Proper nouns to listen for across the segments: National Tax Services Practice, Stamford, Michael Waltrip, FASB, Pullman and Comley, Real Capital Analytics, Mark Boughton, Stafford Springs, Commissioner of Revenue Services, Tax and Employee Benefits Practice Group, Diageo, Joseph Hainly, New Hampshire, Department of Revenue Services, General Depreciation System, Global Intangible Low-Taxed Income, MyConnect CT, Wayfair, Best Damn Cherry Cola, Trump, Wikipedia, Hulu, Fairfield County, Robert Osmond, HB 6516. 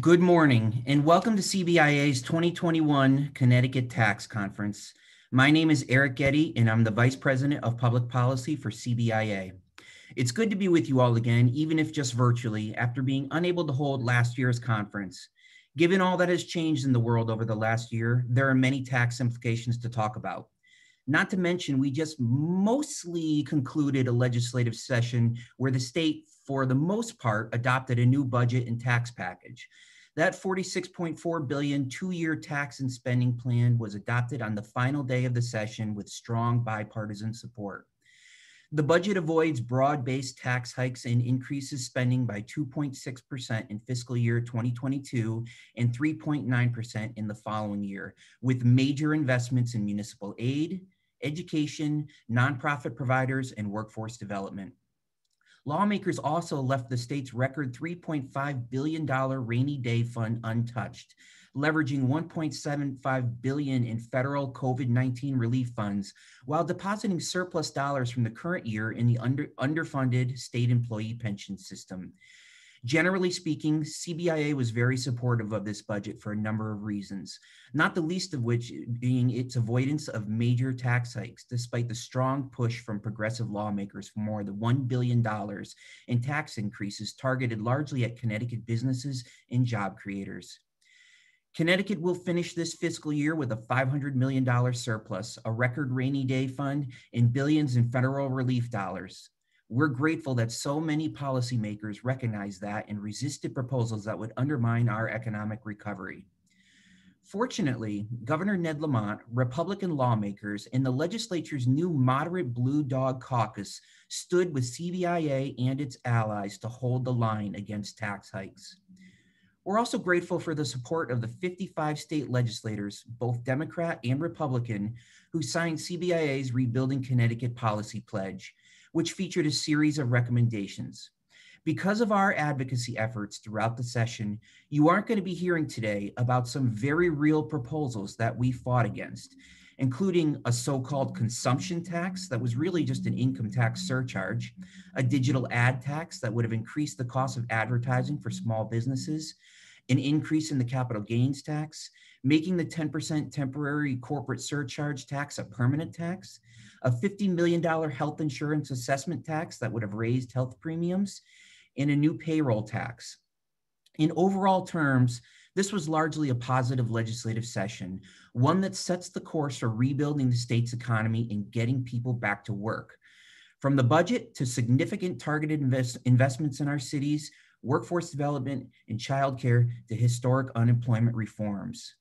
Good morning and welcome to CBIA's 2021 Connecticut Tax Conference. My name is Eric Getty and I'm the Vice President of Public Policy for CBIA. It's good to be with you all again, even if just virtually, after being unable to hold last year's conference. Given all that has changed in the world over the last year, there are many tax implications to talk about. Not to mention, we just mostly concluded a legislative session where the state, for the most part, adopted a new budget and tax package. That $46.4 billion two-year tax and spending plan was adopted on the final day of the session with strong bipartisan support. The budget avoids broad-based tax hikes and increases spending by 2.6% in fiscal year 2022 and 3.9% in the following year, with major investments in municipal aid, education, nonprofit providers, and workforce development. Lawmakers also left the state's record $3.5 billion rainy day fund untouched, leveraging $1.75 billion in federal COVID-19 relief funds, while depositing surplus dollars from the current year in the underfunded state employee pension system. Generally speaking, CBIA was very supportive of this budget for a number of reasons, not the least of which being its avoidance of major tax hikes, despite the strong push from progressive lawmakers for more than $1 billion in tax increases targeted largely at Connecticut businesses and job creators. Connecticut will finish this fiscal year with a $500 million surplus, a record rainy day fund, and billions in federal relief dollars. We're grateful that so many policymakers recognize that and resisted proposals that would undermine our economic recovery. Fortunately, Governor Ned Lamont, Republican lawmakers, and the legislature's new moderate Blue Dog Caucus stood with CBIA and its allies to hold the line against tax hikes. We're also grateful for the support of the 55 state legislators, both Democrat and Republican, who signed CBIA's Rebuilding Connecticut Policy Pledge, which featured a series of recommendations. Because of our advocacy efforts throughout the session, you aren't going to be hearing today about some very real proposals that we fought against, including a so-called consumption tax that was really just an income tax surcharge, a digital ad tax that would have increased the cost of advertising for small businesses, an increase in the capital gains tax, making the 10% temporary corporate surcharge tax a permanent tax, a $50 million health insurance assessment tax that would have raised health premiums, and a new payroll tax. In overall terms, this was largely a positive legislative session, one that sets the course for rebuilding the state's economy and getting people back to work. From the budget to significant targeted investments in our cities, workforce development and childcare to historic unemployment reforms.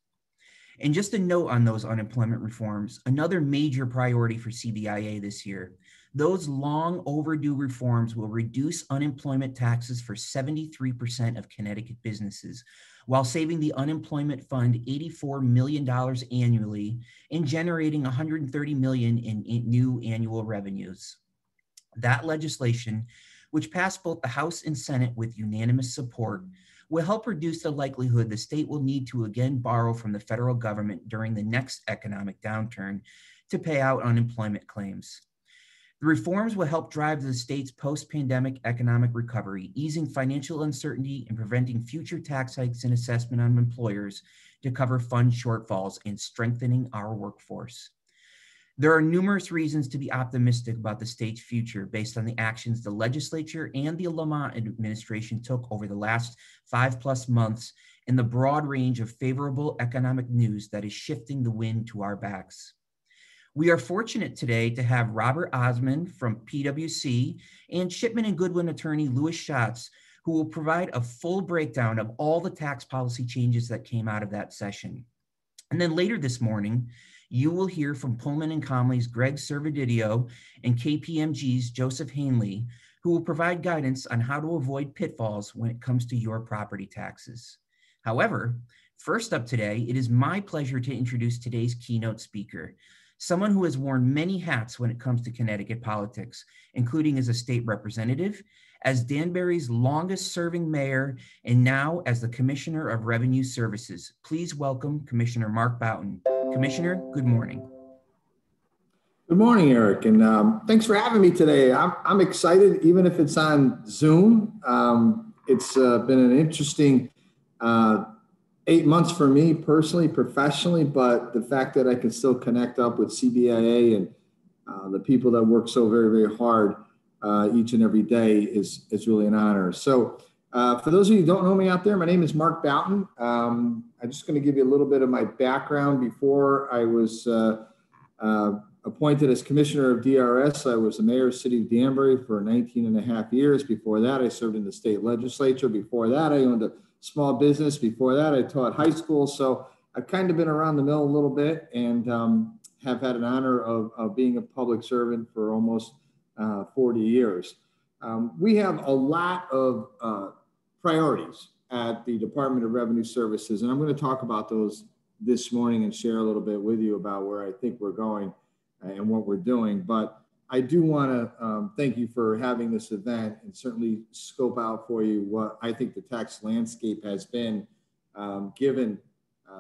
And just a note on those unemployment reforms, another major priority for CBIA this year. Those long overdue reforms will reduce unemployment taxes for 73% of Connecticut businesses, while saving the unemployment fund $84 million annually and generating $130 million in new annual revenues. That legislation, which passed both the House and Senate with unanimous support, will help reduce the likelihood the state will need to again borrow from the federal government during the next economic downturn to pay out unemployment claims. The reforms will help drive the state's post-pandemic economic recovery, easing financial uncertainty and preventing future tax hikes and assessment on employers to cover fund shortfalls and strengthening our workforce. There are numerous reasons to be optimistic about the state's future based on the actions the legislature and the Lamont administration took over the last 5+ months and the broad range of favorable economic news that is shifting the wind to our backs. We are fortunate today to have Robert Osmond from PwC and Shipman and Goodwin attorney Louis Schatz, who will provide a full breakdown of all the tax policy changes that came out of that session. And then later this morning, you will hear from Pullman and Comley's Greg Servodidio and KPMG's Joseph Hainly, who will provide guidance on how to avoid pitfalls when it comes to your property taxes. However, first up today, it is my pleasure to introduce today's keynote speaker, someone who has worn many hats when it comes to Connecticut politics, including as a state representative, as Danbury's longest serving mayor, and now as the Commissioner of Revenue Services. Please welcome Commissioner Mark Boughton. Commissioner, good morning. Good morning, Eric, and thanks for having me today. I'm excited, even if it's on Zoom. It's been an interesting 8 months for me personally, professionally, but the fact that I can still connect up with CBIA and the people that work so very, very hard each and every day is really an honor. So for those of you who don't know me out there, my name is Mark Boughton. I'm just going to give you a little bit of my background. Before I was appointed as commissioner of DRS, I was the mayor of the city of Danbury for 19 and a half years. Before that, I served in the state legislature. Before that, I owned a small business. Before that, I taught high school. So I've kind of been around the mill a little bit and have had an honor of being a public servant for almost 40 years. We have a lot of priorities at the Department of Revenue Services, and I'm going to talk about those this morning and share a little bit with you about where I think we're going and what we're doing. But I do want to thank you for having this event and certainly scope out for you what I think the tax landscape has been given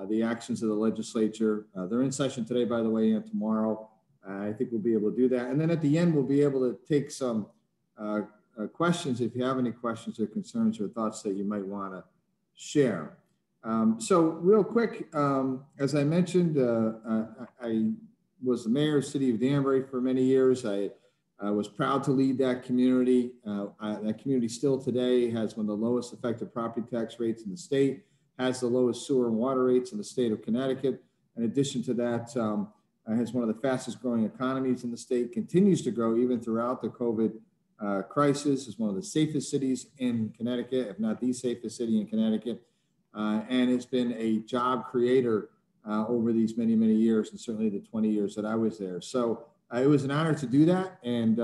the actions of the legislature. They're in session today, by the way, and tomorrow. I think we'll be able to do that. And then at the end, we'll be able to take some questions if you have any questions or concerns or thoughts that you might want to share. So real quick, as I mentioned, I was the mayor of the city of Danbury for many years. I was proud to lead that community. That community still today has one of the lowest effective property tax rates in the state, has the lowest sewer and water rates in the state of Connecticut. In addition to that, has one of the fastest growing economies in the state, continues to grow even throughout the COVID crisis, is one of the safest cities in Connecticut, if not the safest city in Connecticut, and it's been a job creator over these many, many years, and certainly the 20 years that I was there. So it was an honor to do that, and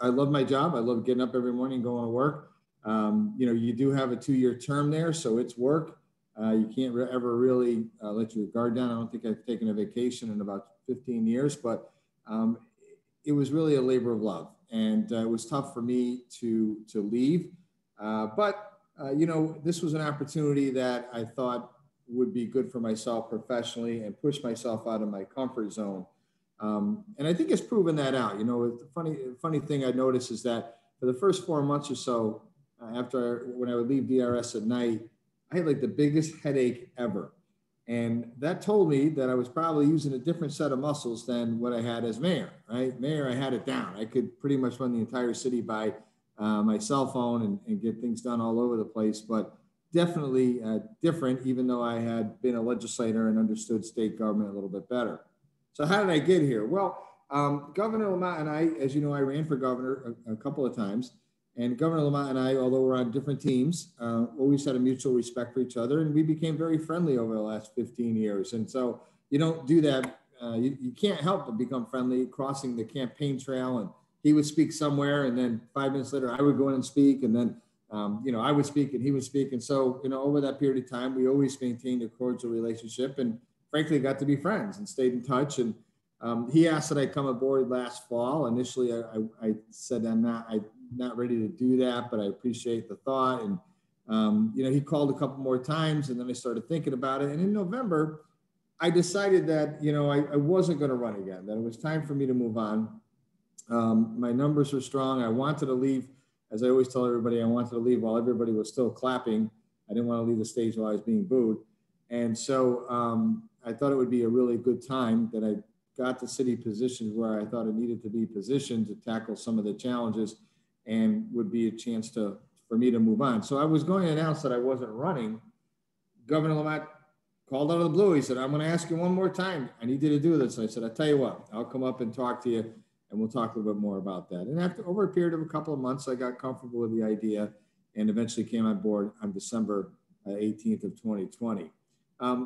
I love my job. I love getting up every morning and going to work. You know, you do have a two-year term there, so it's work. You can't ever really let your guard down. I don't think I've taken a vacation in about 15 years, but it was really a labor of love. And it was tough for me to leave. But you know, this was an opportunity that I thought would be good for myself professionally and push myself out of my comfort zone. And I think it's proven that out. You know, the funny thing I noticed is that for the first 4 months or so, when I would leave DRS at night, I had like the biggest headache ever. And that told me that I was probably using a different set of muscles than what I had as mayor, right? Mayor, I had it down. I could pretty much run the entire city by my cell phone and get things done all over the place, but definitely different, even though I had been a legislator and understood state government a little bit better. So how did I get here? Well, Governor Lamont and I, as you know, I ran for governor a couple of times. And Governor Lamont and I, although we're on different teams, always had a mutual respect for each other. And we became very friendly over the last 15 years. And so you don't do that. You can't help but become friendly crossing the campaign trail. And he would speak somewhere. And then 5 minutes later, I would go in and speak. And then, you know, I would speak and he would speak. And so, you know, over that period of time, we always maintained a cordial relationship and frankly got to be friends and stayed in touch. And he asked that I come aboard last fall. Initially, I said I'm not ready to do that, but I appreciate the thought. And, you know, he called a couple more times and then I started thinking about it. And in November, I decided that, you know, I wasn't going to run again, that it was time for me to move on. My numbers were strong. I wanted to leave, as I always tell everybody, I wanted to leave while everybody was still clapping. I didn't want to leave the stage while I was being booed. And so I thought it would be a really good time that I got the city positioned where I thought it needed to be positioned to tackle some of the challenges, and would be a chance for me to move on. So I was going to announce that I wasn't running. Governor Lamont called out of the blue. He said, I'm gonna ask you one more time. I need you to do this. And I said, I'll tell you what, I'll come up and talk to you and we'll talk a little bit more about that. And after over a period of a couple of months, I got comfortable with the idea and eventually came on board on December 18th of 2020.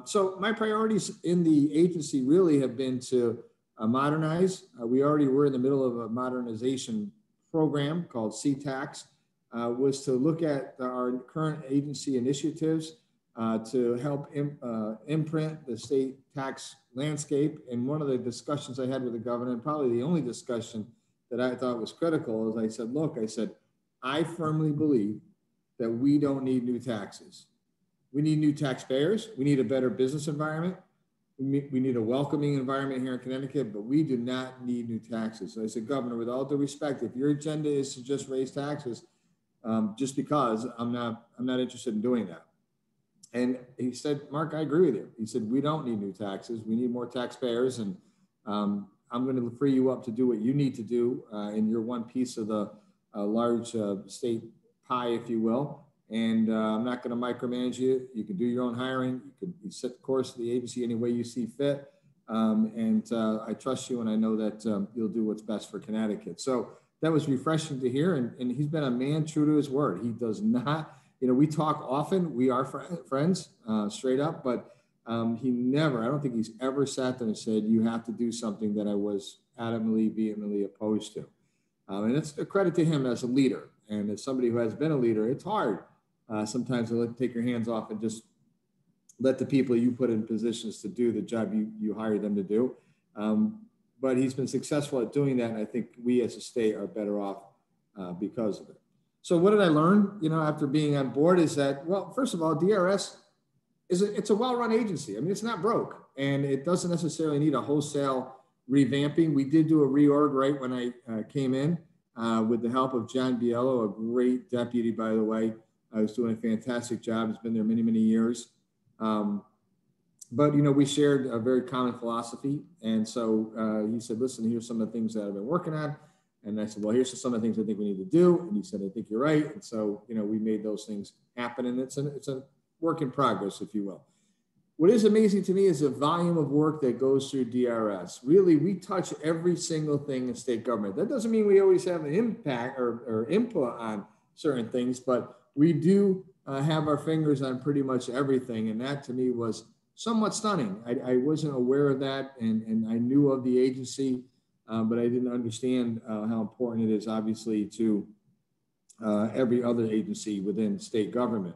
So my priorities in the agency really have been to modernize. We already were in the middle of a modernization program called CTAX, was to look at our current agency initiatives to help imprint the state tax landscape. And one of the discussions I had with the governor, and probably the only discussion that I thought was critical, is I said, look, I said, I firmly believe that we don't need new taxes. We need new taxpayers. We need a better business environment. We need a welcoming environment here in Connecticut, but we do not need new taxes. So I said, Governor, with all due respect, if your agenda is to just raise taxes, just because I'm not interested in doing that. And he said, Mark, I agree with you. He said, we don't need new taxes. We need more taxpayers. And I'm going to free you up to do what you need to do in your one piece of the large state pie, if you will. And I'm not going to micromanage you. You can do your own hiring. You set the course of the agency any way you see fit. I trust you, and I know that you'll do what's best for Connecticut. So that was refreshing to hear. And he's been a man true to his word. He does not, you know, we talk often, we are friends, straight up, but he never, I don't think he's ever sat there and said, you have to do something that I was adamantly, vehemently opposed to. And it's a credit to him as a leader. And as somebody who has been a leader, it's hard sometimes to take your hands off and just let the people you put in positions to do the job you hire them to do. But he's been successful at doing that. And I think we as a state are better off because of it. So what did I learn, you know, after being on board is that, well, first of all, DRS is it's a well-run agency. I mean, it's not broke and it doesn't necessarily need a wholesale revamping. We did do a reorg right when I came in with the help of John Biello, a great deputy, by the way, who's doing a fantastic job. He's been there many, many years. But, you know, we shared a very common philosophy. And so he said, listen, here's some of the things that I've been working on. And I said, well, here's some of the things I think we need to do. And he said, I think you're right. And so, you know, we made those things happen. And it's a work in progress, if you will. What is amazing to me is the volume of work that goes through DRS. Really, we touch every single thing in state government. That doesn't mean we always have an impact or input on certain things, but we do have our fingers on pretty much everything. And that to me was somewhat stunning. I wasn't aware of that. And I knew of the agency, but I didn't understand how important it is, obviously, to every other agency within state government.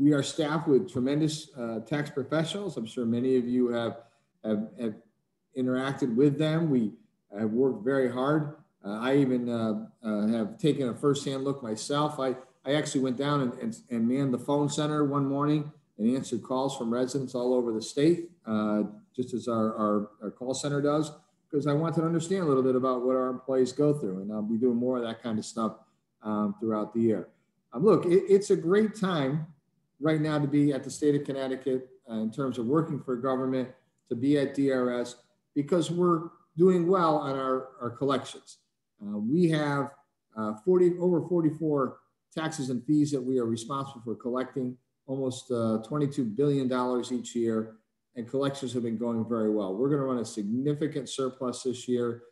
We are staffed with tremendous tax professionals. I'm sure many of you have interacted with them. We have worked very hard. I even have taken a firsthand look myself. I actually went down and manned the phone center one morning and answered calls from residents all over the state, just as our call center does, because I wanted to understand a little bit about what our employees go through. And I'll be doing more of that kind of stuff throughout the year. Look, it's a great time right now to be at the state of Connecticut in terms of working for government, to be at DRS, because we're doing well on our collections. We have over 44 taxes and fees that we are responsible for collecting, almost $22 billion each year, and collections have been going very well. We're going to run a significant surplus this year,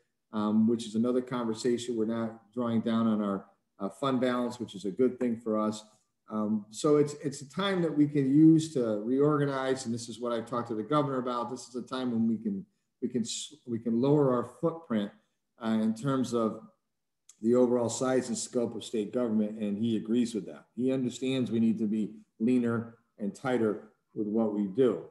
which is another conversation. We're not drawing down on our fund balance, which is a good thing for us. So it's a time that we can use to reorganize, and this is what I've talked to the governor about. This is a time when we can lower our footprint in terms of the overall size and scope of state government, and he agrees with that. He understands we need to be leaner and tighter with what we do.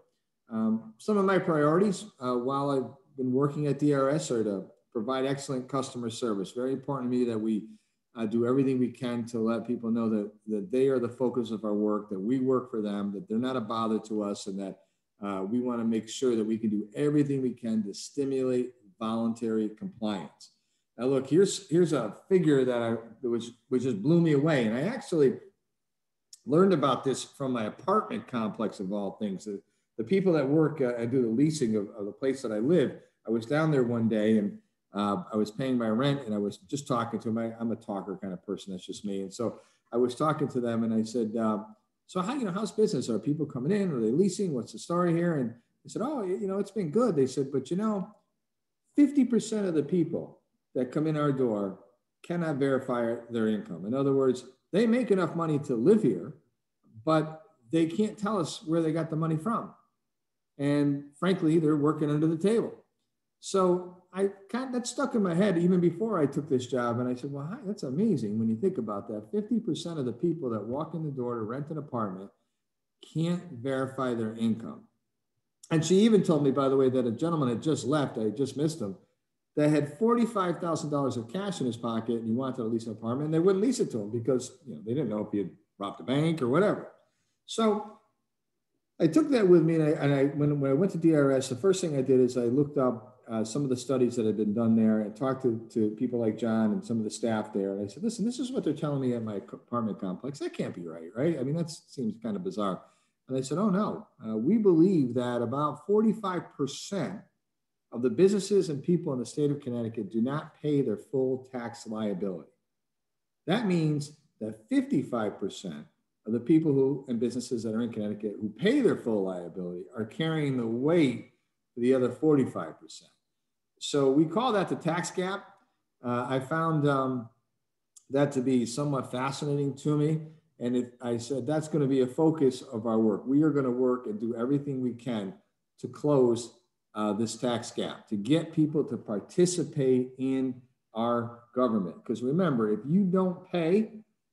Some of my priorities while I've been working at DRS are to provide excellent customer service. Very important to me that we do everything we can to let people know that they are the focus of our work, that we work for them, that they're not a bother to us, and that we want to make sure that we can do everything we can to stimulate voluntary compliance. Now, look, here's a figure which just blew me away, and I actually learned about this from my apartment complex of all things. The people that work and do the leasing of the place that I live, I was down there one day and I was paying my rent and I was just talking to them. I'm a talker kind of person, that's just me. And so I was talking to them and I said, so how's business? Are people coming in? Are they leasing? What's the story here? And they said, oh, you know, it's been good. They said, but you know, 50% of the people that come in our door cannot verify their income. In other words, they make enough money to live here, but they can't tell us where they got the money from. And frankly, they're working under the table. So that stuck in my head even before I took this job. And I said, well, that's amazing when you think about that. 50% of the people that walk in the door to rent an apartment can't verify their income. And she even told me, by the way, that a gentleman had just left, I just missed him, that had $45,000 of cash in his pocket and he wanted to lease an apartment, and they wouldn't lease it to him because they didn't know if he had robbed a bank or whatever. So I took that with me, and when I went to DRS, the first thing I did is I looked up some of the studies that had been done there and talked to people like John and some of the staff there. And I said, listen, this is what they're telling me at my apartment complex. That can't be right, right? I mean, that seems kind of bizarre. And they said, oh, no, we believe that about 45% of the businesses and people in the state of Connecticut do not pay their full tax liability. That means that 55% of the people who and businesses that are in Connecticut who pay their full liability are carrying the weight of the other 45%. So we call that the tax gap. I found that to be somewhat fascinating to me. And if I said, that's going to be a focus of our work. We are going to work and do everything we can to close this tax gap, to get people to participate in our government. Because remember, if you don't pay,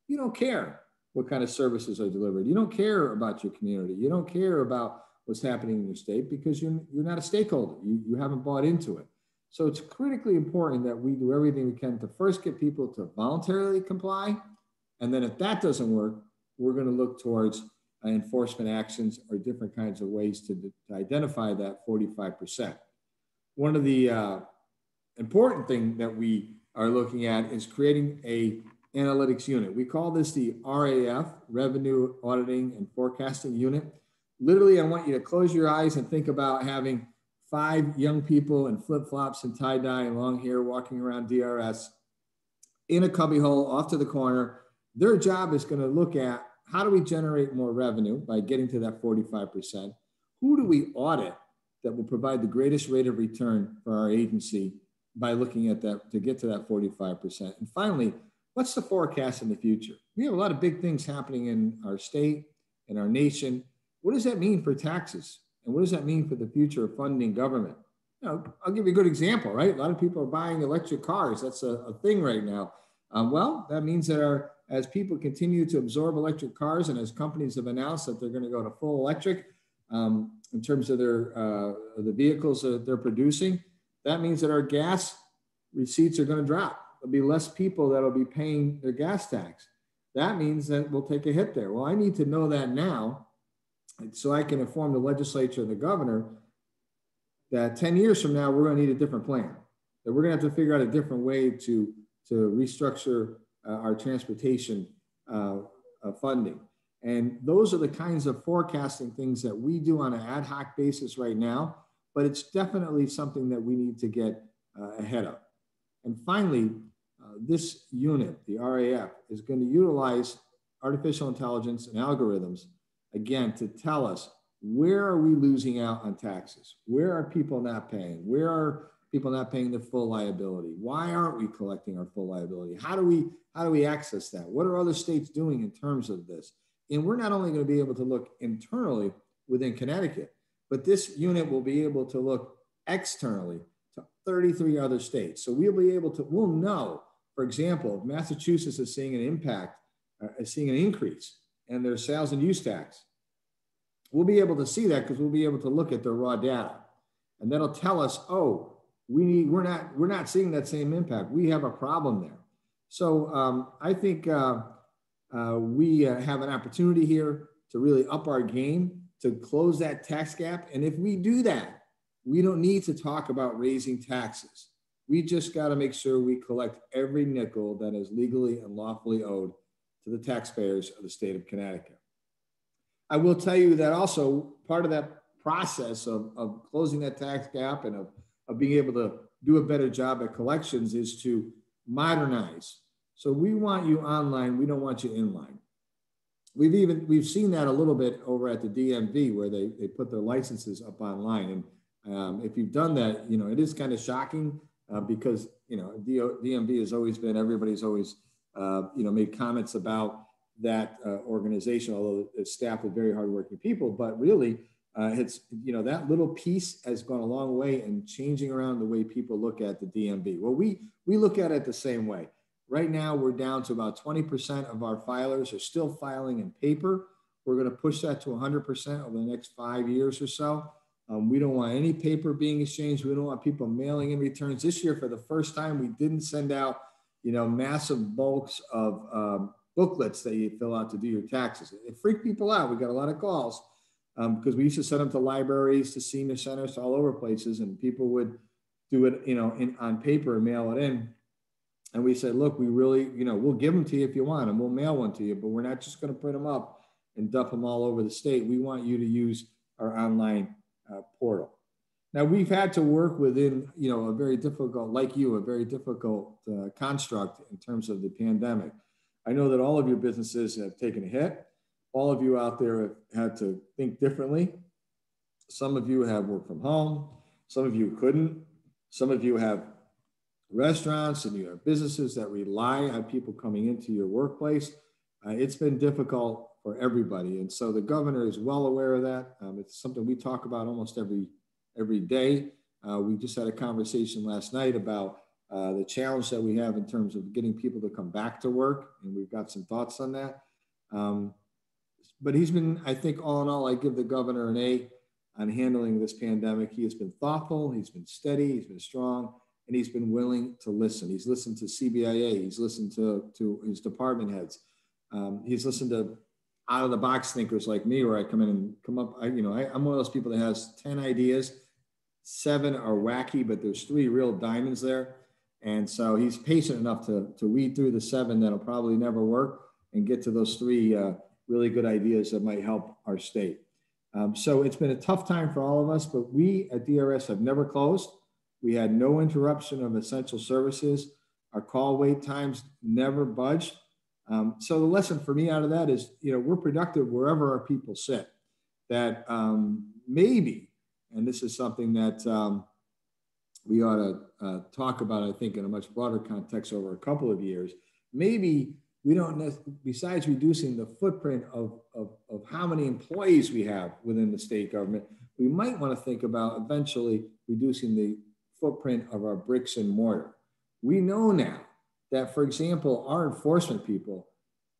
you don't care what kind of services are delivered. You don't care about your community. You don't care about what's happening in your state because you're not a stakeholder. You haven't bought into it. So it's critically important that we do everything we can to first get people to voluntarily comply. And then if that doesn't work, we're going to look towards enforcement actions or different kinds of ways to identify that 45%. One of the important thing that we are looking at is creating a analytics unit. We call this the RAF, Revenue Auditing and Forecasting Unit. Literally, I want you to close your eyes and think about having 5 young people in flip-flops and tie-dye and long hair walking around DRS in a cubbyhole off to the corner. Their job is going to look at how do we generate more revenue by getting to that 45%? Who do we audit that will provide the greatest rate of return for our agency by looking at that to get to that 45%? And finally, what's the forecast in the future? We have a lot of big things happening in our state, in our nation. What does that mean for taxes? And what does that mean for the future of funding government? You know, I'll give you a good example, right? A lot of people are buying electric cars. That's a thing right now. Well, that means that as people continue to absorb electric cars and as companies have announced that they're going to go to full electric in terms of their the vehicles that they're producing, that means that our gas receipts are going to drop. There'll be less people that'll be paying their gas tax. That means that we'll take a hit there. Well, I need to know that now so I can inform the legislature and the governor that 10 years from now, we're going to need a different plan, that we're going to have to figure out a different way to restructure our transportation funding. And those are the kinds of forecasting things that we do on an ad hoc basis right now, but it's definitely something that we need to get ahead of. And finally, this unit, the RAF, is going to utilize artificial intelligence and algorithms, again, to tell us where are we losing out on taxes? Where are people not paying? Where are people not paying their full liability? Why aren't we collecting our full liability? How do we access that? What are other states doing in terms of this? And we're not only going to be able to look internally within Connecticut, but this unit will be able to look externally to 33 other states. So we'll be able to, we'll know, for example, if Massachusetts is seeing an impact, is seeing an increase in their sales and use tax. We'll be able to see that because we'll be able to look at their raw data. And that'll tell us, oh, we're not seeing that same impact. We have a problem there. So I think we have an opportunity here to really up our game, to close that tax gap. And if we do that, we don't need to talk about raising taxes. We just got to make sure we collect every nickel that is legally and lawfully owed to the taxpayers of the state of Connecticut. I will tell you that also part of that process of closing that tax gap and of being able to do a better job at collections is to modernize. So we want you online, we don't want you inline. We've seen that a little bit over at the DMV where they put their licenses up online. And if you've done that, you know, it is kind of shocking because, you know, DMV has always been, everybody's always, you know, made comments about that organization, although it's staffed with very hardworking people, but really it's, you know, that little piece has gone a long way in changing around the way people look at the DMV. Well, we look at it the same way. Right now, we're down to about 20% of our filers are still filing in paper. We're going to push that to 100% over the next 5 years or so. We don't want any paper being exchanged. We don't want people mailing in returns. This year, for the first time, we didn't send out, you know, massive bulks of booklets that you fill out to do your taxes. It freaked people out. We got a lot of calls because we used to send them to libraries, to senior centers, to all over places, and people would do it, you know, on paper and mail it in. And we said, look, we really, you know, we'll give them to you if you want them. We'll mail one to you, but we're not just going to print them up and dump them all over the state. We want you to use our online portal. Now, we've had to work within, you know, a very difficult, like you, a very difficult construct in terms of the pandemic. I know that all of your businesses have taken a hit. All of you out there have had to think differently. Some of you have worked from home. Some of you couldn't. Some of you have restaurants and you have businesses that rely on people coming into your workplace. It's been difficult for everybody. And so the governor is well aware of that. It's something we talk about almost every day. We just had a conversation last night about the challenge that we have in terms of getting people to come back to work. And we've got some thoughts on that. But he's been, I think, all in all, I give the governor an A on handling this pandemic. He has been thoughtful, he's been steady, he's been strong, and he's been willing to listen. He's listened to CBIA, he's listened to his department heads. He's listened to out-of-the-box thinkers like me, where I come in and come up, I'm one of those people that has 10 ideas, 7 are wacky, but there's 3 real diamonds there. And so he's patient enough to weed through the 7 that'll probably never work and get to those 3 really good ideas that might help our state. So it's been a tough time for all of us, but we at DRS have never closed. We had no interruption of essential services. Our call wait times never budged. So the lesson for me out of that is, you know, we're productive wherever our people sit. That maybe, and this is something that we ought to talk about, I think, in a much broader context over a couple of years, maybe we don't, besides reducing the footprint of how many employees we have within the state government, we might want to think about eventually reducing the footprint of our bricks and mortar. We know now that, for example, our enforcement people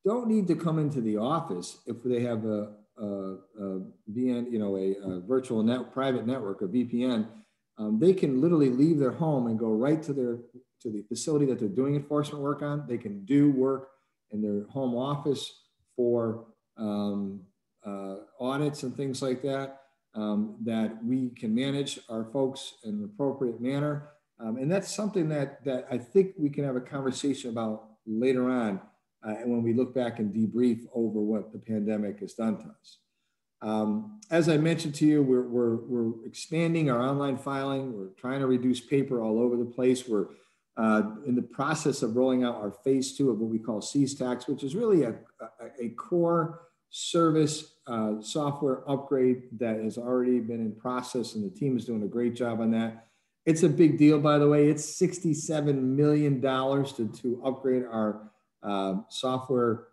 don't need to come into the office if they have a VPN, you know, a virtual private network, a VPN. They can literally leave their home and go right to the facility that they're doing enforcement work on. They can do work in their home office for audits and things like that, that we can manage our folks in an appropriate manner. And that's something that I think we can have a conversation about later on when we look back and debrief over what the pandemic has done to us. As I mentioned to you, we're expanding our online filing. We're trying to reduce paper all over the place. We're in the process of rolling out our phase 2 of what we call CEase Tax, which is really a core service software upgrade that has already been in process, and the team is doing a great job on that. It's a big deal, by the way. It's $67 million to upgrade our software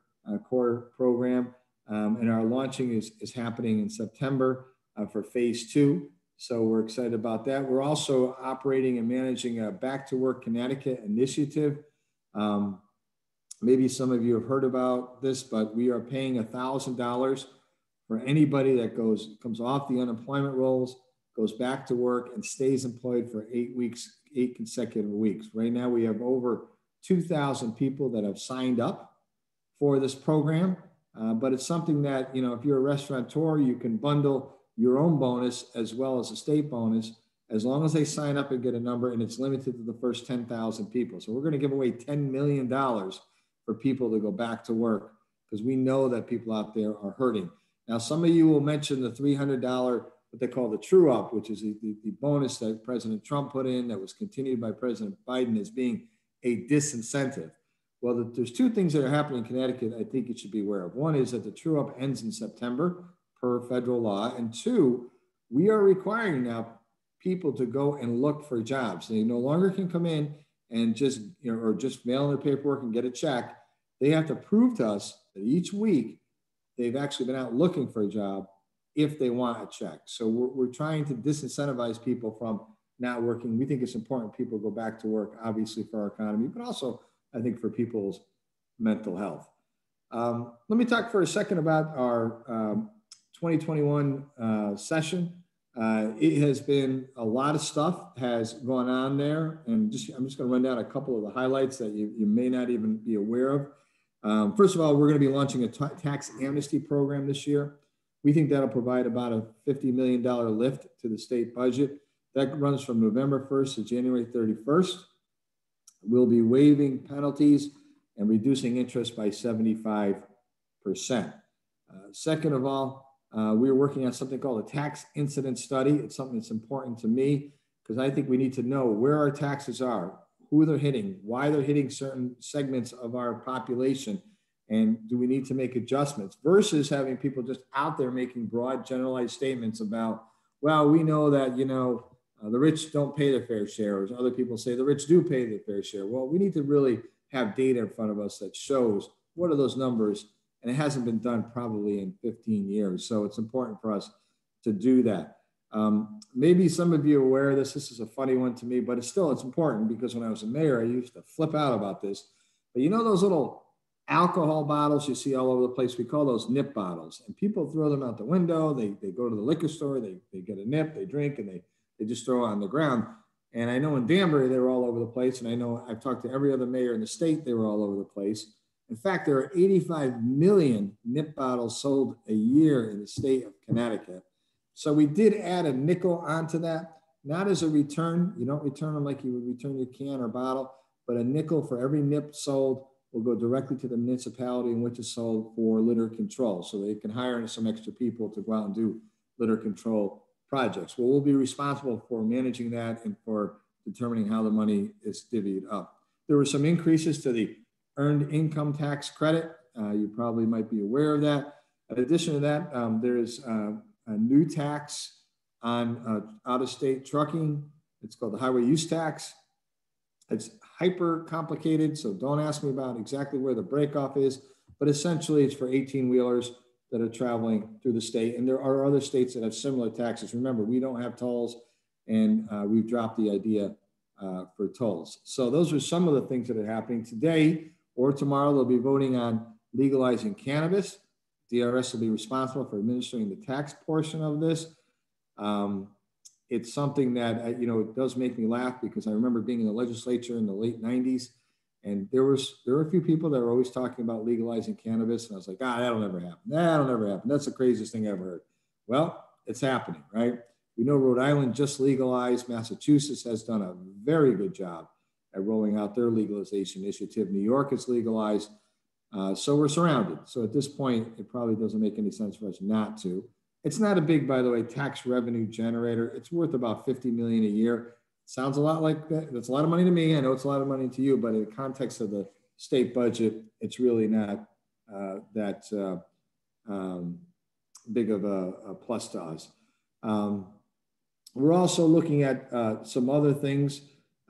core program, and our launching is happening in September for phase 2. So we're excited about that. We're also operating and managing a Back to Work Connecticut initiative. Maybe some of you have heard about this, but we are paying $1,000 for anybody that comes off the unemployment rolls, goes back to work, and stays employed for 8 weeks, 8 consecutive weeks. Right now, we have over 2,000 people that have signed up for this program, but it's something that, you know, if you're a restaurateur, you can bundle your own bonus as well as a state bonus, as long as they sign up and get a number, and it's limited to the first 10,000 people. So we're going to give away $10 million for people to go back to work, because we know that people out there are hurting. Now, some of you will mention the $300, what they call the true up, which is the bonus that President Trump put in that was continued by President Biden as being a disincentive. Well, there's 2 things that are happening in Connecticut I think you should be aware of. One is that the true up ends in September, per federal law. And 2, we are requiring now people to go and look for jobs. They no longer can come in and just, you know, or just mail in their paperwork and get a check. They have to prove to us that each week they've actually been out looking for a job if they want a check. So we're trying to disincentivize people from not working. We think it's important people go back to work, obviously for our economy, but also I think for people's mental health. Let me talk for a second about our 2021 session. It has been a lot of stuff has gone on there, and I'm just going to run down a couple of the highlights that you may not even be aware of. First of all, we're going to be launching a tax amnesty program this year. We think that'll provide about a $50 million lift to the state budget. That runs from November 1st to January 31st. We'll be waiving penalties and reducing interest by 75%. Second of all, we are working on something called a tax incident study. It's something that's important to me because I think we need to know where our taxes are, who they're hitting, why they're hitting certain segments of our population, and do we need to make adjustments versus having people just out there making broad generalized statements about, well, we know that, you know, the rich don't pay their fair share, or other people say the rich do pay their fair share. Well, we need to really have data in front of us that shows what are those numbers, and it hasn't been done probably in 15 years. So it's important for us to do that. Maybe some of you are aware of this. This is a funny one to me, but it's still, it's important because when I was a mayor, I used to flip out about this. But you know those little alcohol bottles you see all over the place? We call those nip bottles. And people throw them out the window. They go to the liquor store, they get a nip, they drink, and they just throw it on the ground. And I know in Danbury, they were all over the place. And I know I've talked to every other mayor in the state, they were all over the place. In fact, there are 85 million nip bottles sold a year in the state of Connecticut. So we did add a nickel onto that, not as a return. You don't return them like you would return your can or bottle, but a nickel for every nip sold will go directly to the municipality in which it's sold for litter control. So they can hire some extra people to go out and do litter control projects. Well, we'll be responsible for managing that and for determining how the money is divvied up. There were some increases to the earned income tax credit. You probably might be aware of that. In addition to that, there is a new tax on out-of-state trucking. It's called the highway use tax. It's hyper complicated, so don't ask me about exactly where the breakoff is, but essentially it's for 18-wheelers that are traveling through the state. And there are other states that have similar taxes. Remember, we don't have tolls, and we've dropped the idea for tolls. So those are some of the things that are happening today or tomorrow. They'll be voting on legalizing cannabis. DRS will be responsible for administering the tax portion of this. It's something that, you know, it does make me laugh because I remember being in the legislature in the late 90s, and there were a few people that were always talking about legalizing cannabis, and I was like, that'll never happen. That'll never happen. That's the craziest thing I've ever heard. Well, it's happening, right? We know Rhode Island just legalized. Massachusetts has done a very good job at rolling out their legalization initiative. New York has legalized. So we're surrounded. So at this point, it probably doesn't make any sense for us not to. It's not a big, by the way, tax revenue generator. It's worth about $50 million a year. Sounds a lot like that. That's a lot of money to me. I know it's a lot of money to you, but in the context of the state budget, it's really not that big of a plus to us. We're also looking at some other things, you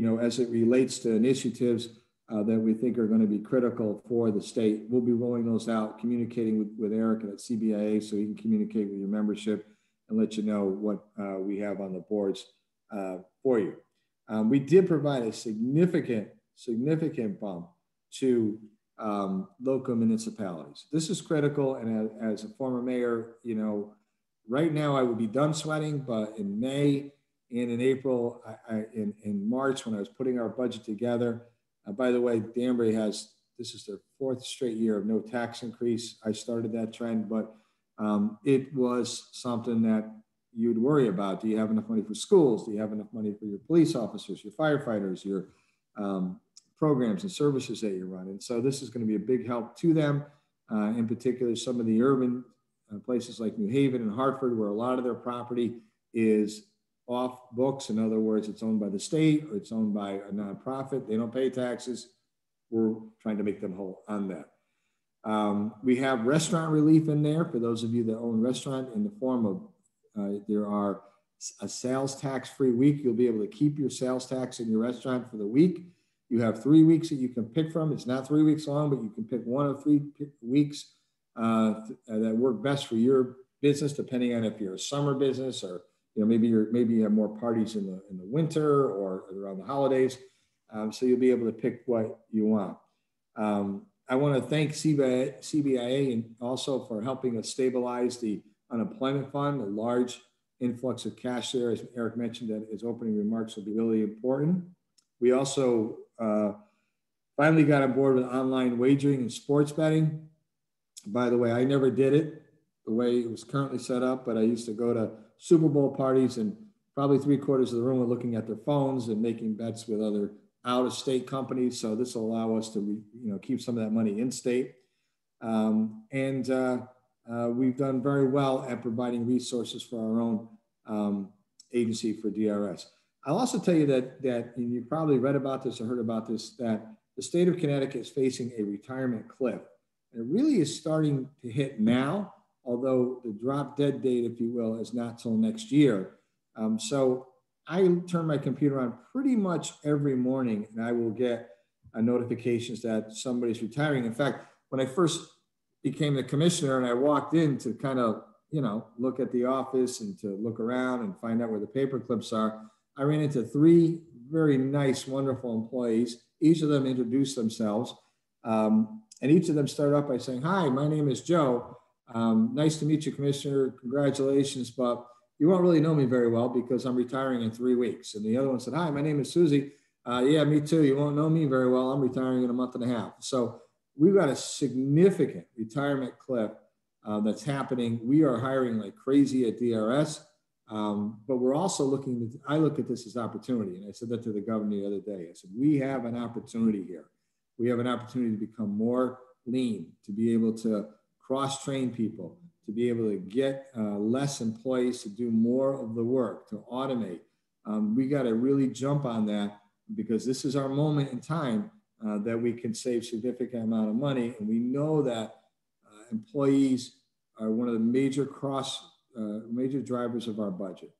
know, as it relates to initiatives that we think are going to be critical for the state. We'll be rolling those out, communicating with Eric at CBIA so he can communicate with your membership and let you know what we have on the boards for you. We did provide a significant bump to local municipalities. This is critical, and as a former mayor, you know, right now I would be done sweating, but in May and in April, in March, when I was putting our budget together, by the way, Danbury has, this is their 4th straight year of no tax increase. I started that trend, but it was something that you'd worry about. Do you have enough money for schools? Do you have enough money for your police officers, your firefighters, your programs and services that you run? And so this is going to be a big help to them. In particular, some of the urban places like New Haven and Hartford, where a lot of their property is off books. In other words, it's owned by the state or it's owned by a nonprofit. They don't pay taxes. We're trying to make them whole on that. We have restaurant relief in there for those of you that own restaurant in the form of there are a sales tax free week. You'll be able to keep your sales tax in your restaurant for the week. You have 3 weeks that you can pick from. It's not 3 weeks long, but you can pick one of 3 weeks that work best for your business, depending on if you're a summer business or, you know, maybe you have more parties in the winter or around the holidays. So you'll be able to pick what you want. I want to thank CBIA and also for helping us stabilize the unemployment fund, a large influx of cash there. As Eric mentioned, that his opening remarks will be really important. We also finally got on board with online wagering and sports betting. By the way, I never did it the way it was currently set up, but I used to go to Super Bowl parties, and probably 3/4 of the room are looking at their phones and making bets with other out-of-state companies. So this will allow us to, keep some of that money in-state. We've done very well at providing resources for our own agency for DRS. I'll also tell you that, and you probably read about this or heard about this, that the state of Connecticut is facing a retirement cliff. And it really is starting to hit now, although the drop dead date, if you will, is not till next year. So I turn my computer on pretty much every morning, and I will get notifications that somebody's retiring. In fact, when I first became the commissioner and I walked in to kind of, look at the office and to look around and find out where the paper clips are, I ran into three very nice, wonderful employees. Each of them introduced themselves. And each of them started off by saying, "Hi, my name is Joe. Nice to meet you, Commissioner. Congratulations, but you won't really know me very well because I'm retiring in 3 weeks." And the other one said, "Hi, my name is Susie. Yeah, me too. You won't know me very well. I'm retiring in a month and a half." So we've got a significant retirement cliff that's happening. We are hiring like crazy at DRS, but we're also I look at this as opportunity. And I said that to the governor the other day. I said, we have an opportunity here. We have an opportunity to become more lean, to be able to cross-train people, to be able to get less employees to do more of the work, to automate. We got to really jump on that because this is our moment in time that we can save significant amount of money. And we know that employees are one of the major major drivers of our budget.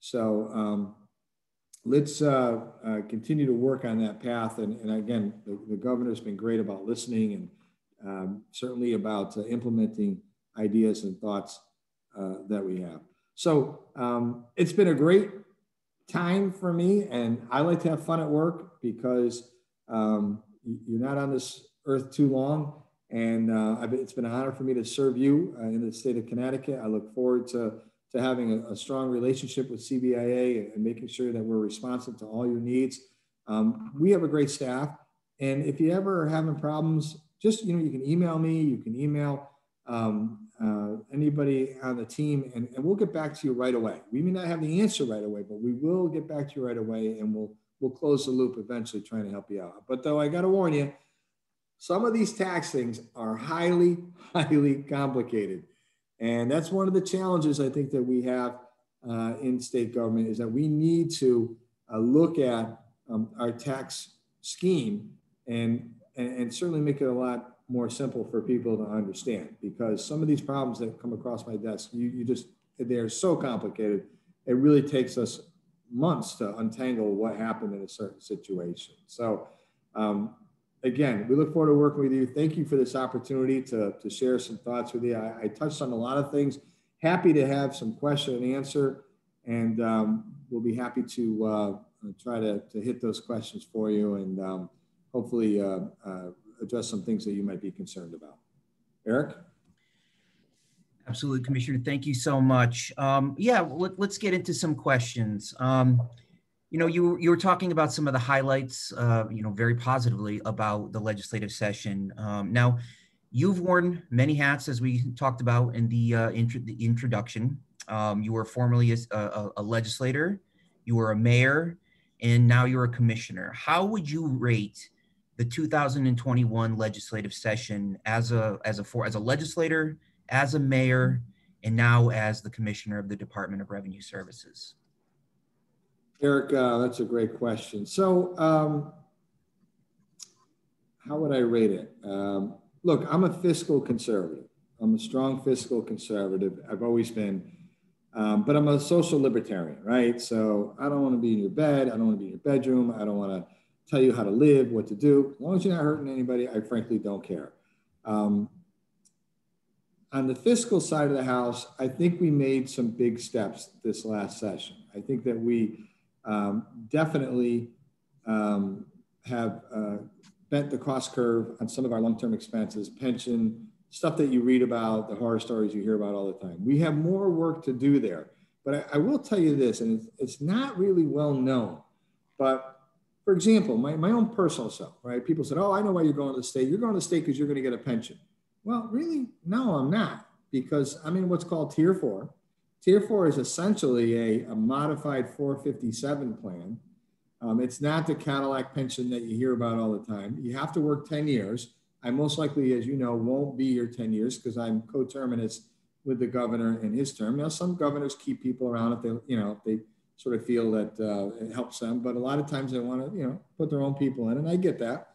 So let's continue to work on that path. And again, the governor's been great about listening and certainly about implementing ideas and thoughts that we have. So it's been a great time for me, and I like to have fun at work because you're not on this earth too long. And it's been an honor for me to serve you in the state of Connecticut. I look forward to having a strong relationship with CBIA and making sure that we're responsive to all your needs. We have a great staff. And if you ever are having problems, just, you can email me, you can email anybody on the team, and we'll get back to you right away. We may not have the answer right away, but we will get back to you right away, and we'll close the loop eventually trying to help you out. But though I got to warn you, some of these tax things are highly, highly complicated. And that's one of the challenges I think that we have in state government is that we need to look at our tax scheme and certainly make it a lot more simple for people to understand, because some of these problems that come across my desk, they're so complicated. It really takes us months to untangle what happened in a certain situation. So again, we look forward to working with you. Thank you for this opportunity to share some thoughts with you. I touched on a lot of things. Happy to have some question and answer, and we'll be happy to try to hit those questions for you and hopefully address some things that you might be concerned about. Eric? Absolutely, Commissioner. Thank you so much. Yeah, let's get into some questions. You were talking about some of the highlights, very positively about the legislative session. Now, you've worn many hats, as we talked about in the introduction. You were formerly a legislator, you were a mayor, and now you're a commissioner. How would you rate the 2021 legislative session as a legislator, as a mayor, and now as the commissioner of the Department of Revenue Services? Eric, that's a great question. So how would I rate it? Look, I'm a fiscal conservative. I'm a strong fiscal conservative. I've always been, but I'm a social libertarian, right? So I don't want to be in your bed. I don't want to be in your bedroom. I don't want to tell you how to live, what to do. As long as you're not hurting anybody, I frankly don't care. On the fiscal side of the house, I think we made some big steps this last session. I think that we definitely have bent the cost curve on some of our long-term expenses, pension, stuff that you read about, the horror stories you hear about all the time. We have more work to do there. But I will tell you this, and it's not really well known, but for example, my own personal self, right? People said, "Oh, I know why you're going to the state. You're going to the state because you're going to get a pension." Well, really, no, I'm not, because I'm in what's called Tier 4, Tier 4 is essentially a modified 457 plan. It's not the Cadillac pension that you hear about all the time. You have to work 10 years. I most likely, as you know, won't be your 10 years because I'm coterminous with the governor in his term. Now, some governors keep people around if they, you know, if they sort of feel that it helps them, but a lot of times they want to, you know, put their own people in, and I get that.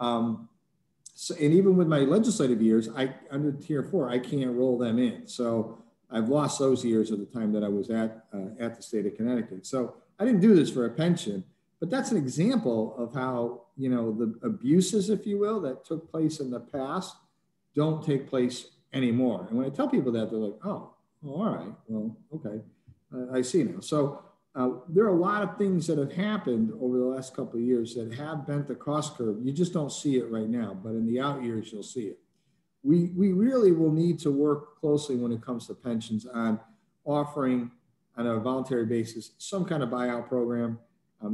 So, and even with my legislative years, under tier 4, I can't roll them in. So I've lost those years at the time that I was at the state of Connecticut. So I didn't do this for a pension, but that's an example of how, you know, the abuses, if you will, that took place in the past don't take place anymore. And when I tell people that, they're like, oh, well, all right, well, okay, I see now. So there are a lot of things that have happened over the last couple of years that have bent the cost curve. You just don't see it right now, but in the out years, you'll see it. We really will need to work closely when it comes to pensions on offering on a voluntary basis some kind of buyout program.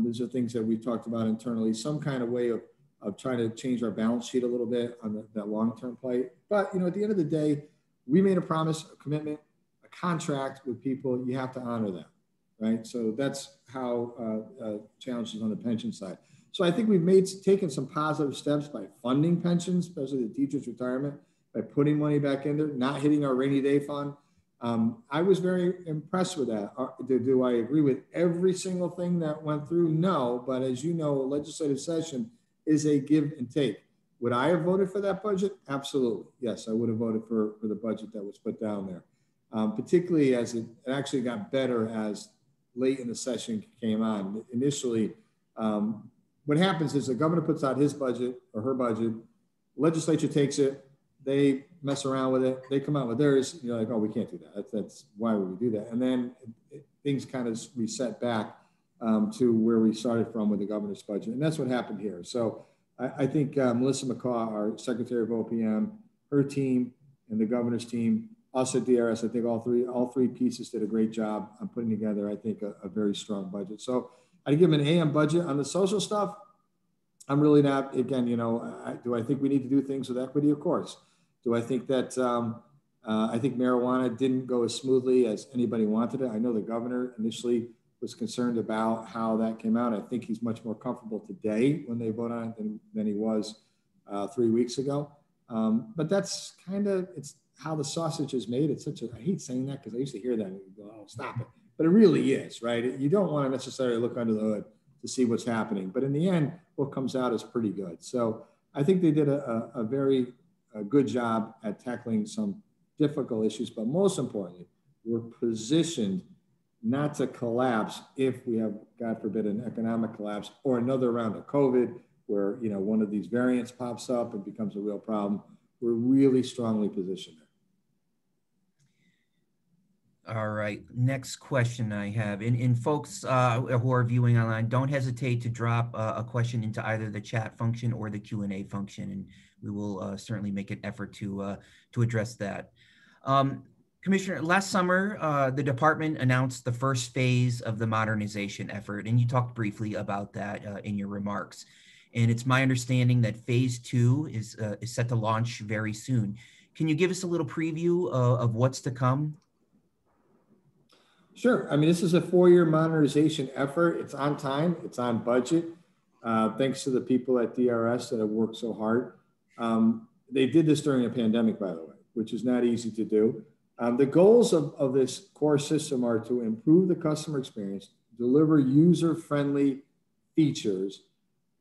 These are things that we've talked about internally, some kind of way of trying to change our balance sheet a little bit on that long-term play. But, you know, at the end of the day, we made a promise, a commitment, a contract with people. You have to honor that, right? So that's how challenges on the pension side. So I think we've taken some positive steps by funding pensions, especially the teacher's retirement, by putting money back in there, not hitting our rainy day fund. I was very impressed with that. Do I agree with every single thing that went through? No, but as you know, a legislative session is a give and take. Would I have voted for that budget? Absolutely. Yes, I would have voted for the budget that was put down there, particularly as it actually got better as late in the session came on. Initially, what happens is the governor puts out his budget or her budget, legislature takes it, they mess around with it, they come out with theirs, you're like, oh, we can't do that. That's why would we do that? And then things kind of reset back to where we started from with the governor's budget. And that's what happened here. So I think Melissa McCaw, our secretary of OPM, her team and the governor's team, us at DRS, I think all three pieces did a great job on putting together, I think, a very strong budget. So I'd give them an A on budget. On the social stuff, I'm really not, again, you know, do I think we need to do things with equity? Of course. Do I think that, I think marijuana didn't go as smoothly as anybody wanted it. I know the governor initially was concerned about how that came out. I think he's much more comfortable today when they vote on it than he was 3 weeks ago. But that's kind of, it's how the sausage is made. It's such a, I hate saying that because I used to hear that and go, oh, stop it. But it really is, right? You don't want to necessarily look under the hood to see what's happening. But in the end, what comes out is pretty good. So I think they did a very, a good job at tackling some difficult issues, but most importantly, we're positioned not to collapse if we have, God forbid, an economic collapse or another round of COVID where, you know, one of these variants pops up and becomes a real problem. We're really strongly positioned there. All right, next question I have. And folks who are viewing online, don't hesitate to drop a question into either the chat function or the Q&A function. And we will certainly make an effort to address that. Commissioner, last summer, the department announced the first phase of the modernization effort, and you talked briefly about that in your remarks. And it's my understanding that phase two is set to launch very soon. Can you give us a little preview of what's to come? Sure. I mean, this is a four-year modernization effort. It's on time, it's on budget. Thanks to the people at DRS that have worked so hard. They did this during a pandemic, by the way, which is not easy to do. The goals of this core system are to improve the customer experience, deliver user-friendly features,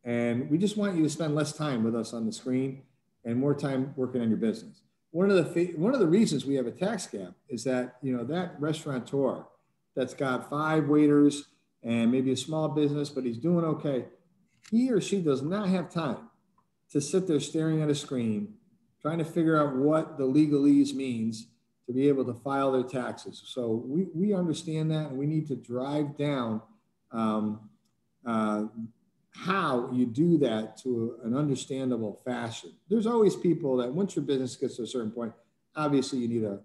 and we just want you to spend less time with us on the screen and more time working on your business. One of the reasons we have a tax gap is that, you know, that restaurateur that's got 5 waiters and maybe a small business, but he's doing okay, he or she does not have time to sit there staring at a screen, trying to figure out what the legalese means to be able to file their taxes. So we understand that, and we need to drive down how you do that to an understandable fashion. There's always people that once your business gets to a certain point, obviously you need a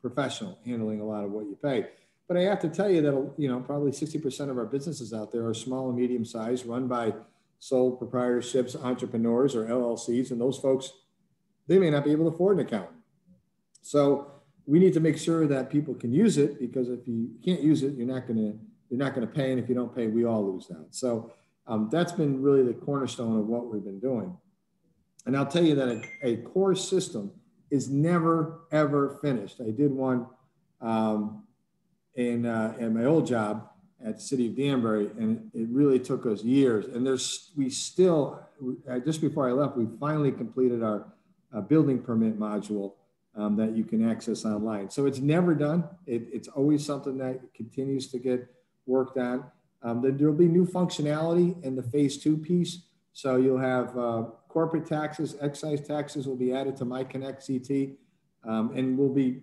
professional handling a lot of what you pay. But I have to tell you that, you know, probably 60% of our businesses out there are small and medium sized, run by sole proprietorships, entrepreneurs, or LLCs, and those folks, they may not be able to afford an accountant. So we need to make sure that people can use it, because if you can't use it, you're not going to pay. And if you don't pay, we all lose that. So that's been really the cornerstone of what we've been doing. And I'll tell you that a core system is never, ever finished. I did one in my old job at the city of Danbury, and it really took us years. And just before I left, we finally completed our building permit module that you can access online. So it's never done. It's always something that continues to get worked on. Then there'll be new functionality in the phase 2 piece. So you'll have corporate taxes, excise taxes will be added to MyConnect CT, and we'll be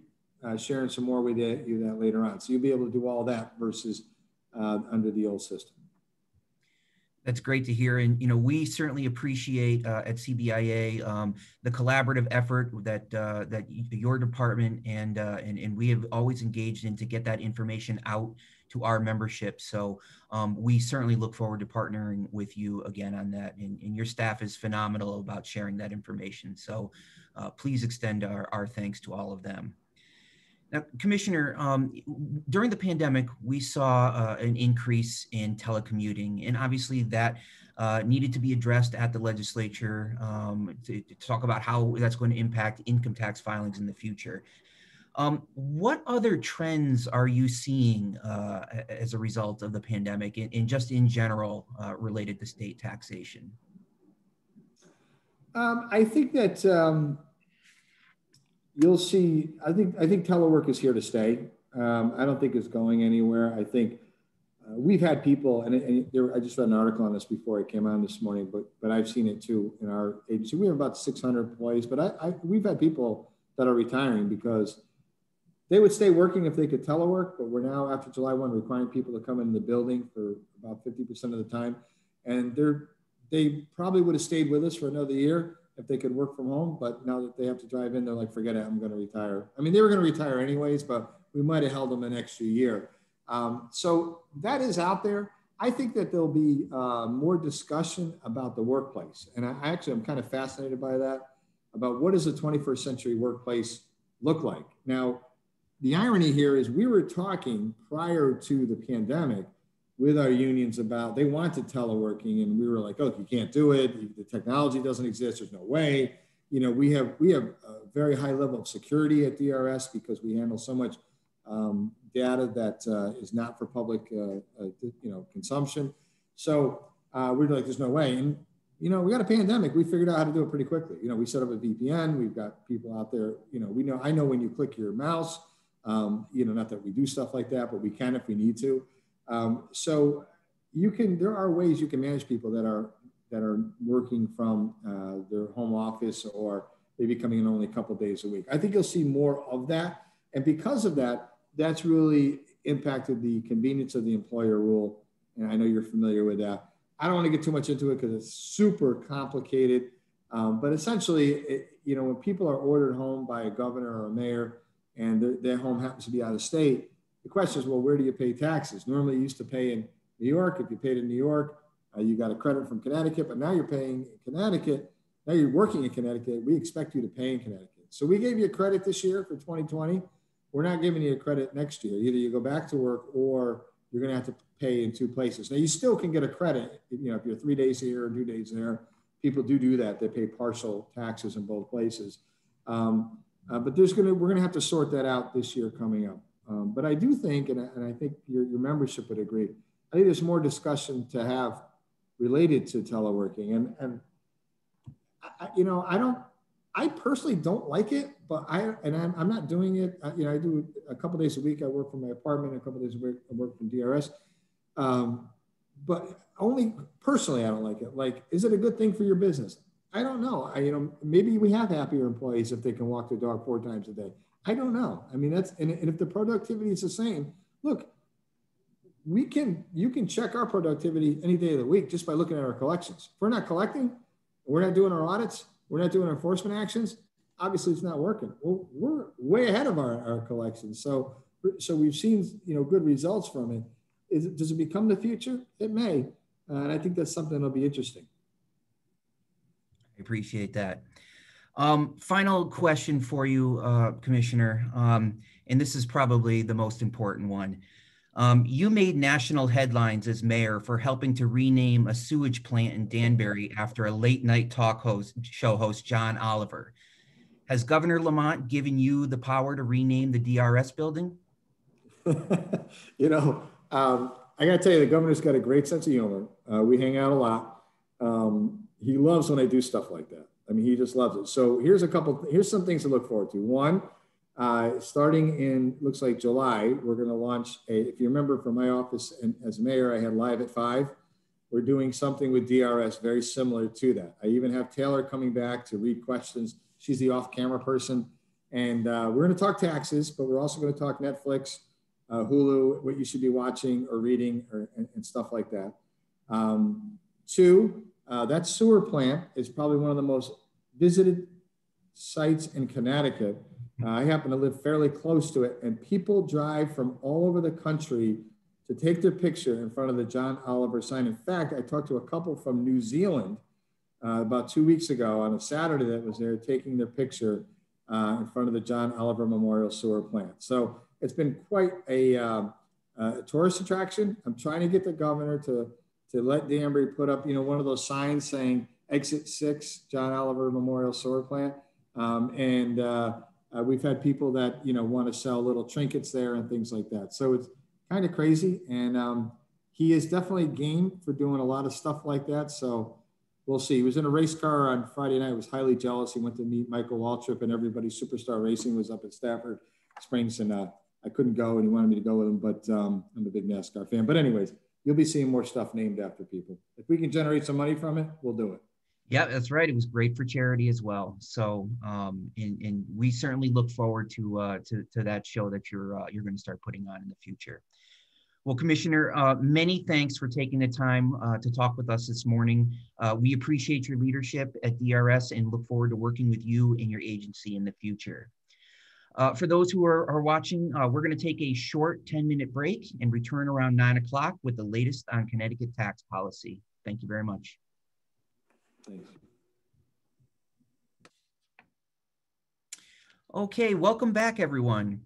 sharing some more with you that later on. So you'll be able to do all that versus under the old system. That's great to hear. And, you know, we certainly appreciate at CBIA the collaborative effort that that your department and we have always engaged in to get that information out to our membership. So we certainly look forward to partnering with you again on that. And your staff is phenomenal about sharing that information. So please extend our thanks to all of them. Now, Commissioner, during the pandemic, we saw an increase in telecommuting, and obviously that needed to be addressed at the legislature to talk about how that's going to impact income tax filings in the future. What other trends are you seeing as a result of the pandemic and just in general related to state taxation? I think that you'll see, I think telework is here to stay. I don't think it's going anywhere. I think we've had people, and I just read an article on this before I came on this morning, but I've seen it too in our agency. We have about 600 employees, but we've had people that are retiring because they would stay working if they could telework, but we're now, after July 1, requiring people to come into the building for about 50% of the time. And they probably would have stayed with us for another year if they could work from home, but now that they have to drive in, they're like, forget it, I'm gonna retire. I mean, they were gonna retire anyways, but we might've held them an extra year. So that is out there. I think that there'll be more discussion about the workplace. And I'm kind of fascinated by that, about what does the 21st century workplace look like? Now, the irony here is we were talking prior to the pandemic with our unions about they wanted teleworking, and we were like, oh, you can't do it. The technology doesn't exist. There's no way. You know, we have a very high level of security at DRS because we handle so much data that is not for public, consumption. So we're like, there's no way. And you know, we got a pandemic. We figured out how to do it pretty quickly. You know, we set up a VPN. We've got people out there. You know, I know when you click your mouse. You know, not that we do stuff like that, but we can if we need to. So there are ways you can manage people that are working from their home office or maybe coming in only a couple of days a week. I think you'll see more of that. And because of that, that's really impacted the convenience of the employer rule. And I know you're familiar with that. I don't want to get too much into it because it's super complicated. But essentially, you know, when people are ordered home by a governor or a mayor and their home happens to be out of state, the question is, well, where do you pay taxes? Normally you used to pay in New York. If you paid in New York, you got a credit from Connecticut, but now you're paying in Connecticut. Now you're working in Connecticut. We expect you to pay in Connecticut. So we gave you a credit this year for 2020. We're not giving you a credit next year. Either you go back to work or you're going to have to pay in two places. Now you still can get a credit, you know, if you're 3 days here or 2 days there. People do that. They pay partial taxes in both places. But we're going to have to sort that out this year coming up. But I do think, and I think your membership would agree, I think there's more discussion to have related to teleworking. I personally don't like it, but I'm not doing it. You know, I do a couple days a week. I work from my apartment. A couple days a week, I work from DRS. But only personally, I don't like it. Like, is it a good thing for your business? I don't know. Maybe we have happier employees if they can walk their dog 4 times a day. I don't know. I mean, and if the productivity is the same, look, you can check our productivity any day of the week just by looking at our collections. If we're not collecting, we're not doing our audits, we're not doing our enforcement actions, obviously it's not working. Well, we're way ahead of our collections. So we've seen, you know, good results from it. Does it become the future? It may. And I think that's something that'll be interesting. I appreciate that. Final question for you, Commissioner, and this is probably the most important one. You made national headlines as mayor for helping to rename a sewage plant in Danbury after a late night talk show host, John Oliver. Has Governor Lamont given you the power to rename the DRS building? I gotta tell you, the governor's got a great sense of humor. We hang out a lot. He loves when I do stuff like that. I mean, he just loves it. So here's some things to look forward to. One, starting in, looks like July, we're gonna launch if you remember from my office and as mayor, I had Live at 5. We're doing something with DRS very similar to that. I even have Taylor coming back to read questions. She's the off-camera person. And we're gonna talk taxes, but we're also gonna talk Netflix, Hulu, what you should be watching or reading and stuff like that. Two, that sewer plant is probably one of the most visited sites in Connecticut. I happen to live fairly close to it, and people drive from all over the country to take their picture in front of the John Oliver sign. In fact, I talked to a couple from New Zealand about 2 weeks ago on a Saturday that was there taking their picture in front of the John Oliver Memorial Sewer Plant. So it's been quite a tourist attraction. I'm trying to get the governor to let Danbury put up, one of those signs saying Exit 6, John Oliver Memorial Sewer Plant. We've had people that, want to sell little trinkets there and things like that. So it's kind of crazy. And he is definitely game for doing a lot of stuff like that. So we'll see. He was in a race car on Friday night. He was highly jealous. He went to meet Michael Waltrip and everybody. Superstar Racing was up at Stafford Springs, and I couldn't go, and he wanted me to go with him, but I'm a big NASCAR fan. But anyways, you'll be seeing more stuff named after people. If we can generate some money from it, we'll do it. Yeah, that's right. It was great for charity as well. So, and we certainly look forward to that show that you're going to start putting on in the future. Well, Commissioner, many thanks for taking the time to talk with us this morning. We appreciate your leadership at DRS and look forward to working with you and your agency in the future. For those who are watching, we're going to take a short 10-minute break and return around 9 o'clock with the latest on Connecticut tax policy. Thank you very much. Thanks. Okay, welcome back, everyone.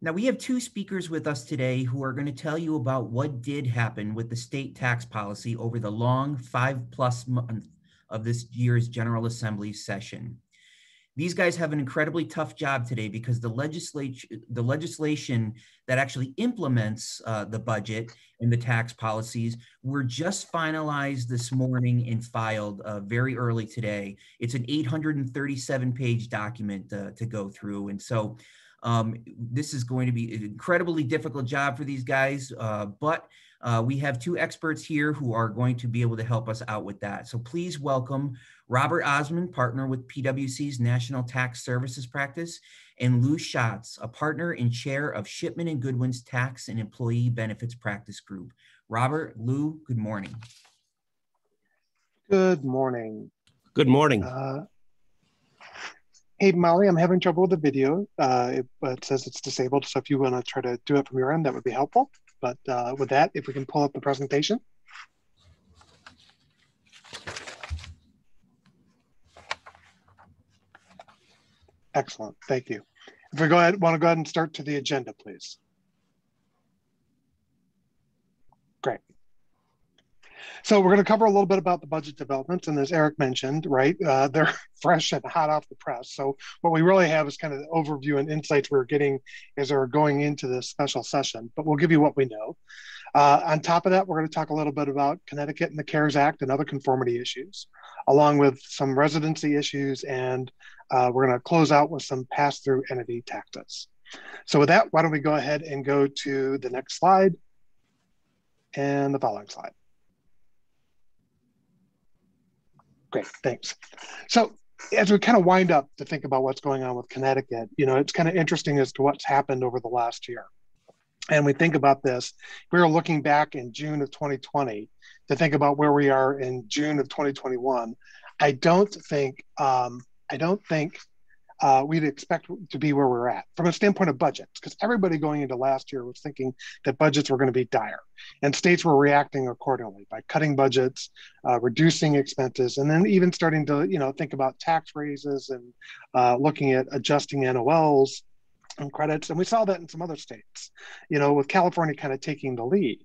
Now, we have two speakers with us today who are going to tell you about what did happen with the state tax policy over the long 5+ months of this year's General Assembly session. These guys have an incredibly tough job today because the legislation that actually implements the budget and the tax policies were just finalized this morning and filed very early today. It's an 837-page document to go through. And so this is going to be an incredibly difficult job for these guys, but we have two experts here who are going to be able to help us out with that. So please welcome Robert Osmond, partner with PwC's National Tax Services Practice, and Louis Schatz, a partner and chair of Shipman and Goodwin's Tax and Employee Benefits Practice Group. Robert, Lou, good morning. Good morning. Good morning. Hey, Molly, I'm having trouble with the video. It says it's disabled, so if you want to try to do it from your end, that would be helpful. But with that, if we can pull up the presentation. Excellent, thank you. If we go ahead and start to the agenda, please. Great. So we're going to cover a little bit about the budget developments, and as Eric mentioned, right, they're fresh and hot off the press. So what we really have is kind of the overview and insights we're getting as we're going into this special session, but we'll give you what we know. On top of that, we're going to talk a little bit about Connecticut and the CARES Act and other conformity issues, along with some residency issues, and we're going to close out with some pass-through entity taxes. So with that, why don't we go ahead and go to the next slide and the following slide. Great, thanks. So as we kind of wind up to think about what's going on with Connecticut, it's kind of interesting as to what's happened over the last year. And we think about this, we were looking back in June of 2020 to think about where we are in June of 2021. I don't think we'd expect to be where we're at from a standpoint of budgets, because everybody going into last year was thinking that budgets were going to be dire, and states were reacting accordingly by cutting budgets, reducing expenses, and then even starting to, you know, think about tax raises and looking at adjusting NOLs and credits. And we saw that in some other states, you know, with California kind of taking the lead.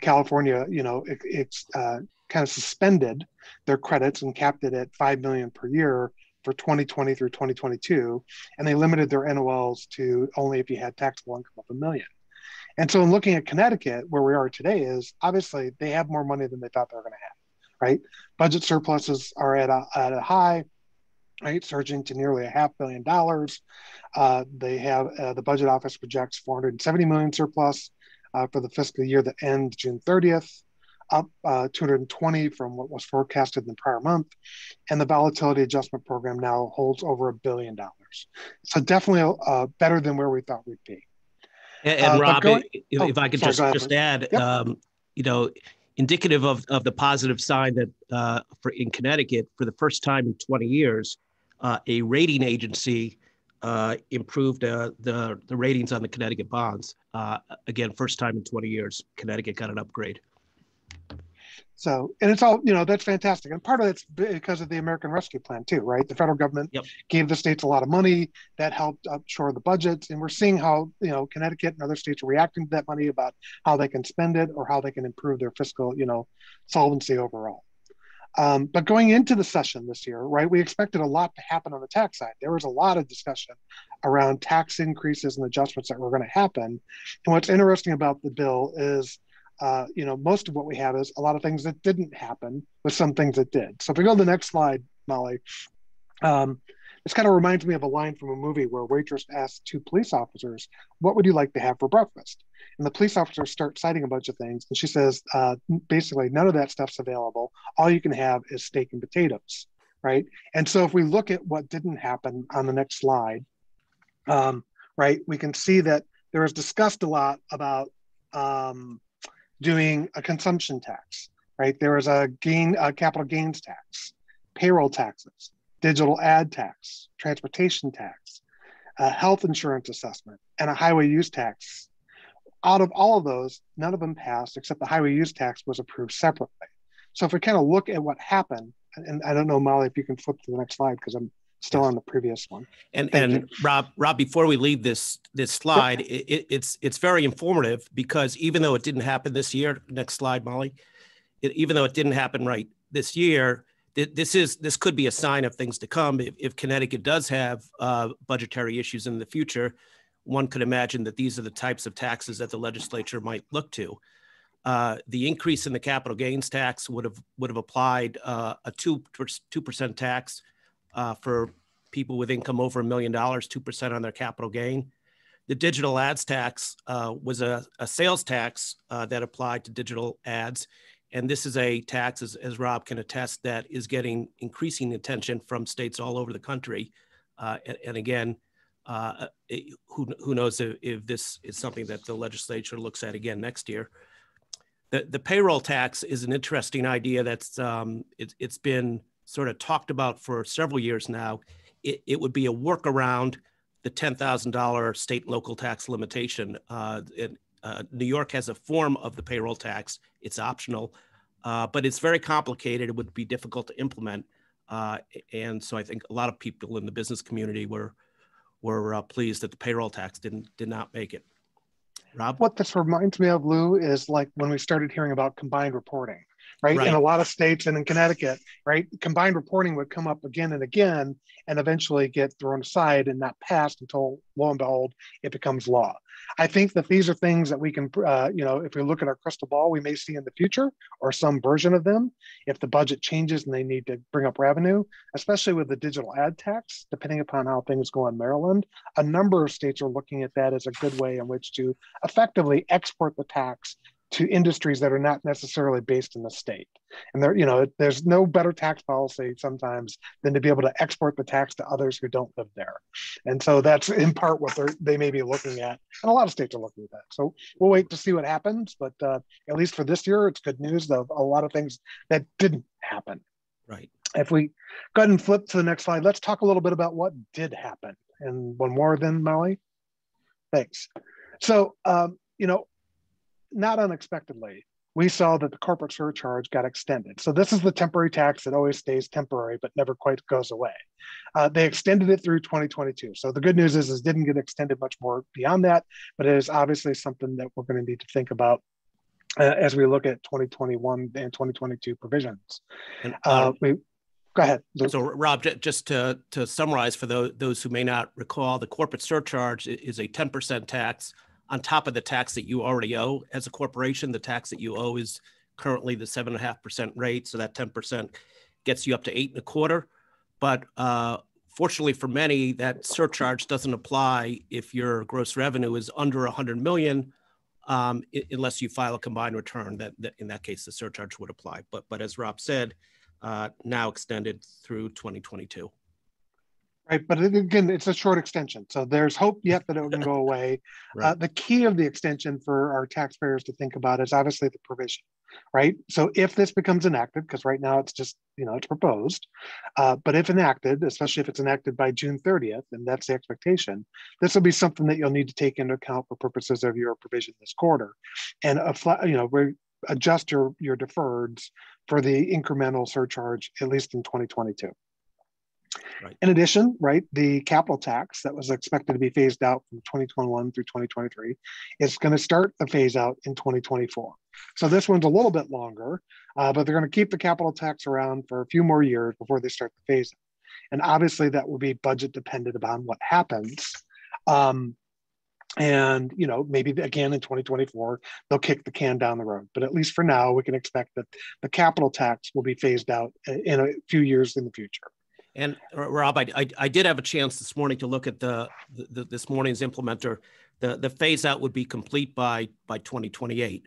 California, you know, it's kind of suspended their credits and capped it at $5 million per year for 2020 through 2022, and they limited their NOLs to only if you had taxable income of $1 million. And so in looking at Connecticut, where we are today, is obviously they have more money than they thought they were going to have, right? Budget surpluses are at a high, right? Surging to nearly $500 million. They have, the budget office projects $470 million surplus for the fiscal year that ends June 30th. Up 220 from what was forecasted in the prior month. And the volatility adjustment program now holds over $1 billion. So definitely better than where we thought we'd be. And Rob, if I could just add, yep. You know, indicative of the positive sign that in Connecticut, for the first time in 20 years, a rating agency improved the ratings on the Connecticut bonds. Again, first time in 20 years, Connecticut got an upgrade. So, and it's all, you know, that's fantastic. And part of it's because of the American Rescue Plan too, right? The federal government yep. gave the states a lot of money that helped upshore the budgets. And we're seeing how, you know, Connecticut and other states are reacting to that money about how they can spend it or how they can improve their fiscal, you know, solvency overall. But going into the session this year, right, we expected a lot to happen on the tax side. There was a lot of discussion around tax increases and adjustments that were going to happen. And what's interesting about the bill is, you know, most of what we have is a lot of things that didn't happen with some things that did. So if we go to the next slide, Molly, this kind of reminds me of a line from a movie where a waitress asks two police officers, what would you like to have for breakfast? And the police officers start citing a bunch of things. And she says, basically, none of that stuff's available. All you can have is steak and potatoes, right? And so if we look at what didn't happen on the next slide, right, we can see that there was discussed a lot about doing a consumption tax, right? There was a capital gains tax, payroll taxes, digital ad tax, transportation tax, a health insurance assessment, and a highway use tax. Out of all of those, none of them passed, except the highway use tax was approved separately. So if we kind of look at what happened, and I don't know, Molly, if you can flip to the next slide, because I'm still on the previous one. And Rob, before we leave this slide, yep. it's very informative, because even though it didn't happen this year, next slide, Molly, even though it didn't happen right this year, this could be a sign of things to come. If Connecticut does have budgetary issues in the future, one could imagine that these are the types of taxes that the legislature might look to. The increase in the capital gains tax would have applied a 2% tax for people with income over $1 million, 2% on their capital gain. The digital ads tax was a sales tax that applied to digital ads. And this is a tax, as Rob can attest, that is getting increasing attention from states all over the country. And again, who knows if this is something that the legislature looks at again next year. The payroll tax is an interesting idea that's it's been sort of talked about for several years now. It would be a workaround the $10,000 state and local tax limitation. New York has a form of the payroll tax. It's optional, but it's very complicated. It would be difficult to implement. And so I think a lot of people in the business community were pleased that the payroll tax did not make it. Rob? What this reminds me of, Lou, is like when we started hearing about combined reporting. Right? In a lot of states and in Connecticut, right? Combined reporting would come up again and again and eventually get thrown aside and not passed until, lo and behold, it becomes law. I think that these are things that we can, you know, if we look at our crystal ball, we may see in the future or some version of them if the budget changes and they need to bring up revenue, especially with the digital ad tax, depending upon how things go in Maryland. A number of states are looking at that as a good way in which to effectively export the tax to industries that are not necessarily based in the state. And there, you know, there's no better tax policy sometimes than to be able to export the tax to others who don't live there. And so that's in part what they may be looking at. And a lot of states are looking at that. So we'll wait to see what happens. But at least for this year, it's good news of a lot of things that didn't happen. Right. If we go ahead and flip to the next slide, let's talk a little bit about what did happen. And one more then, Molly. Thanks. So, you know, not unexpectedly, we saw that the corporate surcharge got extended. So this is the temporary tax that always stays temporary, but never quite goes away. They extended it through 2022. So the good news is it didn't get extended much more beyond that, but it is obviously something that we're going to need to think about as we look at 2021 and 2022 provisions. Go ahead, Luke. So Rob, just to summarize for those who may not recall, the corporate surcharge is a 10% tax on top of the tax that you already owe as a corporation. The tax that you owe is currently the 7.5% rate. So that 10% gets you up to 8.25%. But fortunately for many, that surcharge doesn't apply if your gross revenue is under 100 million, unless you file a combined return. That in that case, the surcharge would apply. But as Rob said, now extended through 2022. Right, but again, it's a short extension. So there's hope yet that it can go away. Right. The key of the extension for our taxpayers to think about is obviously the provision, right? So if this becomes enacted, because right now it's just, you know, it's proposed, but if enacted, especially if it's enacted by June 30th, and that's the expectation, this will be something that you'll need to take into account for purposes of your provision this quarter. And, you know, adjust your deferreds for the incremental surcharge, at least in 2022. Right. In addition, right, the capital tax that was expected to be phased out from 2021 through 2023 is going to start the phase out in 2024. So this one's a little bit longer, but they're going to keep the capital tax around for a few more years before they start the phase out. And obviously that will be budget dependent upon what happens. And, you know, maybe again in 2024, they'll kick the can down the road. But at least for now, we can expect that the capital tax will be phased out in a few years in the future. And Rob, I did have a chance this morning to look at the this morning's implementer. The phase out would be complete by 2028.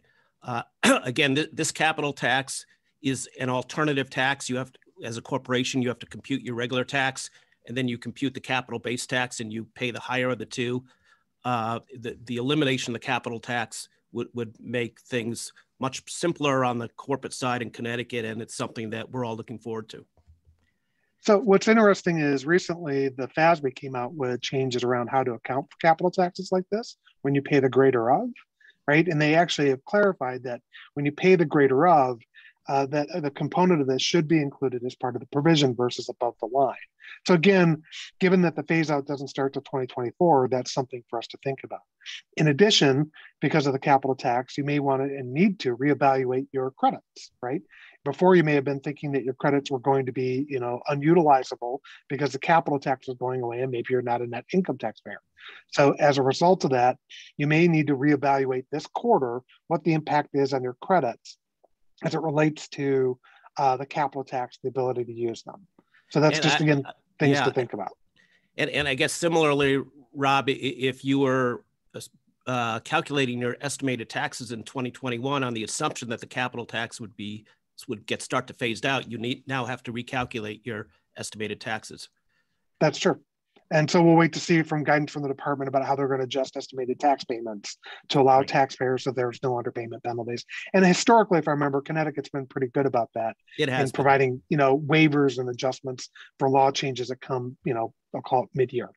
Again, this capital tax is an alternative tax. You have to, as a corporation, you have to compute your regular tax, and then you compute the capital base tax, and you pay the higher of the two. The elimination of the capital tax would make things much simpler on the corporate side in Connecticut, and it's something that we're all looking forward to. So what's interesting is recently the FASB came out with changes around how to account for capital taxes like this when you pay the greater of, right? And they actually have clarified that when you pay the greater of, that the component of this should be included as part of the provision versus above the line. So again, given that the phase out doesn't start till 2024, that's something for us to think about. In addition, because of the capital tax, you may want to and need to reevaluate your credits, right? Before you may have been thinking that your credits were going to be, you know, unutilizable because the capital tax is going away and maybe you're not a net income taxpayer. So as a result of that, you may need to reevaluate this quarter what the impact is on your credits as it relates to the capital tax, the ability to use them. So that's things to think about. And I guess similarly, Rob, if you were calculating your estimated taxes in 2021 on the assumption that the capital tax would start to phased out, you now have to recalculate your estimated taxes. That's true. And so we'll wait to see from guidance from the department about how they're going to adjust estimated tax payments to allow taxpayers so there's no underpayment penalties. And historically, if I remember, Connecticut's been pretty good about that. It has been providing, you know, waivers and adjustments for law changes that come, you know, I'll call it mid-year.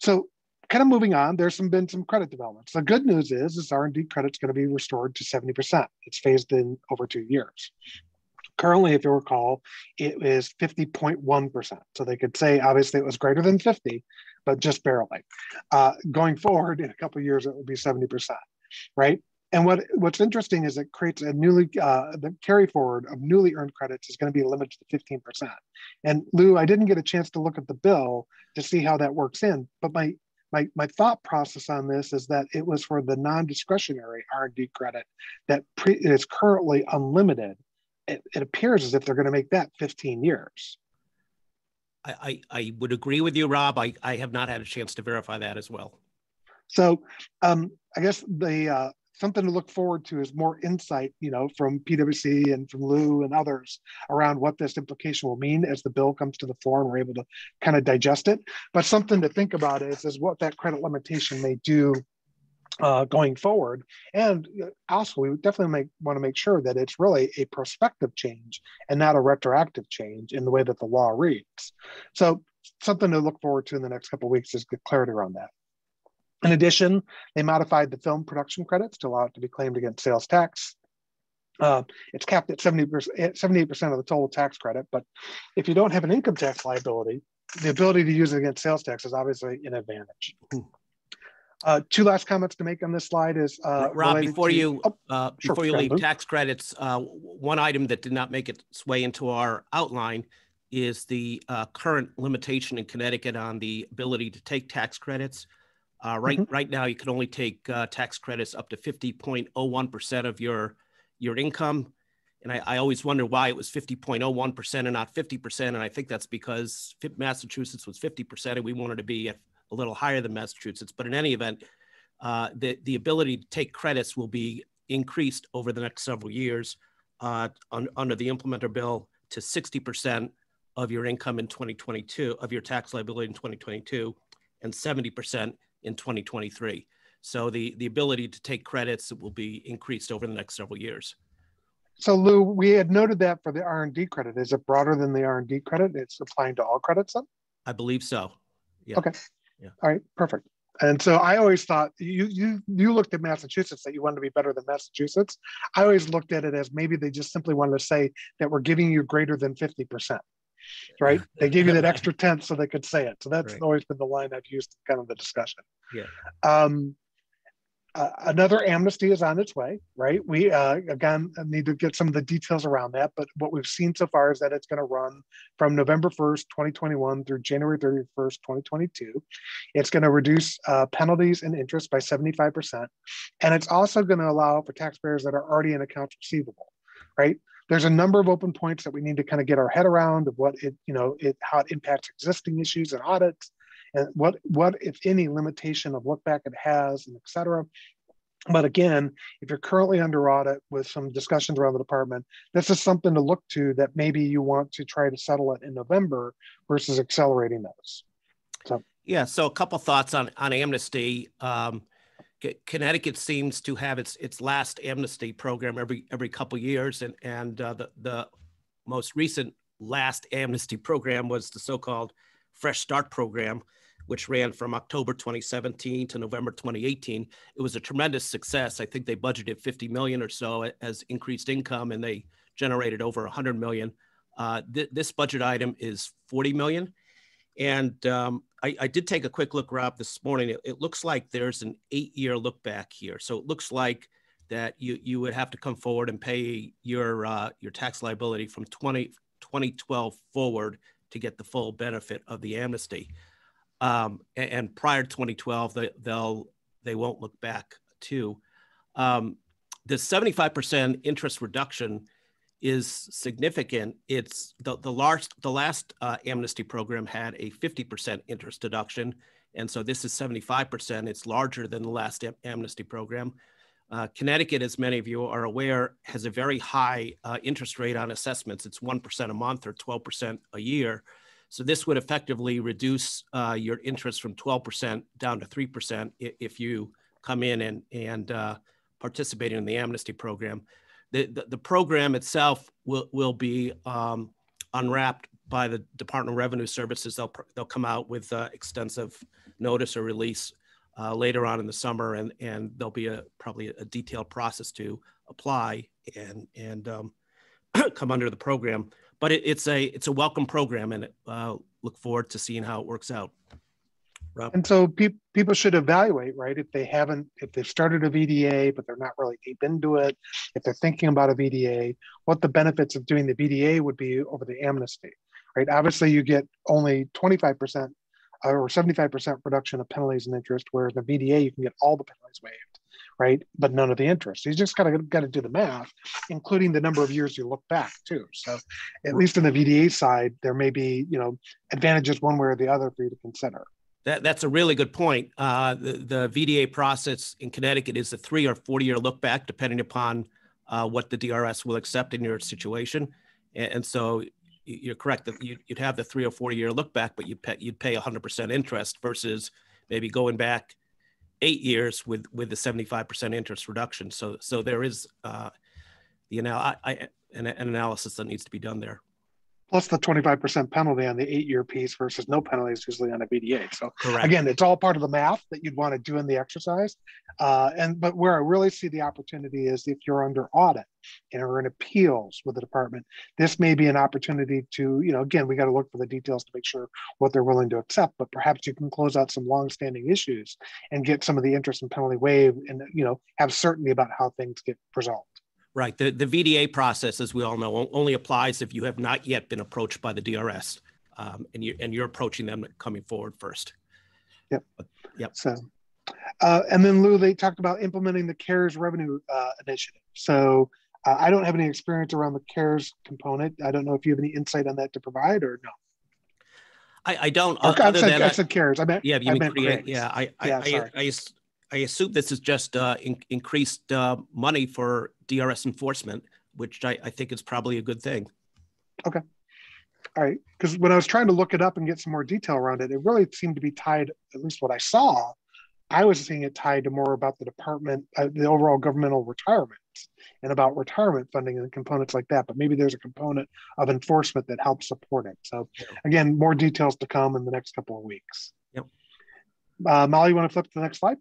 So kind of moving on, there's been some credit developments. The good news is R&D credit's going to be restored to 70%. It's phased in over 2 years. Currently, if you recall, it is 50.1%. So they could say, obviously, it was greater than 50, but just barely. Going forward, in a couple of years, it would be 70%, right? And what's interesting is it creates a the carry forward of newly earned credits is going to be limited to 15%. And Lou, I didn't get a chance to look at the bill to see how that works in, but my thought process on this is that it was for the non-discretionary R&D credit that is currently unlimited. It appears as if they're going to make that 15 years. I would agree with you, Rob. I have not had a chance to verify that as well. So I guess something to look forward to is more insight, you know, from PwC and from Lou and others around what this implication will mean as the bill comes to the floor and we're able to kind of digest it. But something to think about is what that credit limitation may do going forward. And also, we definitely want to make sure that it's really a prospective change and not a retroactive change in the way that the law reads. So something to look forward to in the next couple of weeks is good clarity around that. In addition, they modified the film production credits to allow it to be claimed against sales tax. It's capped at 78% of the total tax credit, but if you don't have an income tax liability, the ability to use it against sales tax is obviously an advantage. Two last comments to make on this slide is Rob, before you leave tax credits, one item that did not make its way into our outline is the current limitation in Connecticut on the ability to take tax credits. Right now, you can only take tax credits up to 50.01% of your income. And I always wonder why it was 50.01% and not 50%. And I think that's because Massachusetts was 50% and we wanted to be a little higher than Massachusetts. But in any event, the ability to take credits will be increased over the next several years under the implementer bill to 60% of your income in 2022, of your tax liability in 2022, and 70% in 2023. So the ability to take credits will be increased over the next several years. So Lou, we had noted that for the R&D credit. Is it broader than the R&D credit? It's applying to all credits then? I believe so. Yeah. Okay. Yeah. All right, perfect. And so I always thought, you looked at Massachusetts that you wanted to be better than Massachusetts. I always looked at it as maybe they just simply wanted to say that we're giving you greater than 50%, right? They gave you that extra tenth so they could say it. So that's always been the line I've used in kind of the discussion. Yeah. Another amnesty is on its way, right? We, again, need to get some of the details around that, but what we've seen so far is that it's going to run from November 1st, 2021 through January 31st, 2022. It's going to reduce penalties and interest by 75%, and it's also going to allow for taxpayers that are already in accounts receivable, right? There's a number of open points that we need to kind of get our head around of what it, how it impacts existing issues and audits, and what if any limitation of look back it has, and et cetera. But again, if you're currently under audit with some discussions around the department, this is something to look to that maybe you want to try to settle it in November versus accelerating those. So yeah, so a couple thoughts on amnesty. Connecticut seems to have its last amnesty program every couple years, and the most recent last amnesty program was the so-called Fresh Start program, which ran from October 2017 to November 2018. It was a tremendous success. I think they budgeted $50 million or so as increased income, and they generated over 100 million. This budget item is 40 million. And I did take a quick look, Rob, this morning. It looks like there's an 8-year look back here. So it looks like that you would have to come forward and pay your tax liability from 2012 forward to get the full benefit of the amnesty. And prior to 2012, they won't look back to. The 75% interest reduction is significant. It's the last amnesty program had a 50% interest deduction, and so this is 75%. It's larger than the last amnesty program. Connecticut, as many of you are aware, has a very high interest rate on assessments. It's 1% a month or 12% a year. So this would effectively reduce your interest from 12% down to 3% if you come in and participate in the amnesty program. The program itself will be unwrapped by the Department of Revenue Services. They'll come out with extensive notice or release later on in the summer, and there'll be probably a detailed process to apply and come under the program. But it's a welcome program, and look forward to seeing how it works out. Rob. And so people should evaluate, right? If they've started a VDA, but they're not really deep into it, if they're thinking about a VDA, what the benefits of doing the VDA would be over the amnesty, right? Obviously you get only 25% or 75% reduction of penalties and interest, whereas in the VDA, you can get all the penalties waived, right? But none of the interest. You just got to do the math, including the number of years you look back too. So at least on the VDA side, there may be, advantages one way or the other for you to consider. That's a really good point. The VDA process in Connecticut is a 3 or 40-year look back, depending upon what the DRS will accept in your situation. And so you're correct that you'd have the 3 or 40-year look back, but you'd pay 100% interest versus maybe going back 8 years with the 75% interest reduction. So there is an analysis that needs to be done there. Plus the 25% penalty on the 8-year piece versus no penalties usually on a VDA. So correct. Again, it's all part of the math that you'd want to do in the exercise. But where I really see the opportunity is if you're under audit and are in appeals with the department, this may be an opportunity to, again, we got to look for the details to make sure what they're willing to accept, but perhaps you can close out some longstanding issues and get some of the interest and penalty waived and, have certainty about how things get resolved. Right. The VDA process, as we all know, only applies if you have not yet been approached by the DRS, and you're approaching them coming forward first. Yep. So, and then Lou, they talked about implementing the CARES revenue initiative. So I don't have any experience around the CARES component. I don't know if you have any insight on that to provide or no. I don't. I said CARES. I meant create. I assume this is just increased money for DRS enforcement, which I think is probably a good thing. Okay. All right. Because when I was trying to look it up and get some more detail around it, it really seemed to be tied, at least what I saw, I was seeing it tied to more about the department, the overall governmental retirement and about retirement funding and components like that. But maybe there's a component of enforcement that helps support it. So again, more details to come in the next couple of weeks. Yep. Molly, you want to flip to the next slide?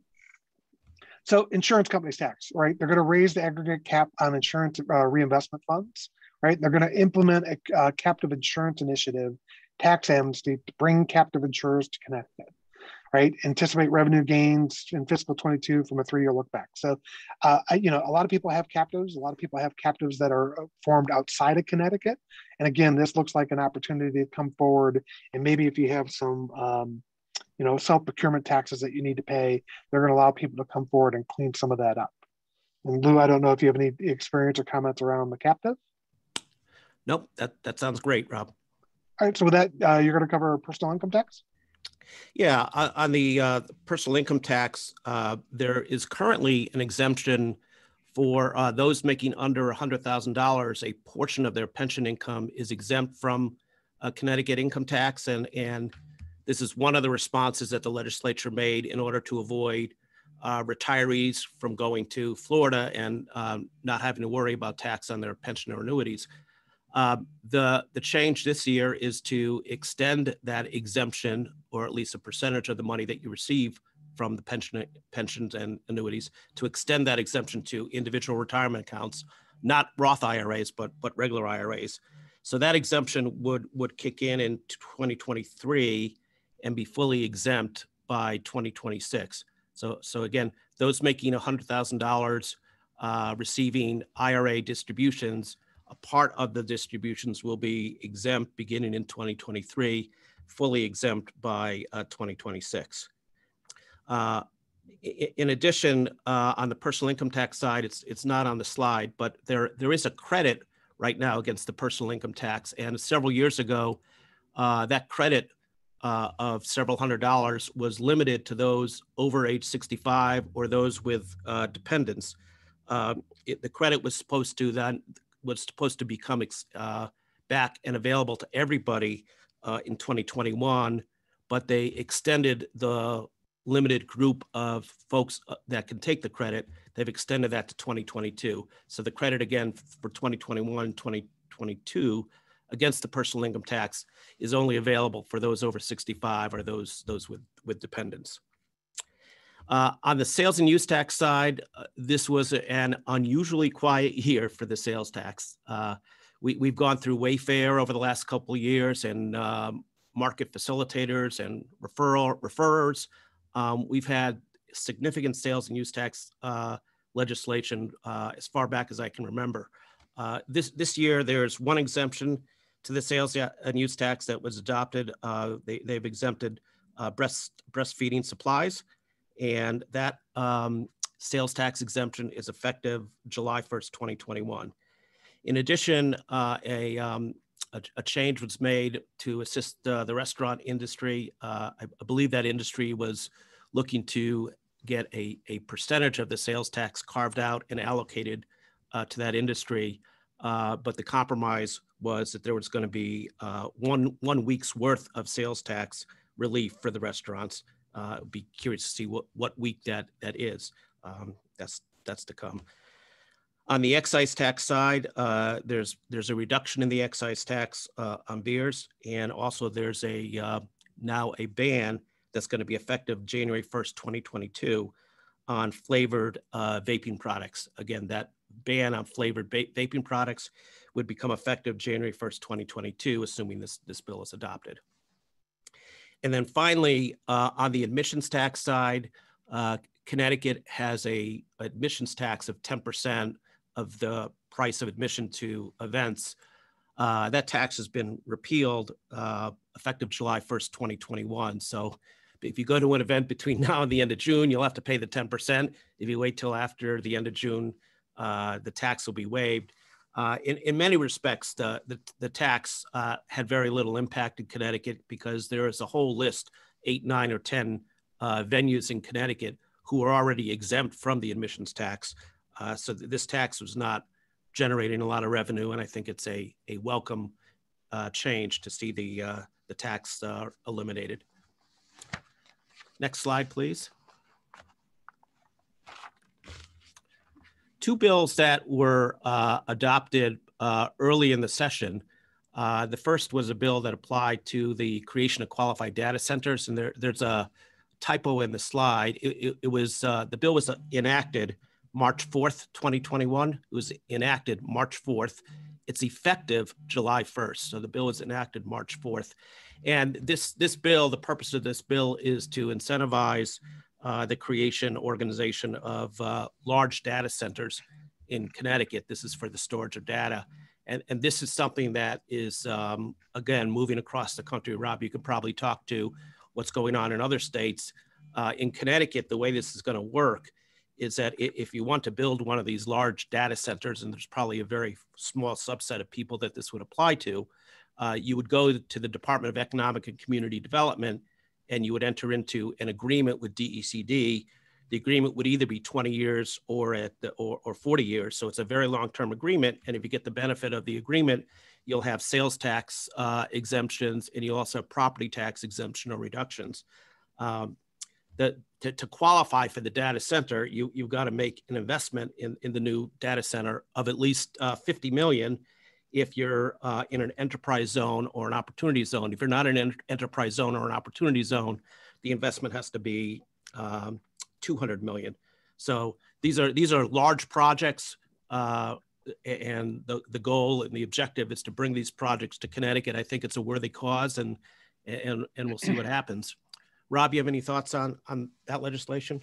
So insurance companies tax, right? They're going to raise the aggregate cap on insurance reinvestment funds, right? They're going to implement a captive insurance initiative, tax amnesty, to bring captive insurers to Connecticut, right? Anticipate revenue gains in fiscal 22 from a 3-year look back. So, a lot of people have captives. A lot of people have captives that are formed outside of Connecticut. And again, this looks like an opportunity to come forward. And maybe if you have some, self-procurement taxes that you need to pay, they're going to allow people to come forward and clean some of that up. And Lou, I don't know if you have any experience or comments around the captive? Nope, that sounds great, Rob. All right, so with that, you're going to cover personal income tax? Yeah, on the personal income tax, there is currently an exemption for those making under $100,000. A portion of their pension income is exempt from Connecticut income tax, and this is one of the responses that the legislature made in order to avoid retirees from going to Florida and not having to worry about tax on their pension or annuities. The change this year is to extend that exemption, or at least a percentage of the money that you receive from the pensions and annuities, to extend that exemption to individual retirement accounts, not Roth IRAs, but regular IRAs. So that exemption would kick in 2023. And be fully exempt by 2026. So again, those making $100,000 receiving IRA distributions, a part of the distributions will be exempt beginning in 2023, fully exempt by 2026. In addition, on the personal income tax side, it's not on the slide, but there is a credit right now against the personal income tax. And several years ago, that credit of several $100s was limited to those over age 65 or those with dependents. The credit was supposed to become back and available to everybody in 2021, but they extended the limited group of folks that can take the credit. They've extended that to 2022. So the credit again for 2021, 2022 against the personal income tax is only available for those over 65 or those with dependents. On the sales and use tax side, this was an unusually quiet year for the sales tax. We've gone through Wayfair over the last couple of years and market facilitators and referrers. We've had significant sales and use tax legislation as far back as I can remember. This year, there's one exemption to the sales and use tax that was adopted. They've exempted breastfeeding supplies, and that sales tax exemption is effective July 1st, 2021. In addition, a change was made to assist the restaurant industry. I believe that industry was looking to get a percentage of the sales tax carved out and allocated to that industry, but the compromise was that there was going to be one week's worth of sales tax relief for the restaurants Be curious to see what week that is. That's to come. On the excise tax side, there's a reduction in the excise tax on beers, and also there's a now a ban that's going to be effective January 1st, 2022, on flavored vaping products. Again, that ban on flavored vaping products would become effective January 1st, 2022, assuming this bill is adopted. And then finally, on the admissions tax side, Connecticut has a admissions tax of 10% of the price of admission to events. That tax has been repealed effective July 1st, 2021. So if you go to an event between now and the end of June, you'll have to pay the 10%. If you wait till after the end of June, the tax will be waived. In many respects, the tax had very little impact in Connecticut because there is a whole list, 8, 9, or 10 venues in Connecticut who are already exempt from the admissions tax. So this tax was not generating a lot of revenue, and I think it's a welcome change to see the tax eliminated. Next slide, please. Two bills that were adopted early in the session. The first was a bill that applied to the creation of qualified data centers, and there's a typo in the slide. It was the bill was enacted March 4th, 2021. It was enacted March 4th. It's effective July 1st. So the bill was enacted March 4th, and this bill, the purpose of this bill is to incentivize the creation, organization of large data centers in Connecticut. This is for the storage of data. And this is something that is, again, moving across the country. Rob, you can probably talk to what's going on in other states. In Connecticut, the way this is going to work is that if you want to build one of these large data centers, and there's probably a very small subset of people that this would apply to, you would go to the Department of Economic and Community Development, and you would enter into an agreement with DECD. The agreement would either be 20 years or 40 years. So it's a very long-term agreement. And if you get the benefit of the agreement, you'll have sales tax exemptions, and you'll also have property tax exemption or reductions. To qualify for the data center, you've got to make an investment in the new data center of at least $50 million. If you're in an enterprise zone or an opportunity zone. If you're not in an enterprise zone or an opportunity zone, the investment has to be $200 million. So these are large projects, and the goal and the objective is to bring these projects to Connecticut. I think it's a worthy cause, and we'll see what happens. Rob, you have any thoughts on that legislation?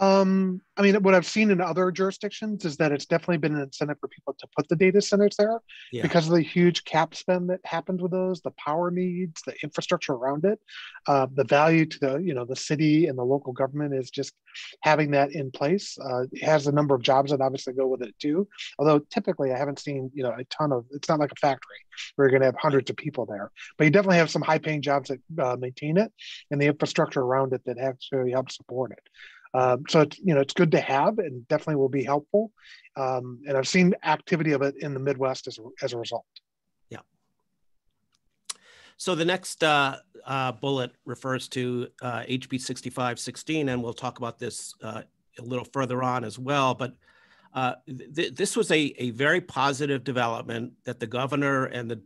I mean, what I've seen in other jurisdictions is that it's definitely been an incentive for people to put the data centers there because of the huge cap spend that happens with those, the power needs, the infrastructure around it. The value to the, the city and the local government is just having that in place. It has a number of jobs that obviously go with it too. Although typically I haven't seen, a ton of, it's not like a factory where you're going to have hundreds of people there, but you definitely have some high paying jobs that maintain it and the infrastructure around it that actually helps support it. So it's, it's good to have, and definitely will be helpful. And I've seen activity of it in the Midwest as a result. Yeah. So the next bullet refers to HB 6516, and we'll talk about this a little further on as well. But this was a very positive development that the governor and the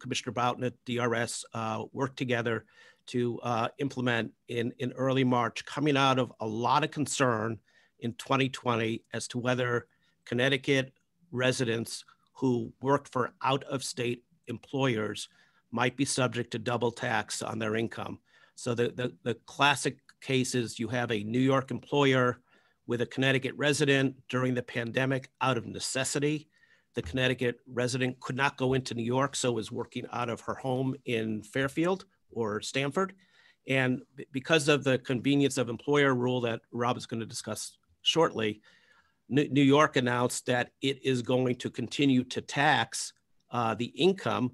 Commissioner Boughton at DRS worked together to implement in early March, coming out of a lot of concern in 2020 as to whether Connecticut residents who worked for out-of-state employers might be subject to double tax on their income. So the classic case is you have a New York employer with a Connecticut resident during the pandemic out of necessity. The Connecticut resident could not go into New York, so was working out of her home in Fairfield or Stamford. And because of the convenience of employer rule that Rob is going to discuss shortly, New York announced that it is going to continue to tax the income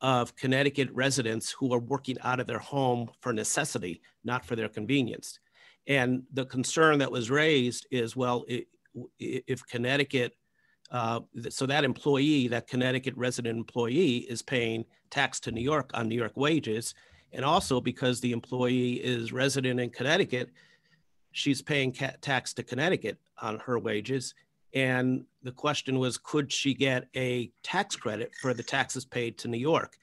of Connecticut residents who are working out of their home for necessity, not for their convenience. And the concern that was raised is, well, if Connecticut, so that employee, that Connecticut resident employee is paying tax to New York on New York wages, And also because the employee is resident in Connecticut, she's paying tax to Connecticut on her wages. And the question was, could she get a tax credit for the taxes paid to New York?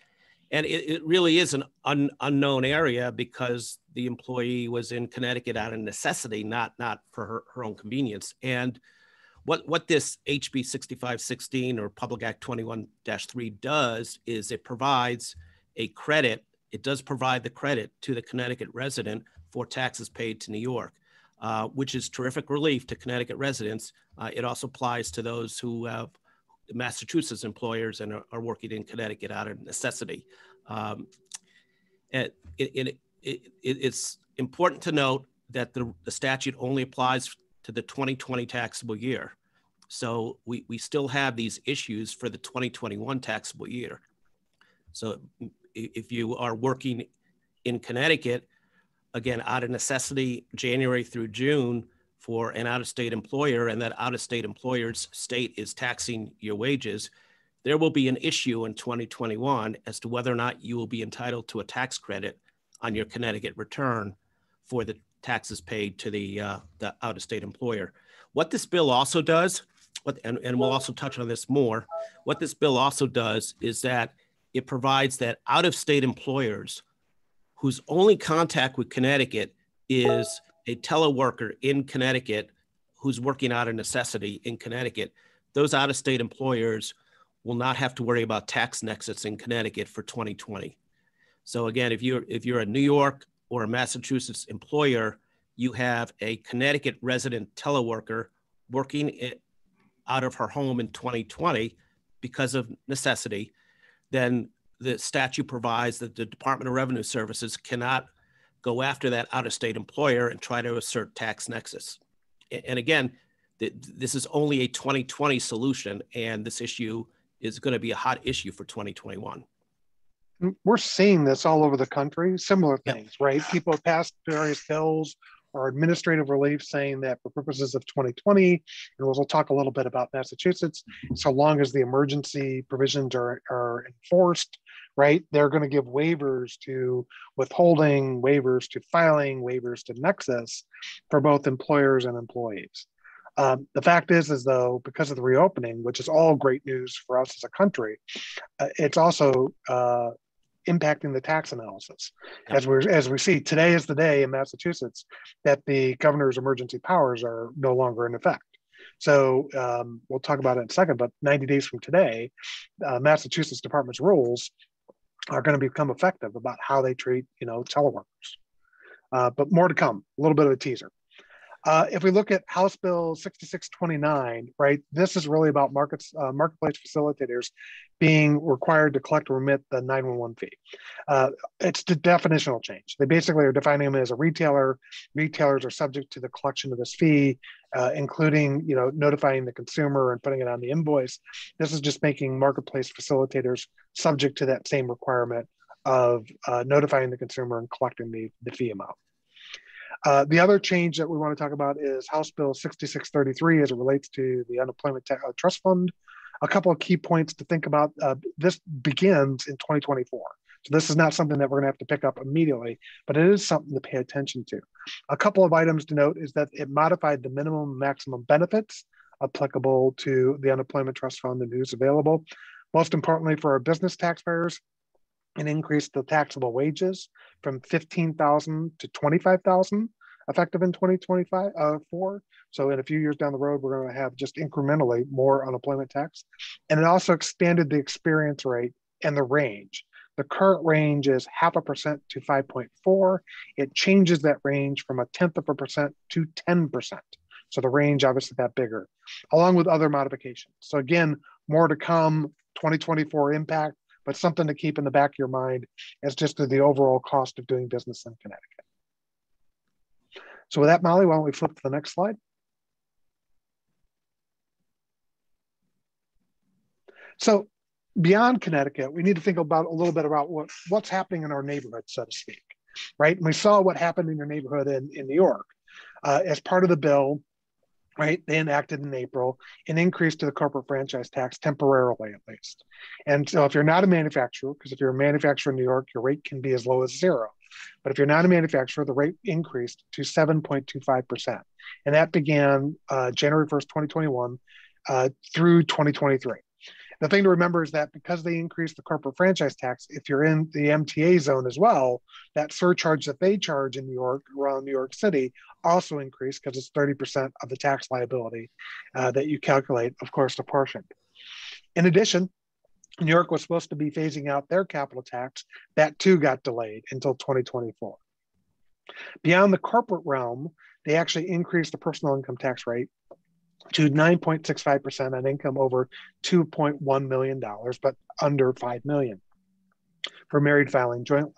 And it really is an unknown area because the employee was in Connecticut out of necessity, not for her own convenience. And what this HB 6516 or Public Act 21-3 does is it provides a credit. It does provide the credit to the Connecticut resident for taxes paid to New York, which is terrific relief to Connecticut residents. It also applies to those who have Massachusetts employers and are working in Connecticut out of necessity. It's important to note that the statute only applies to the 2020 taxable year. So we still have these issues for the 2021 taxable year. So if you are working in Connecticut, again, out of necessity, January through June, for an out-of-state employer, and that out-of-state employer's state is taxing your wages, there will be an issue in 2021 as to whether or not you will be entitled to a tax credit on your Connecticut return for the taxes paid to the out-of-state employer. What this bill also does, and we'll also touch on this more, what this bill also does is that it provides that out-of-state employers whose only contact with Connecticut is a teleworker in Connecticut who's working out of necessity in Connecticut, those out-of-state employers will not have to worry about tax nexus in Connecticut for 2020. So again, if you're a New York or a Massachusetts employer, you have a Connecticut resident teleworker working out of her home in 2020 because of necessity, then the statute provides that the Department of Revenue Services cannot go after that out-of-state employer and try to assert tax nexus. And again, this is only a 2020 solution, and this issue is going to be a hot issue for 2021. We're seeing this all over the country, similar things, yeah. Right? People have passed various bills or administrative relief saying that for purposes of 2020, and we'll talk a little bit about Massachusetts, so long as the emergency provisions are enforced, right? They're going to give waivers to withholding, waivers to filing, waivers to nexus for both employers and employees. The fact is though, because of the reopening, which is all great news for us as a country, it's also impacting the tax analysis. As we see, today is the day in Massachusetts that the governor's emergency powers are no longer in effect. So we'll talk about it in a second, but 90 days from today, Massachusetts Department's rules are going to become effective about how they treat, teleworkers. But more to come, a little bit of a teaser. If we look at House Bill 6629, right, this is really about marketplace facilitators being required to collect or remit the 911 fee. It's the definitional change. They basically are defining them as a retailer. Retailers are subject to the collection of this fee, including, notifying the consumer and putting it on the invoice. This is just making marketplace facilitators subject to that same requirement of notifying the consumer and collecting the fee amount. The other change that we want to talk about is House Bill 6633 as it relates to the Unemployment Trust Fund. A couple of key points to think about. This begins in 2024. So this is not something that we're going to have to pick up immediately, but it is something to pay attention to. A couple of items to note is that it modified the minimum and maximum benefits applicable to the Unemployment Trust Fund and who's available. Most importantly for our business taxpayers, and increase the taxable wages from $15,000 to $25,000 effective in 2024. So in a few years down the road, we're going to have just incrementally more unemployment tax. And it also expanded the experience rate and the range. The current range is 0.5% to 5.4. It changes that range from 0.1% to 10%. So the range obviously got bigger, along with other modifications. So again, more to come, 2024 impact, but something to keep in the back of your mind as just to the overall cost of doing business in Connecticut. So with that, Molly, why don't we flip to the next slide? So beyond Connecticut, we need to think about a little bit about what's happening in our neighborhood, so to speak, right? And we saw what happened in your neighborhood in New York. As part of the bill, right? They enacted in April an increase to the corporate franchise tax temporarily, at least. And so if you're not a manufacturer, because if you're a manufacturer in New York, your rate can be as low as zero. But if you're not a manufacturer, the rate increased to 7.25%. And that began January 1st, 2021 through 2023. The thing to remember is that because they increased the corporate franchise tax, if you're in the MTA zone as well, that surcharge that they charge in New York, around New York City, also increased because it's 30% of the tax liability that you calculate, of course, apportioned. In addition, New York was supposed to be phasing out their capital tax. That too got delayed until 2024. Beyond the corporate realm, they actually increased the personal income tax rate to 9.65% on income over $2.1 million, but under $5 million for married filing jointly.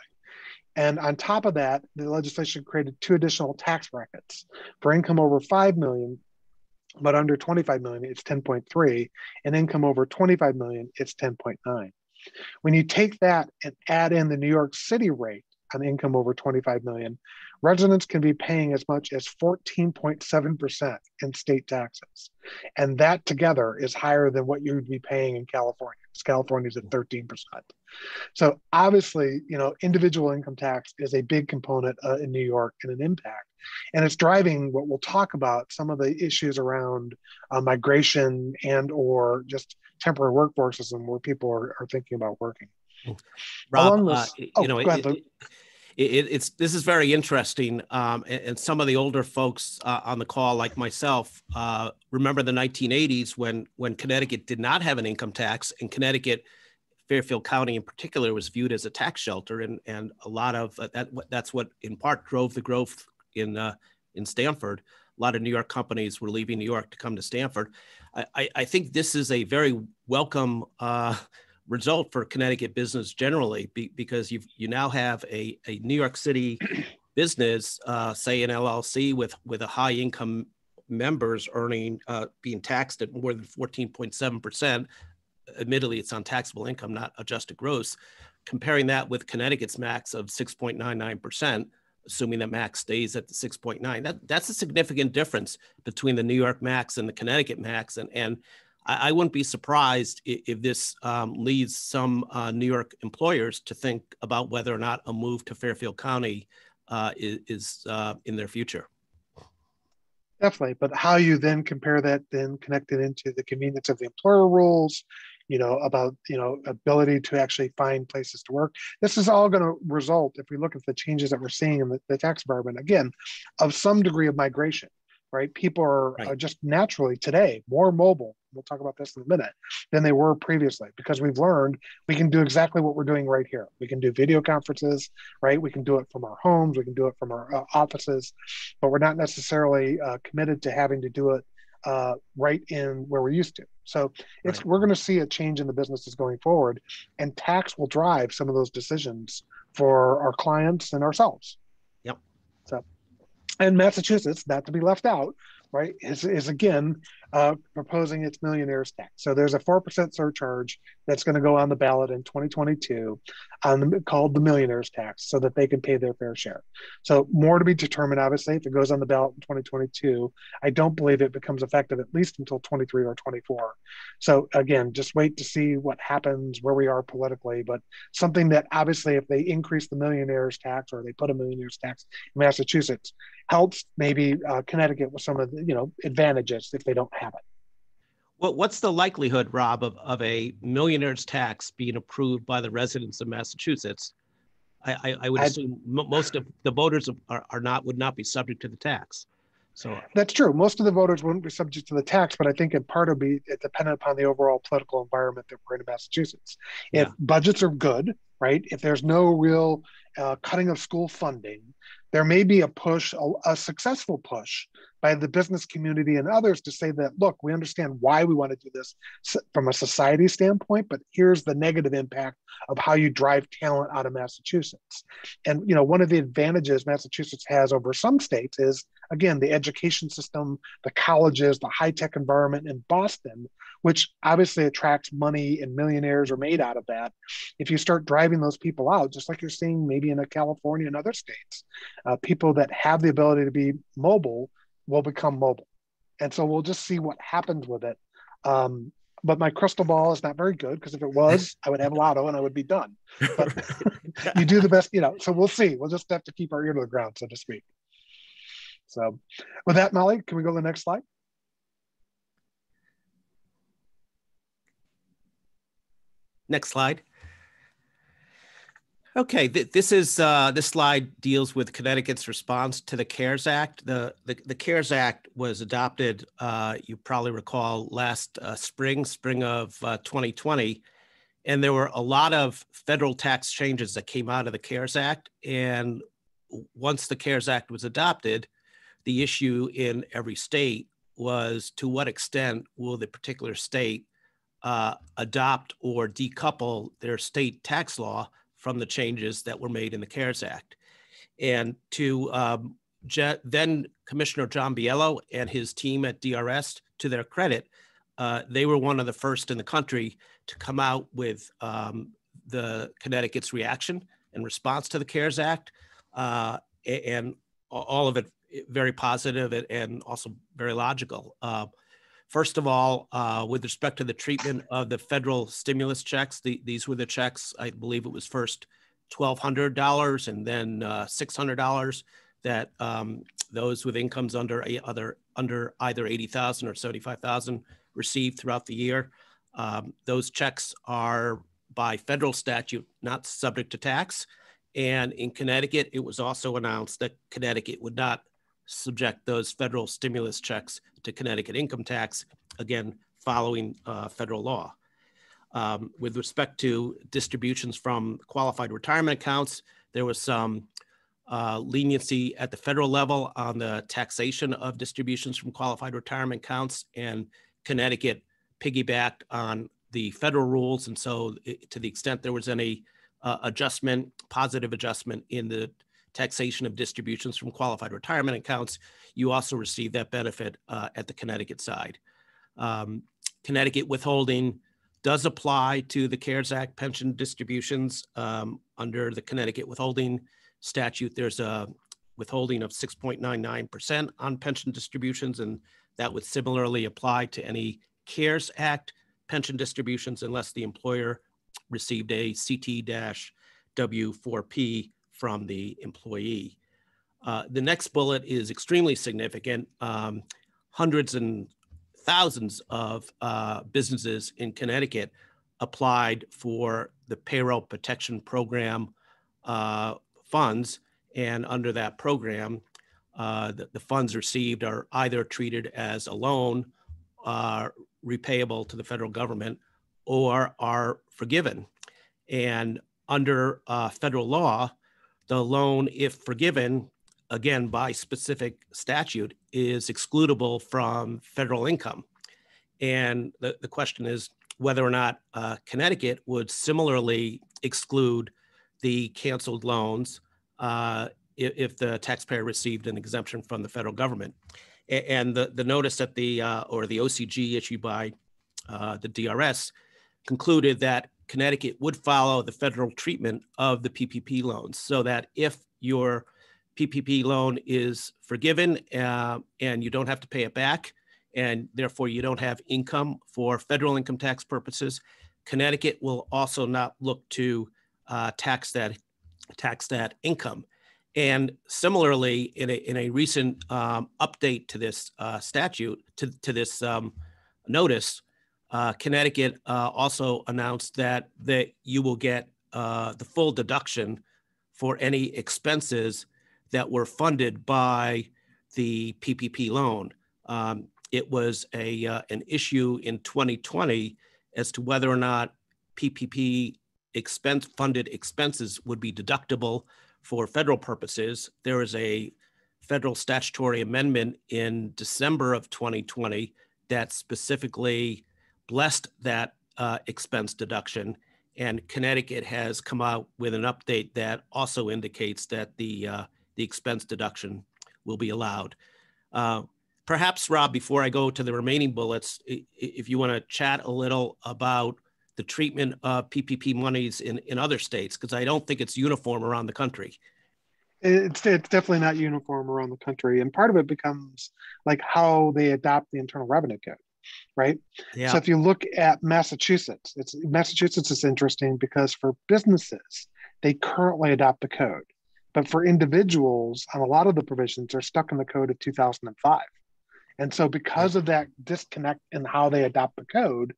And on top of that, the legislation created two additional tax brackets. For income over $5 million, but under $25 million, it's 10.3, and income over $25 million, it's 10.9. When you take that and add in the New York City rate on income over $25 million, residents can be paying as much as 14.7% in state taxes. And that together is higher than what you would be paying in California, because California's at 13%. So obviously, you know, individual income tax is a big component in New York and an impact. And it's driving what we'll talk about, some of the issues around migration and or just temporary workforces and where people are thinking about working. Rob, this is very interesting. And some of the older folks on the call, like myself, remember the 1980s when Connecticut did not have an income tax, and Connecticut, Fairfield County in particular, was viewed as a tax shelter. And a lot of that's what in part drove the growth in Stamford. A lot of New York companies were leaving New York to come to Stamford. I think this is a very welcome result for Connecticut business generally, because you now have a New York City business, say an LLC with a high income members earning, being taxed at more than 14.7%. Admittedly, it's on taxable income, not adjusted gross. Comparing that with Connecticut's max of 6.99%, assuming that max stays at the 6.9, that's a significant difference between the New York max and the Connecticut max. And I wouldn't be surprised if this leads some New York employers to think about whether or not a move to Fairfield County is in their future. Definitely, but how you then compare that, then connect it into the convenience of the employer rules, you know, about, you know, ability to actually find places to work. This is all going to result, if we look at the changes that we're seeing in the tax environment, again, of some degree of migration, right? People are just naturally today more mobile. We'll talk about this in a minute, than they were previously, because we've learned we can do exactly what we're doing right here. We can do video conferences, right? We can do it from our homes. We can do it from our offices, but we're not necessarily committed to having to do it right in where we're used to. So we're going to see a change in the businesses going forward, and tax will drive some of those decisions for our clients and ourselves. Yep. So, and Massachusetts, not to be left out, right, is again proposing its millionaires tax. So there's a 4% surcharge that's going to go on the ballot in 2022 called the millionaires tax, so that they can pay their fair share. So more to be determined, obviously, if it goes on the ballot in 2022. I don't believe it becomes effective at least until 23 or 24. So again, just wait to see what happens, where we are politically, but something that obviously if they increase the millionaires tax, or they put a millionaires tax in Massachusetts, helps maybe Connecticut with some of the, you know, advantages if they don't have it. Well, what's the likelihood, Rob, of a millionaire's tax being approved by the residents of Massachusetts? I would assume most of the voters would not be subject to the tax. So that's true. Most of the voters wouldn't be subject to the tax, but I think in part it'll be dependent upon the overall political environment that we're in Massachusetts. If budgets are good, right? If there's no real cutting of school funding, there may be a push, a successful push by the business community and others to say that, look, we understand why we want to do this from a society standpoint, but here's the negative impact of how you drive talent out of Massachusetts. And, you know, one of the advantages Massachusetts has over some states is, again, the education system, the colleges, the high-tech environment in Boston, which obviously attracts money, and millionaires are made out of that. If you start driving those people out, just like you're seeing maybe in California and other states, people that have the ability to be mobile will become mobile. And so we'll just see what happens with it. But my crystal ball is not very good, because if it was, I would have lotto and I would be done. But you do the best, you know, so we'll see. We'll just have to keep our ear to the ground, so to speak. So with that, Molly, can we go to the next slide? Next slide. Okay, this slide deals with Connecticut's response to the CARES Act. The CARES Act was adopted, you probably recall, last spring of 2020. And there were a lot of federal tax changes that came out of the CARES Act. And once the CARES Act was adopted, the issue in every state was, to what extent will the particular state adopt or decouple their state tax law from the changes that were made in the CARES Act. And to then Commissioner John Biello and his team at DRS, to their credit, they were one of the first in the country to come out with the Connecticut's reaction and response to the CARES Act, and all of it very positive and also very logical. First of all, with respect to the treatment of the federal stimulus checks, these were the checks, I believe it was first $1,200 and then $600, that those with incomes under either $80,000 or $75,000 received throughout the year. Those checks are by federal statute not subject to tax. And in Connecticut, it was also announced that Connecticut would not subject those federal stimulus checks to Connecticut income tax, again, following federal law. With respect to distributions from qualified retirement accounts, there was some leniency at the federal level on the taxation of distributions from qualified retirement accounts, and Connecticut piggybacked on the federal rules. And so to the extent there was any adjustment, positive adjustment in the taxation of distributions from qualified retirement accounts, you also receive that benefit at the Connecticut side. Connecticut withholding does apply to the CARES Act pension distributions. Under the Connecticut withholding statute, there's a withholding of 6.99% on pension distributions, and that would similarly apply to any CARES Act pension distributions unless the employer received a CT-W4P from the employee. The next bullet is extremely significant. Hundreds and thousands of businesses in Connecticut applied for the Payroll Protection Program funds, and under that program, the funds received are either treated as a loan, repayable to the federal government, or are forgiven. And under federal law, the loan, if forgiven, again, by specific statute, is excludable from federal income. And the question is whether or not Connecticut would similarly exclude the canceled loans if the taxpayer received an exemption from the federal government. And the notice that the OCG issued by the DRS concluded that Connecticut would follow the federal treatment of the PPP loans, so that if your PPP loan is forgiven and you don't have to pay it back, and therefore you don't have income for federal income tax purposes, Connecticut will also not look to tax that income. And similarly, in a recent update to this statute, to this notice, Connecticut also announced that you will get the full deduction for any expenses that were funded by the PPP loan. It was an issue in 2020 as to whether or not PPP funded expenses would be deductible for federal purposes. There was a federal statutory amendment in December of 2020 that specifically blessed that expense deduction, and Connecticut has come out with an update that also indicates that the expense deduction will be allowed. Perhaps, Rob, before I go to the remaining bullets, if you want to chat a little about the treatment of PPP monies in other states, because I don't think it's uniform around the country. it's definitely not uniform around the country. And part of it becomes like how they adopt the Internal Revenue Code, right? Yeah. So if you look at Massachusetts, Massachusetts is interesting because for businesses, they currently adopt the code. But for individuals, on a lot of the provisions, they're stuck in the code of 2005. And so because of that disconnect in how they adopt the code,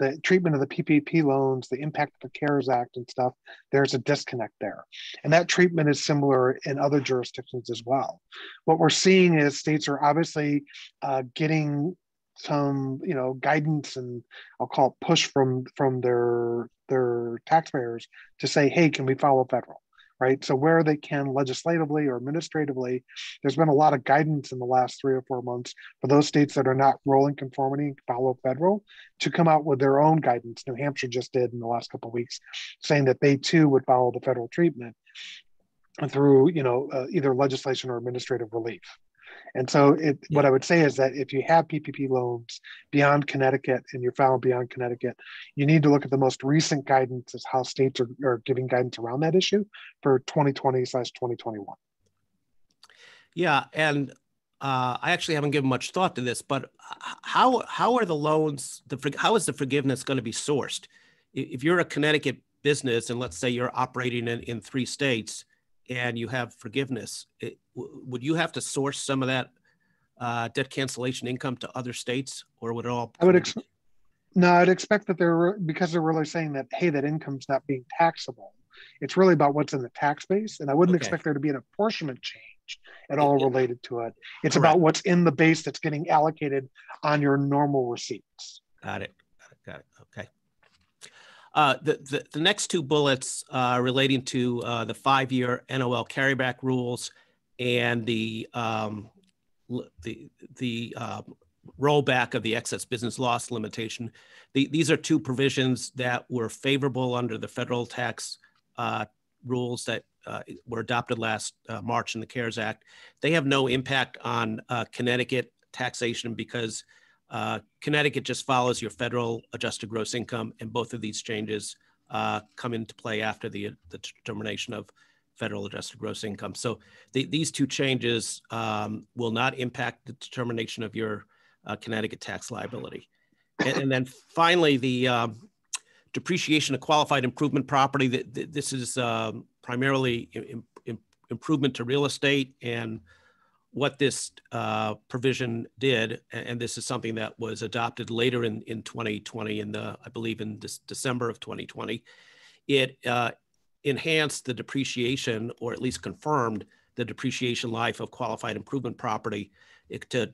the treatment of the PPP loans, the impact of the CARES Act and stuff, there's a disconnect there. And that treatment is similar in other jurisdictions as well. What we're seeing is states are obviously getting some, you know, guidance and I'll call it push from their taxpayers to say, hey, can we follow federal? Right? So where they can legislatively or administratively, there's been a lot of guidance in the last 3 or 4 months for those states that are not rolling conformity and follow federal to come out with their own guidance. New Hampshire just did in the last couple of weeks, saying that they too would follow the federal treatment through, you know, either legislation or administrative relief. And so what I would say is that if you have PPP loans beyond Connecticut and you're found beyond Connecticut, you need to look at the most recent guidance as how states are giving guidance around that issue for 2020/2021. Yeah, and I actually haven't given much thought to this, but how are the loans, how is the forgiveness going to be sourced? If you're a Connecticut business and let's say you're operating in 3 states, and you have forgiveness, would you have to source some of that debt cancellation income to other states, or would it all? I'd expect that because they're really saying that, hey, that income's not being taxable. It's really about what's in the tax base, and I wouldn't expect there to be an apportionment change at all related to it. It's about what's in the base that's getting allocated on your normal receipts. Got it. Okay. The next 2 bullets relating to the 5-year NOL carryback rules and the rollback of the excess business loss limitation. These are 2 provisions that were favorable under the federal tax rules that were adopted last March in the CARES Act. They have no impact on Connecticut taxation because Connecticut just follows your federal adjusted gross income, and both of these changes come into play after the determination of federal adjusted gross income. So these 2 changes will not impact the determination of your Connecticut tax liability. And then finally, the depreciation of qualified improvement property. This is primarily improvement to real estate, and what this provision did, and this is something that was adopted later in 2020, I believe in December of 2020, it enhanced the depreciation, or at least confirmed the depreciation life of qualified improvement property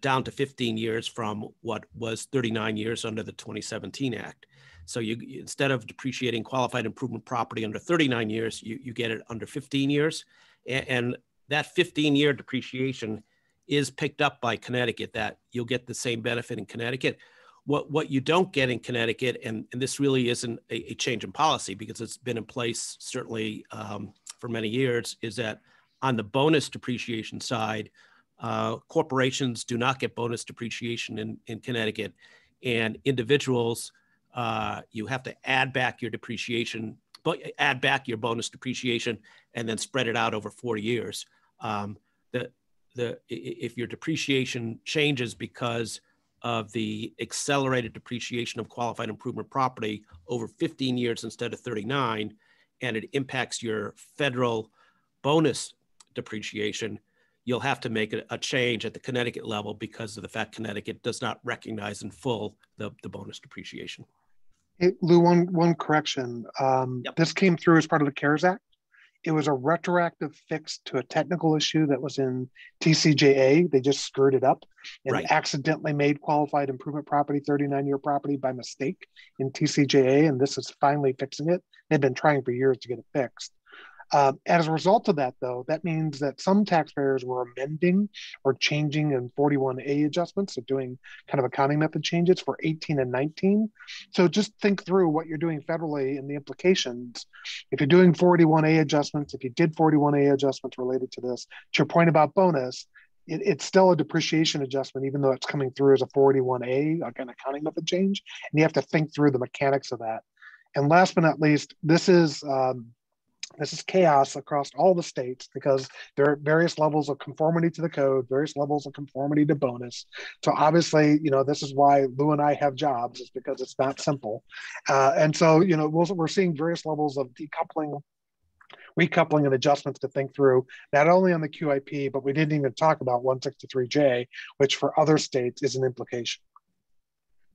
down to 15 years from what was 39 years under the 2017 Act. So instead of depreciating qualified improvement property under 39 years, you get it under 15 years. And that 15-year depreciation is picked up by Connecticut, that you'll get the same benefit in Connecticut. What you don't get in Connecticut, and this really isn't a change in policy because it's been in place certainly for many years, is that on the bonus depreciation side, corporations do not get bonus depreciation in Connecticut, and individuals, you have to add back your depreciation, but add back your bonus depreciation and then spread it out over 4 years. If your depreciation changes because of the accelerated depreciation of qualified improvement property over 15 years instead of 39, and it impacts your federal bonus depreciation, you'll have to make a change at the Connecticut level because of the fact Connecticut does not recognize in full the bonus depreciation. Hey, Lou, one correction. This came through as part of the CARES Act. It was a retroactive fix to a technical issue that was in TCJA. They just screwed it up and accidentally made qualified improvement property 39-year property by mistake in TCJA, and this is finally fixing it. They've been trying for years to get it fixed. As a result of that, though, that means that some taxpayers were amending or changing in 41A adjustments, so doing kind of accounting method changes for 18 and 19. So just think through what you're doing federally and the implications. If you're doing 41A adjustments, if you did 41A adjustments related to this, to your point about bonus, it's still a depreciation adjustment, even though it's coming through as a 41A, again, accounting method change, and you have to think through the mechanics of that. And last but not least, this is This is chaos across all the states because there are various levels of conformity to the code, various levels of conformity to bonus. So obviously, you know, this is why Lou and I have jobs, is because it's not simple. And so, you know, we're seeing various levels of decoupling, recoupling, and adjustments to think through, not only on the QIP, but we didn't even talk about 163J, which for other states is an implication.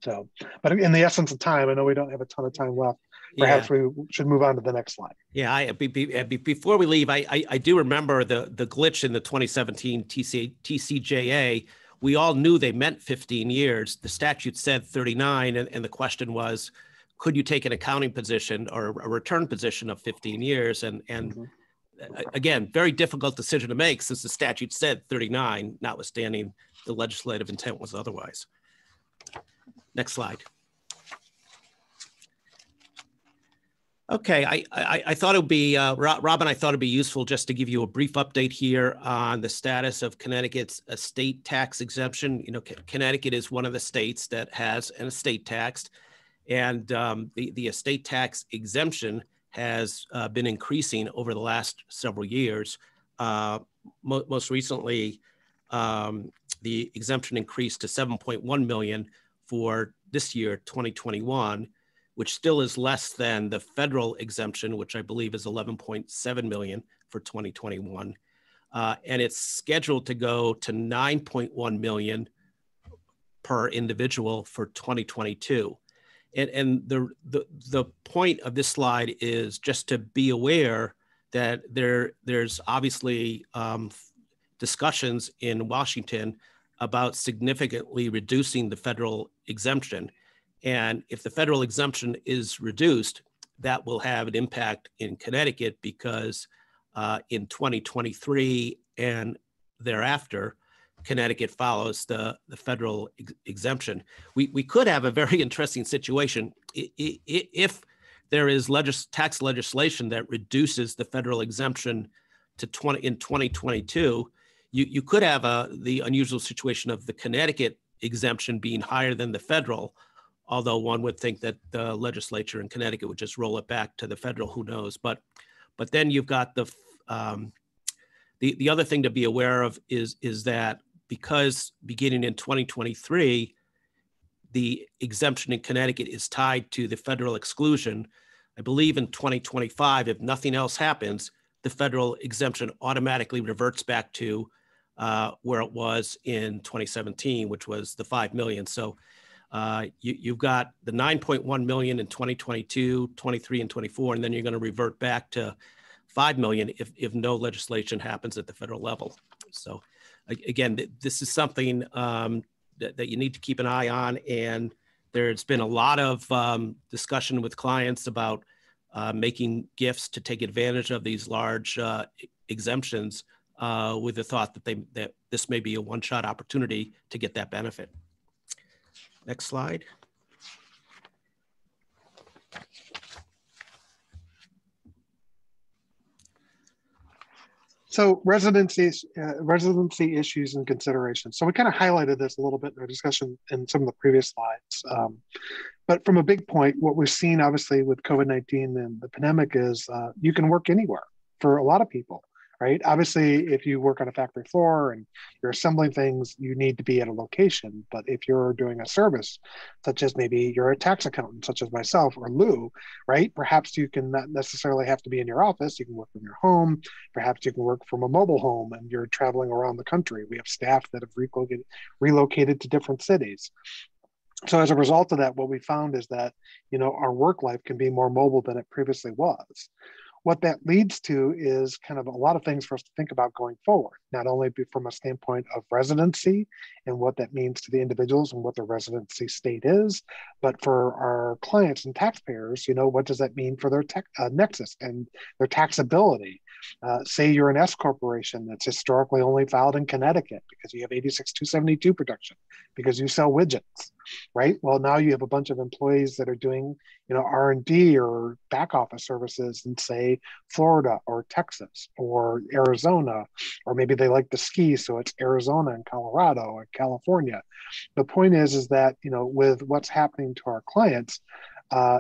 So, but in the essence of time, I know we don't have a ton of time left. Perhaps we should move on to the next slide. Yeah, before we leave, I do remember the glitch in the 2017 TCJA. We all knew they meant 15 years. The statute said 39, and the question was, could you take an accounting position or a return position of 15 years? And again, very difficult decision to make since the statute said 39, notwithstanding the legislative intent was otherwise. Next slide. Okay, I thought it would be, Robin, I thought it'd be useful just to give you a brief update here on the status of Connecticut's estate tax exemption. You know, Connecticut is one of the states that has an estate tax, and the estate tax exemption has been increasing over the last several years. Most recently, the exemption increased to 7.1 million for this year, 2021. Which still is less than the federal exemption, which I believe is 11.7 million for 2021. And it's scheduled to go to 9.1 million per individual for 2022. And the point of this slide is just to be aware that there's obviously discussions in Washington about significantly reducing the federal exemption. And if the federal exemption is reduced, that will have an impact in Connecticut because in 2023 and thereafter, Connecticut follows the federal exemption. We could have a very interesting situation if there is tax legislation that reduces the federal exemption to in 2022. You could have the unusual situation of the Connecticut exemption being higher than the federal, although one would think that the legislature in Connecticut would just roll it back to the federal, who knows. But then you've got the other thing to be aware of is that because beginning in 2023, the exemption in Connecticut is tied to the federal exclusion. I believe in 2025, if nothing else happens, the federal exemption automatically reverts back to where it was in 2017, which was the 5 million. So you've got the 9.1 million in 2022, 23, and 24, and then you're going to revert back to 5 million if no legislation happens at the federal level. So again, this is something that you need to keep an eye on. And there's been a lot of discussion with clients about making gifts to take advantage of these large exemptions with the thought that this may be a one-shot opportunity to get that benefit. Next slide. So residency issues and considerations. So we kind of highlighted this a little bit in our discussion in some of the previous slides. But from a big point, what we've seen obviously with COVID-19 and the pandemic is you can work anywhere for a lot of people. Right. Obviously, if you work on a factory floor and you're assembling things, you need to be at a location. But if you're doing a service, such as maybe you're a tax accountant, such as myself or Lou, right? Perhaps you can not necessarily have to be in your office. You can work from your home. Perhaps you can work from a mobile home and you're traveling around the country. We have staff that have relocated to different cities. So as a result of that, what we found is that, you know, our work life can be more mobile than it previously was. What that leads to is kind of a lot of things for us to think about going forward, not only from a standpoint of residency and what that means to the individuals and what their residency state is, but for our clients and taxpayers, you know, what does that mean for their nexus and their taxability? Say you're an S corporation that's historically only filed in Connecticut because you have 86272 production, because you sell widgets, right? Well, now you have a bunch of employees that are doing, you know, R&D or back office services in, say, Florida or Texas or Arizona, or maybe they like to ski, so it's Arizona and Colorado and California. The point is that, you know, with what's happening to our clients,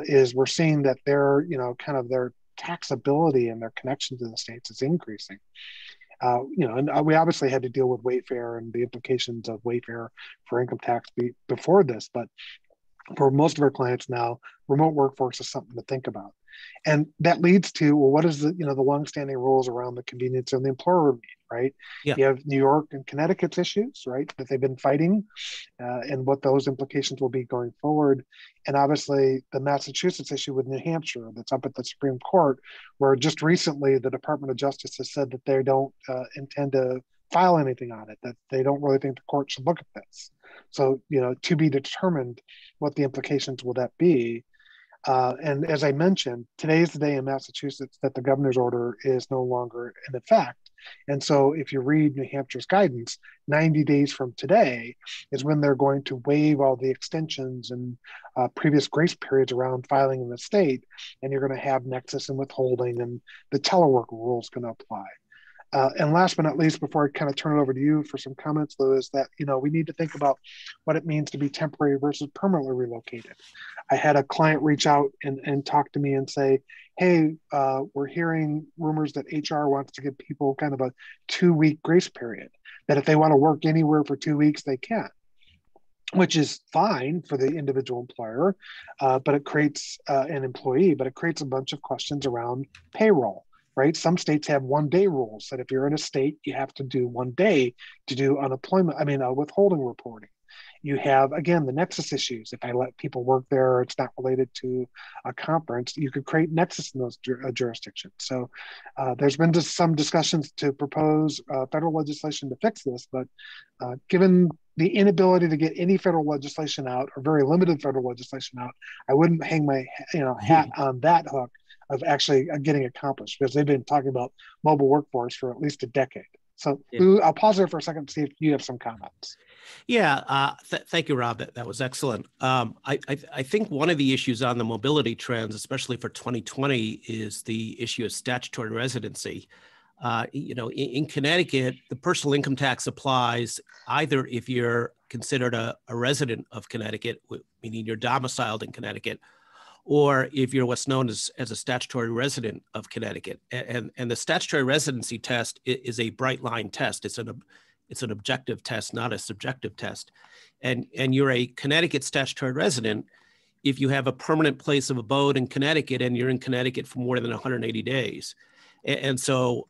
is we're seeing that they're, you know, kind of their taxability and their connection to the states is increasing. And we obviously had to deal with Wayfair and the implications of Wayfair for income tax before this, but for most of our clients now, remote workforce is something to think about. And that leads to, well, what is the, the longstanding rules around the convenience and the employer meeting, right? Yeah. You have New York and Connecticut's issues, right, that they've been fighting and what those implications will be going forward. And obviously the Massachusetts issue with New Hampshire that's up at the Supreme Court, where just recently the Department of Justice has said that they don't intend to file anything on it, that they don't really think the court should look at this. So, to be determined what the implications will that be. And as I mentioned, today's the day in Massachusetts that the governor's order is no longer in effect. And so if you read New Hampshire's guidance, 90 days from today is when they're going to waive all the extensions and previous grace periods around filing in the state. And you're going to have nexus and withholding, and the telework rule is going to apply. And last but not least, before I kind of turn it over to you for some comments, Lou, is that, we need to think about what it means to be temporary versus permanently relocated. I had a client reach out and talk to me and say, hey, we're hearing rumors that HR wants to give people kind of a 2-week grace period, that if they want to work anywhere for 2 weeks, they can, which is fine for the individual employer, but it creates an employee, but it creates a bunch of questions around payroll. Right? Some states have 1-day rules that if you're in a state, you have to do 1 day to do unemployment, withholding reporting. You have, again, the nexus issues. If I let people work there, or it's not related to a conference, you could create nexus in those jurisdictions. So there's been just some discussions to propose federal legislation to fix this, but given the inability to get any federal legislation out, or very limited federal legislation out, I wouldn't hang my hat on that hook of actually getting accomplished, because they've been talking about mobile workforce for at least a decade. So yeah. I'll pause there for a second to see if you have some comments. Yeah, thank you, Rob. That was excellent. I think one of the issues on the mobility trends, especially for 2020, is the issue of statutory residency. In Connecticut, the personal income tax applies either if you're considered a resident of Connecticut, meaning you're domiciled in Connecticut, or if you're what's known as a statutory resident of Connecticut. And the statutory residency test is a bright line test. It's an objective test, not a subjective test. And you're a Connecticut statutory resident if you have a permanent place of abode in Connecticut and you're in Connecticut for more than 180 days. And so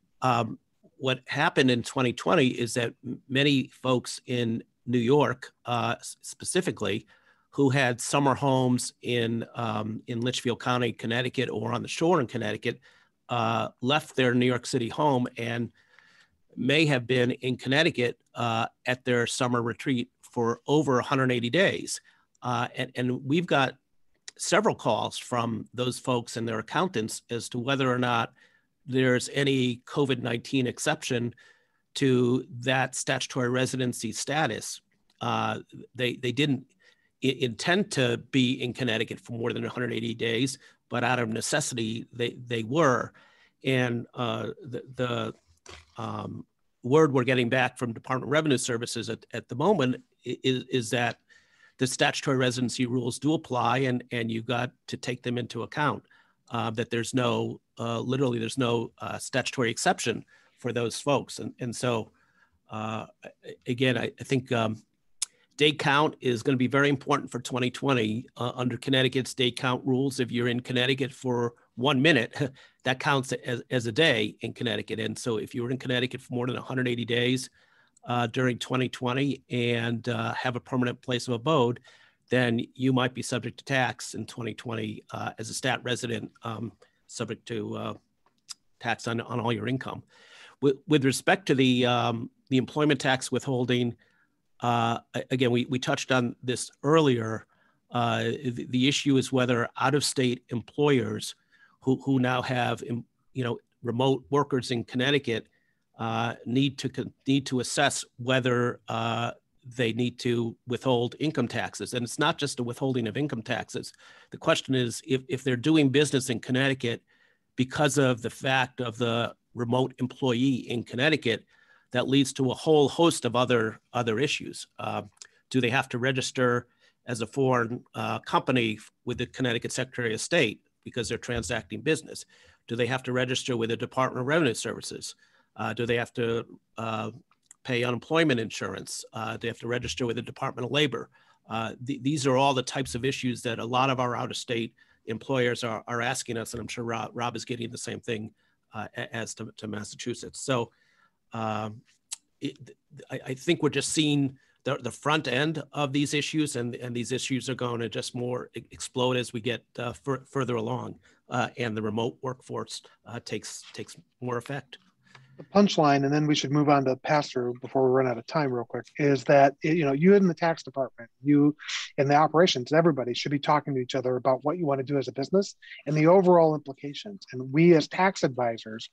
what happened in 2020 is that many folks in New York specifically, who had summer homes in Litchfield County, Connecticut, or on the shore in Connecticut, left their New York City home and may have been in Connecticut at their summer retreat for over 180 days. And we've got several calls from those folks and their accountants as to whether or not there's any COVID-19 exception to that statutory residency status. They didn't intend to be in Connecticut for more than 180 days, but out of necessity, they were. And the word we're getting back from Department of Revenue Services at the moment is that the statutory residency rules do apply, and you've got to take them into account, that there's no, literally there's no statutory exception for those folks. And so, again, I think, day count is going to be very important for 2020 under Connecticut's day count rules. If you're in Connecticut for 1 minute, that counts as a day in Connecticut. And so if you were in Connecticut for more than 180 days during 2020 and have a permanent place of abode, then you might be subject to tax in 2020 as a stat resident, subject to tax on all your income. With respect to the employment tax withholding, again, we touched on this earlier. The issue is whether out-of-state employers who now have remote workers in Connecticut need to assess whether they need to withhold income taxes. And it's not just a withholding of income taxes. The question is if they're doing business in Connecticut because of the fact of the remote employee in Connecticut, that leads to a whole host of other issues. Do they have to register as a foreign company with the Connecticut Secretary of State because they're transacting business? Do they have to register with the Department of Revenue Services? Do they have to pay unemployment insurance? Do they have to register with the Department of Labor? These are all the types of issues that a lot of our out-of-state employers are asking us, and I'm sure Rob is getting the same thing as to Massachusetts. So I think we're just seeing the front end of these issues, and these issues are going to just more explode as we get further along, and the remote workforce takes more effect. The punchline, and then we should move on to pass through before we run out of time real quick, is that, you know, you in the tax department, you in the operations, everybody should be talking to each other about what you want to do as a business and the overall implications. And we as tax advisors,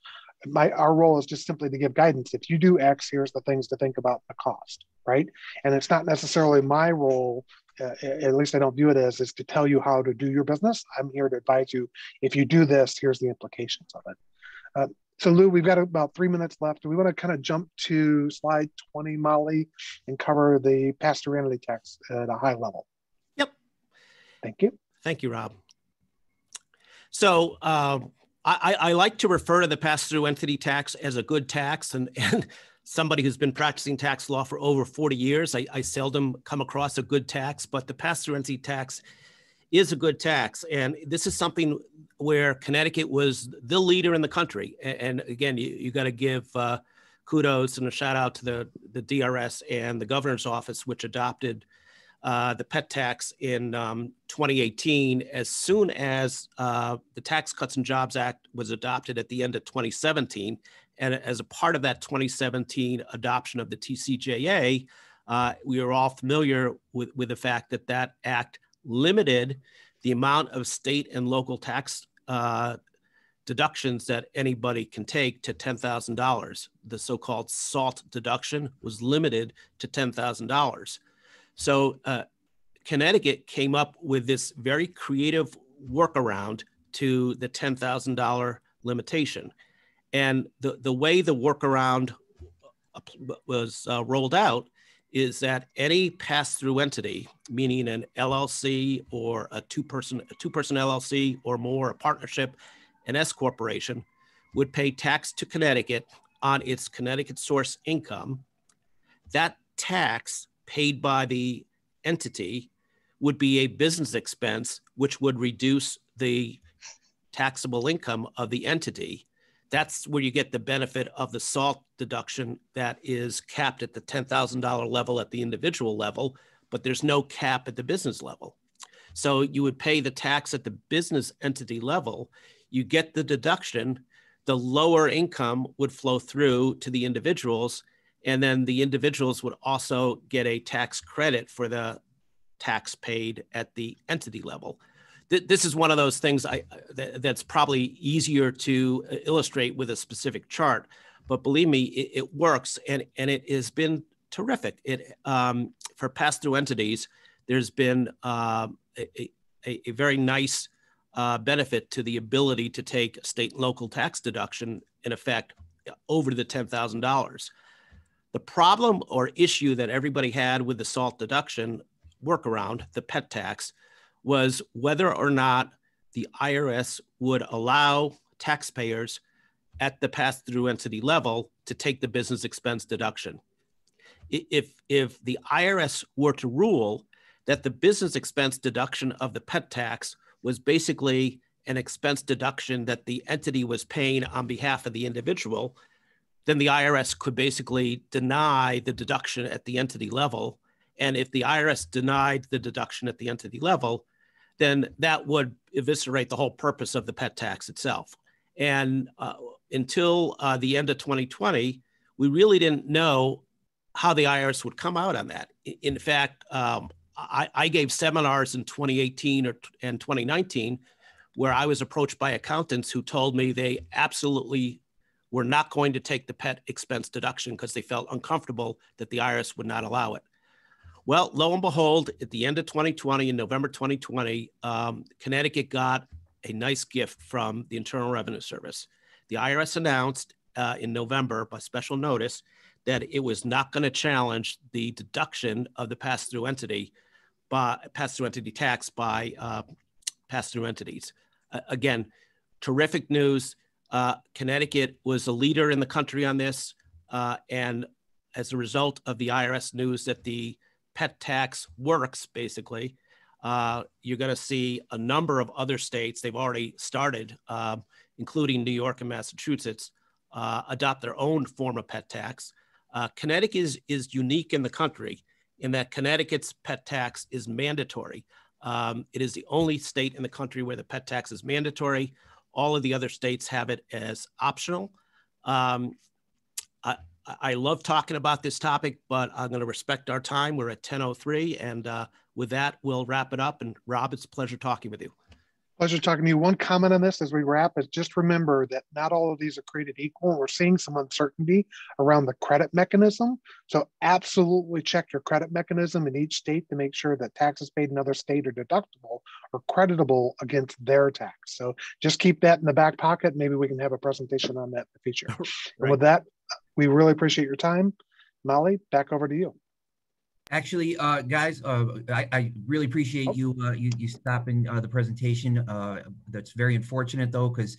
our role is just simply to give guidance. If you do X, here's the things to think about, the cost, right? And it's not necessarily my role, at least I don't view it as, is to tell you how to do your business. I'm here to advise you, if you do this, here's the implications of it. So Lou, we've got about 3 minutes left. We want to kind of jump to slide 20, Molly, and cover the pass-through entity tax at a high level. Yep. Thank you. Thank you, Rob. So I like to refer to the pass-through entity tax as a good tax, and somebody who's been practicing tax law for over 40 years, I seldom come across a good tax, but the pass-through entity tax is a good tax. And this is something where Connecticut was the leader in the country. And again, you got to give kudos and a shout out to the DRS and the governor's office, which adopted the pet tax in 2018. As soon as the Tax Cuts and Jobs Act was adopted at the end of 2017. And as a part of that 2017 adoption of the TCJA, we are all familiar with the fact that that act limited the amount of state and local tax deductions that anybody can take to $10,000. The so-called SALT deduction was limited to $10,000. So Connecticut came up with this very creative workaround to the $10,000 limitation. And the way the workaround was rolled out is that any pass-through entity, meaning an LLC or a two-person LLC or more, a partnership, an S corporation, would pay tax to Connecticut on its Connecticut source income. That tax paid by the entity would be a business expense, which would reduce the taxable income of the entity. That's where you get the benefit of the SALT deduction that is capped at the $10,000 level at the individual level, but there's no cap at the business level. So you would pay the tax at the business entity level, you get the deduction, the lower income would flow through to the individuals, and then the individuals would also get a tax credit for the tax paid at the entity level. This is one of those things that's probably easier to illustrate with a specific chart, but believe me, it works, and it has been terrific. For pass-through entities, there's been a very nice benefit to the ability to take state and local tax deduction, in effect, over the $10,000. The problem or issue that everybody had with the SALT deduction workaround, the pet tax, was whether or not the IRS would allow taxpayers at the pass-through entity level to take the business expense deduction. If the IRS were to rule that the business expense deduction of the pet tax was basically an expense deduction that the entity was paying on behalf of the individual, then the IRS could basically deny the deduction at the entity level. And if the IRS denied the deduction at the entity level, then that would eviscerate the whole purpose of the pet tax itself. And until the end of 2020, we really didn't know how the IRS would come out on that. In fact, I gave seminars in 2018 and 2019, where I was approached by accountants who told me they absolutely were not going to take the pet expense deduction because they felt uncomfortable that the IRS would not allow it. Well, lo and behold, at the end of 2020, in November 2020, Connecticut got a nice gift from the Internal Revenue Service. The IRS announced in November, by special notice, that it was not going to challenge the deduction of the pass-through entity by pass-through entity tax by pass-through entities. Again, terrific news. Connecticut was a leader in the country on this. And as a result of the IRS news that the pet tax works, basically, you're going to see a number of other states, they've already started, including New York and Massachusetts, adopt their own form of pet tax. Connecticut is unique in the country in that Connecticut's pet tax is mandatory. It is the only state in the country where the pet tax is mandatory. All of the other states have it as optional. I love talking about this topic, but I'm going to respect our time. We're at 10:03, and with that, we'll wrap it up. And Rob, it's a pleasure talking with you. Pleasure talking to you. One comment on this as we wrap is just remember that not all of these are created equal. We're seeing some uncertainty around the credit mechanism. So absolutely check your credit mechanism in each state to make sure that taxes paid in another state are deductible or creditable against their tax. So just keep that in the back pocket. Maybe we can have a presentation on that in the future. Right. And with that, we really appreciate your time. Molly, back over to you. Actually, guys, I really appreciate you stopping the presentation. That's very unfortunate, though, because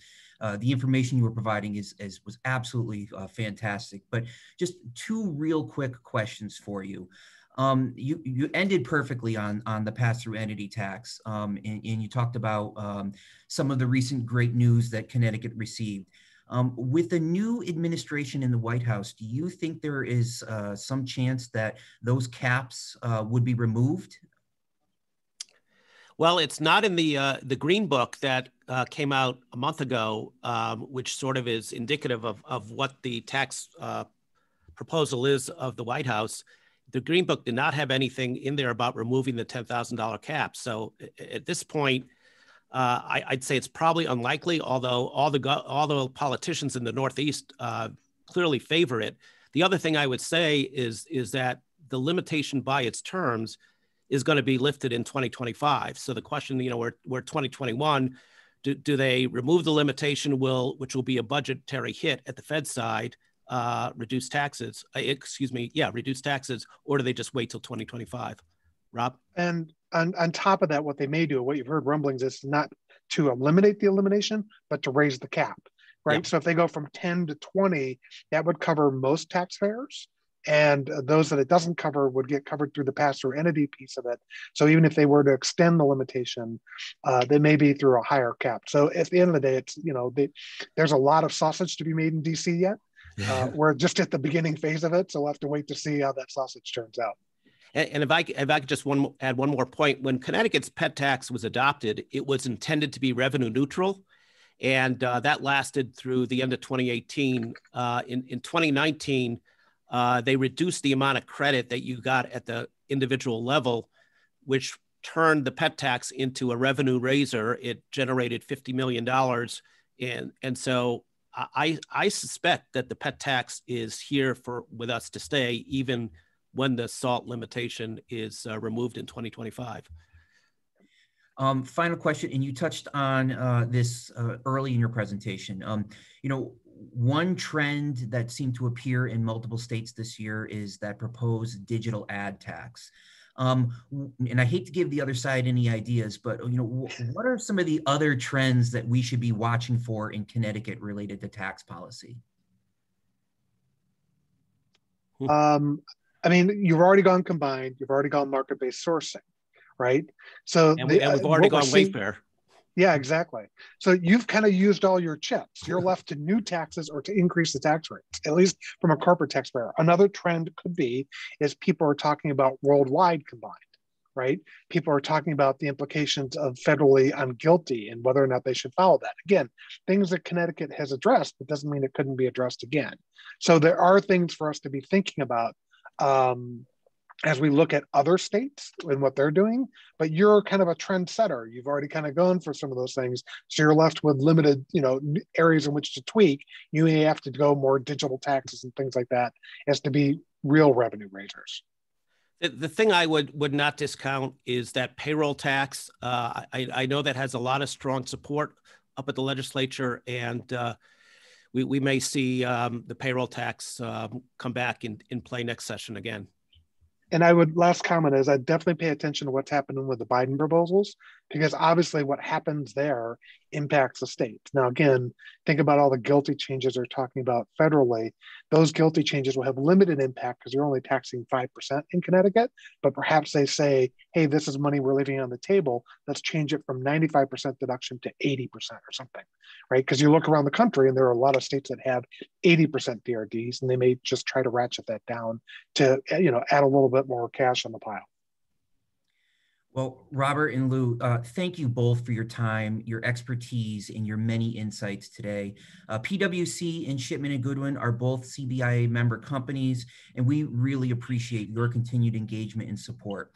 the information you were providing was absolutely fantastic. But just two real quick questions for you. You ended perfectly on the pass-through entity tax, and you talked about some of the recent great news that Connecticut received. With the new administration in the White House, do you think there is some chance that those caps would be removed? Well, it's not in the Green Book that came out a month ago, which sort of is indicative of what the tax proposal is of the White House. The Green Book did not have anything in there about removing the $10,000 cap. So at this point, I'd say it's probably unlikely, although all the politicians in the Northeast clearly favor it. The other thing I would say is that the limitation by its terms is going to be lifted in 2025. So the question, you know, we're 2021, do they remove the limitation, which will be a budgetary hit at the Fed side, reduce taxes, reduce taxes, or do they just wait till 2025? Rob? And on top of that, what they may do, what you've heard rumblings, is not to eliminate the elimination, but to raise the cap, right? Yep. So if they go from 10 to 20, that would cover most taxpayers. And those that it doesn't cover would get covered through the pass-through entity piece of it. So even if they were to extend the limitation, they may be through a higher cap. So at the end of the day, it's, you know, there's a lot of sausage to be made in DC yet. We're just at the beginning phase of it. So we'll have to wait to see how that sausage turns out. And if I could just add one more point, when Connecticut's pet tax was adopted, it was intended to be revenue neutral, and that lasted through the end of 2018. In 2019, they reduced the amount of credit that you got at the individual level, which turned the pet tax into a revenue raiser. It generated $50 million, and so I suspect that the pet tax is here with us to stay, even when the SALT limitation is removed in 2025. Final question, and you touched on this early in your presentation. You know, one trend that seemed to appear in multiple states this year is that proposed digital ad tax. And I hate to give the other side any ideas, but you know, what are some of the other trends that we should be watching for in Connecticut related to tax policy? I mean, you've already gone combined. You've already gone market-based sourcing, right? So and we've already gone Wayfair. Yeah, exactly. So you've kind of used all your chips. You're left to new taxes or to increase the tax rates, at least from a corporate taxpayer. Another trend could be is people are talking about worldwide combined, right? People are talking about the implications of federally on guilty and whether or not they should follow that. Again, things that Connecticut has addressed, but doesn't mean it couldn't be addressed again. So there are things for us to be thinking about as we look at other states and what they're doing, but you're kind of a trendsetter. You've already kind of gone for some of those things. So you're left with limited, you know, areas in which to tweak. You may have to go more digital taxes and things like that as to be real revenue raisers. The thing I would not discount is that payroll tax. I know that has a lot of strong support up at the legislature, and we may see the payroll tax come back in play next session again. And last comment is I definitely pay attention to what's happening with the Biden proposals, because obviously what happens there impacts the state. Now, again, think about all the GILTI changes they're talking about federally. Those GILTI changes will have limited impact because you're only taxing 5% in Connecticut, but perhaps they say, hey, this is money we're leaving on the table. Let's change it from 95% deduction to 80% or something, right? Because you look around the country and there are a lot of states that have 80% DRDs, and they may just try to ratchet that down to, you know, add a little bit more cash on the pile. Well, Robert and Lou, thank you both for your time, your expertise, and your many insights today. PwC and Shipman and Goodwin are both CBIA member companies, and we really appreciate your continued engagement and support.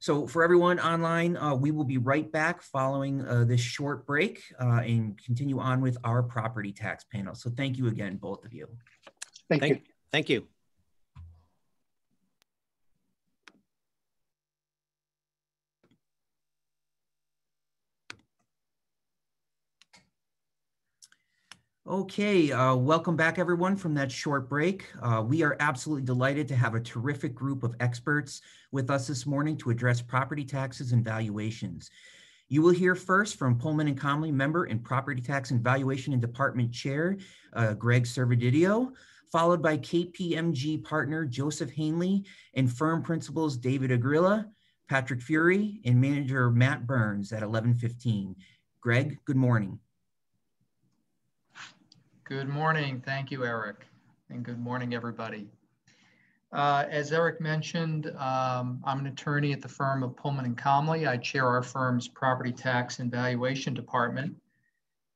So for everyone online, we will be right back following this short break and continue on with our property tax panel. So thank you again, both of you. Thank you. Thank you. Okay, welcome back everyone from that short break. We are absolutely delighted to have a terrific group of experts with us this morning to address property taxes and valuations. You will hear first from Pullman and Comley member and property tax and valuation and department chair, Greg Servodidio, followed by KPMG partner, Joseph Hainly, and firm principals, David Agrella, Patrick Fury, and manager Matt Burns at 11:15. Greg, good morning. Good morning. Thank you, Eric, and good morning, everybody. As Eric mentioned, I'm an attorney at the firm of Pullman & Comley. I chair our firm's property tax and valuation department,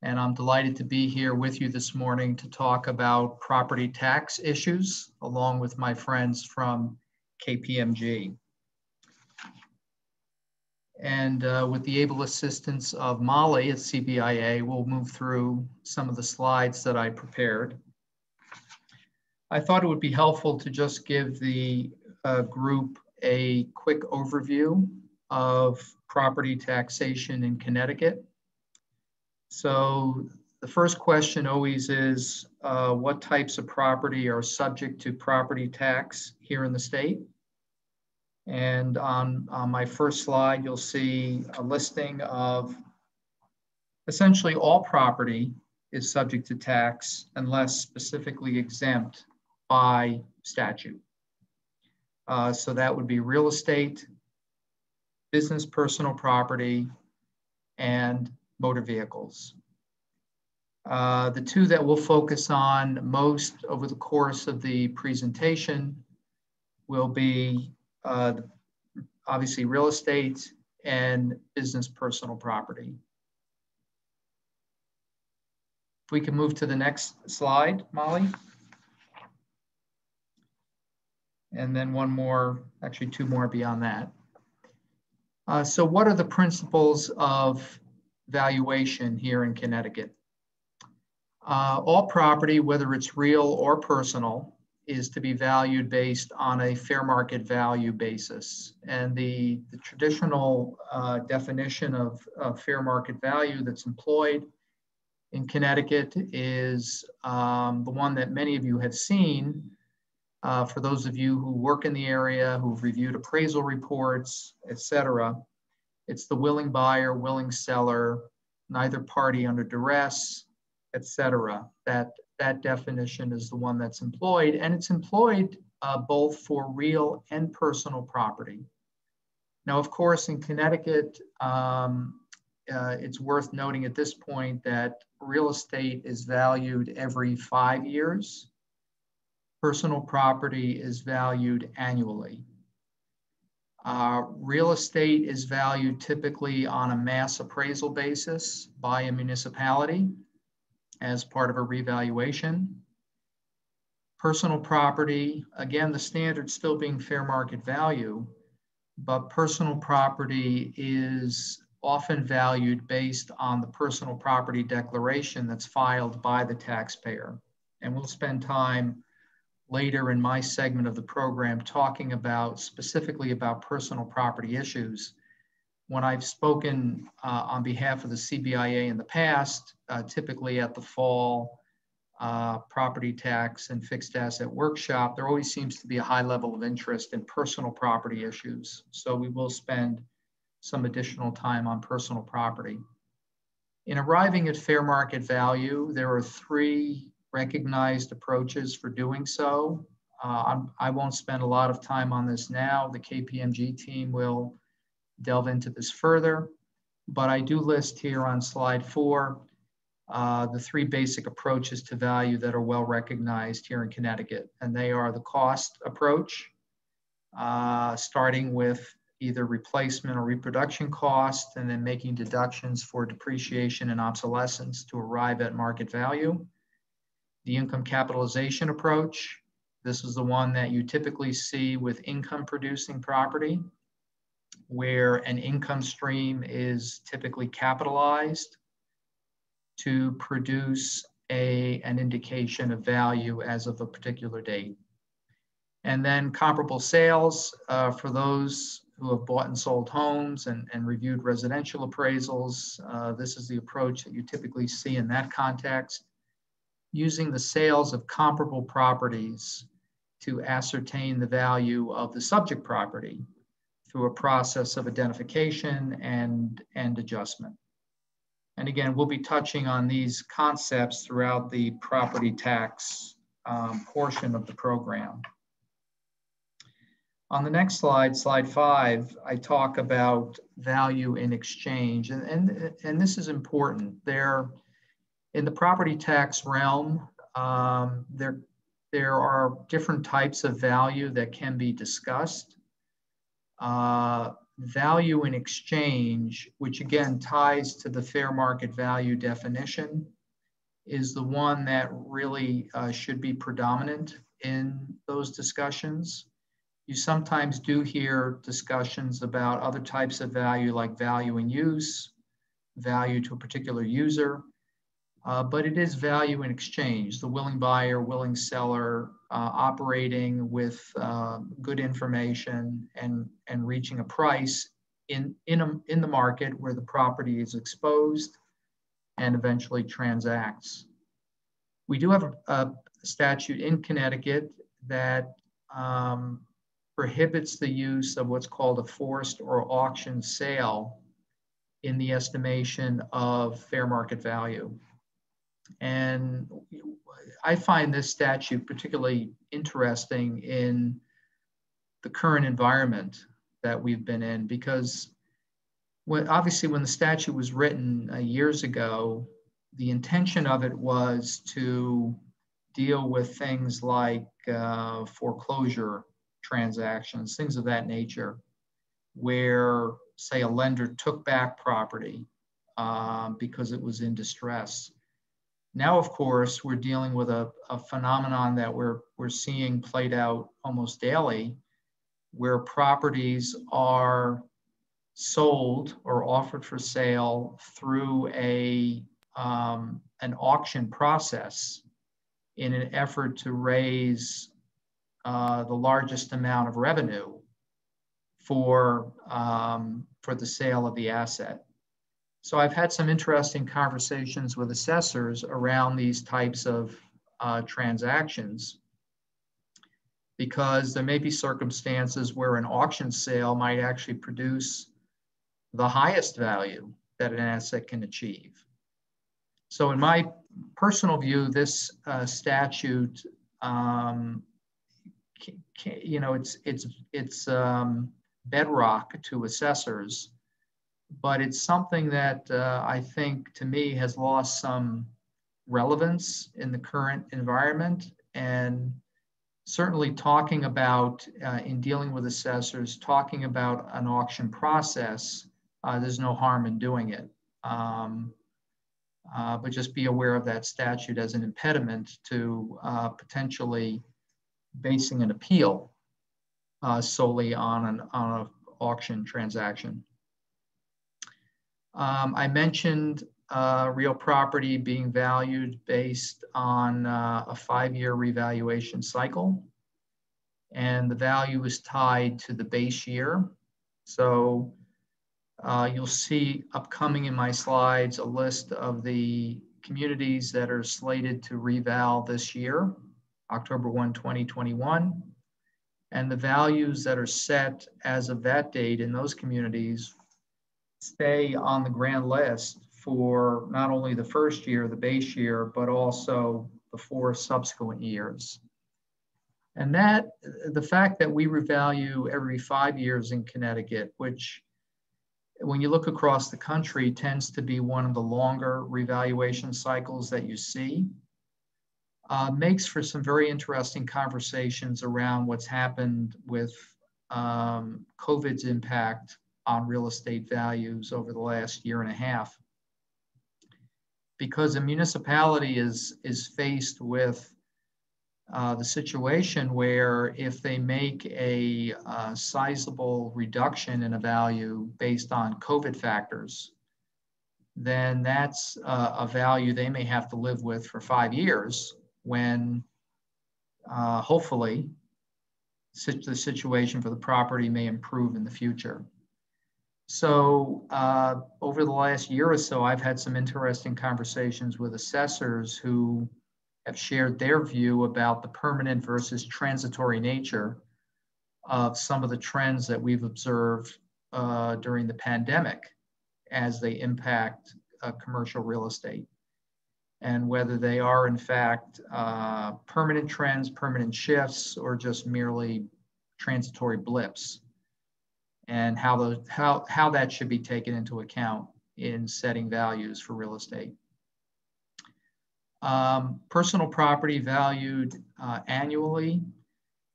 and I'm delighted to be here with you this morning to talk about property tax issues, along with my friends from KPMG. And with the able assistance of Molly at CBIA, we'll move through some of the slides that I prepared. I thought it would be helpful to just give the group a quick overview of property taxation in Connecticut. So the first question always is, what types of property are subject to property tax here in the state? And on my first slide, you'll see a listing of essentially all property is subject to tax unless specifically exempt by statute. So that would be real estate, business personal property, and motor vehicles. The two that we'll focus on most over the course of the presentation will be obviously real estate and business personal property. If we can move to the next slide, Molly. And then one more, actually two more beyond that. So what are the principles of valuation here in Connecticut? All property, whether it's real or personal, is to be valued based on a fair market value basis. And the traditional definition of fair market value that's employed in Connecticut is the one that many of you have seen. For those of you who work in the area, who've reviewed appraisal reports, et cetera, it's the willing buyer, willing seller, neither party under duress, et cetera, that definition is the one that's employed, and it's employed both for real and personal property. Now, of course, in Connecticut, it's worth noting at this point that real estate is valued every 5 years. Personal property is valued annually. Real estate is valued typically on a mass appraisal basis by a municipality as part of a revaluation. Personal property, again, the standard still being fair market value, but personal property is often valued based on the personal property declaration that's filed by the taxpayer. And we'll spend time later in my segment of the program talking about specifically about personal property issues. When I've spoken on behalf of the CBIA in the past, typically at the fall property tax and fixed asset workshop, there always seems to be a high level of interest in personal property issues. So we will spend some additional time on personal property. In arriving at fair market value, there are three recognized approaches for doing so. I won't spend a lot of time on this now. The KPMG team will delve into this further, but I do list here on slide 4 the three basic approaches to value that are well recognized here in Connecticut, and they are the cost approach, starting with either replacement or reproduction cost, and then making deductions for depreciation and obsolescence to arrive at market value. The income capitalization approach, this is the one that you typically see with income producing property, where an income stream is typically capitalized to produce an indication of value as of a particular date. And then comparable sales for those who have bought and sold homes and reviewed residential appraisals. This is the approach that you typically see in that context, using the sales of comparable properties to ascertain the value of the subject property through a process of identification and adjustment. And again, we'll be touching on these concepts throughout the property tax portion of the program. On the next slide, slide 5, I talk about value in exchange. And this is important. In the property tax realm, there are different types of value that can be discussed. Value in exchange, which again ties to the fair market value definition, is the one that really should be predominant in those discussions. You sometimes do hear discussions about other types of value, like value in use, value to a particular user, but it is value in exchange, the willing buyer, willing seller, operating with good information and reaching a price in the market where the property is exposed and eventually transacts. We do have a statute in Connecticut that prohibits the use of what's called a forced or auction sale in the estimation of fair market value. And I find this statute particularly interesting in the current environment that we've been in, because obviously when the statute was written years ago, the intention of it was to deal with things like foreclosure transactions, things of that nature, where, say, a lender took back property because it was in distress. Now, of course, we're dealing with a phenomenon that we're seeing played out almost daily, where properties are sold or offered for sale through an auction process in an effort to raise the largest amount of revenue for the sale of the asset. So I've had some interesting conversations with assessors around these types of transactions, because there may be circumstances where an auction sale might actually produce the highest value that an asset can achieve. So in my personal view, this statute, you know, it's bedrock to assessors, but it's something that I think, to me, has lost some relevance in the current environment. And certainly talking about, in dealing with assessors, talking about an auction process, there's no harm in doing it. But just be aware of that statute as an impediment to potentially basing an appeal solely on an auction transaction. I mentioned real property being valued based on a 5-year revaluation cycle, and the value is tied to the base year. So you'll see upcoming in my slides a list of the communities that are slated to reval this year, October 1, 2021, and the values that are set as of that date in those communities stay on the grand list for not only the first year, the base year, but also the four subsequent years. And that, the fact that we revalue every 5 years in Connecticut, which when you look across the country tends to be one of the longer revaluation cycles that you see, makes for some very interesting conversations around what's happened with COVID's impact on real estate values over the last year and a half. Because a municipality is faced with the situation where if they make a sizable reduction in a value based on COVID factors, then that's a value they may have to live with for 5 years when hopefully the situation for the property may improve in the future. So over the last year or so, I've had some interesting conversations with assessors who have shared their view about the permanent versus transitory nature of some of the trends that we've observed during the pandemic as they impact commercial real estate, and whether they are in fact permanent trends, permanent shifts, or just merely transitory blips, and how that should be taken into account in setting values for real estate. Personal property valued annually,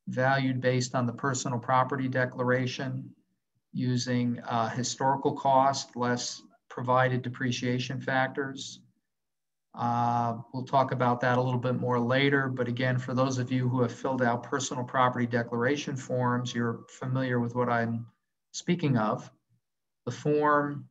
valued based on the personal property declaration, using historical cost, less provided depreciation factors. We'll talk about that a little bit more later, but again, for those of you who have filled out personal property declaration forms, you're familiar with what I'm speaking of. The form,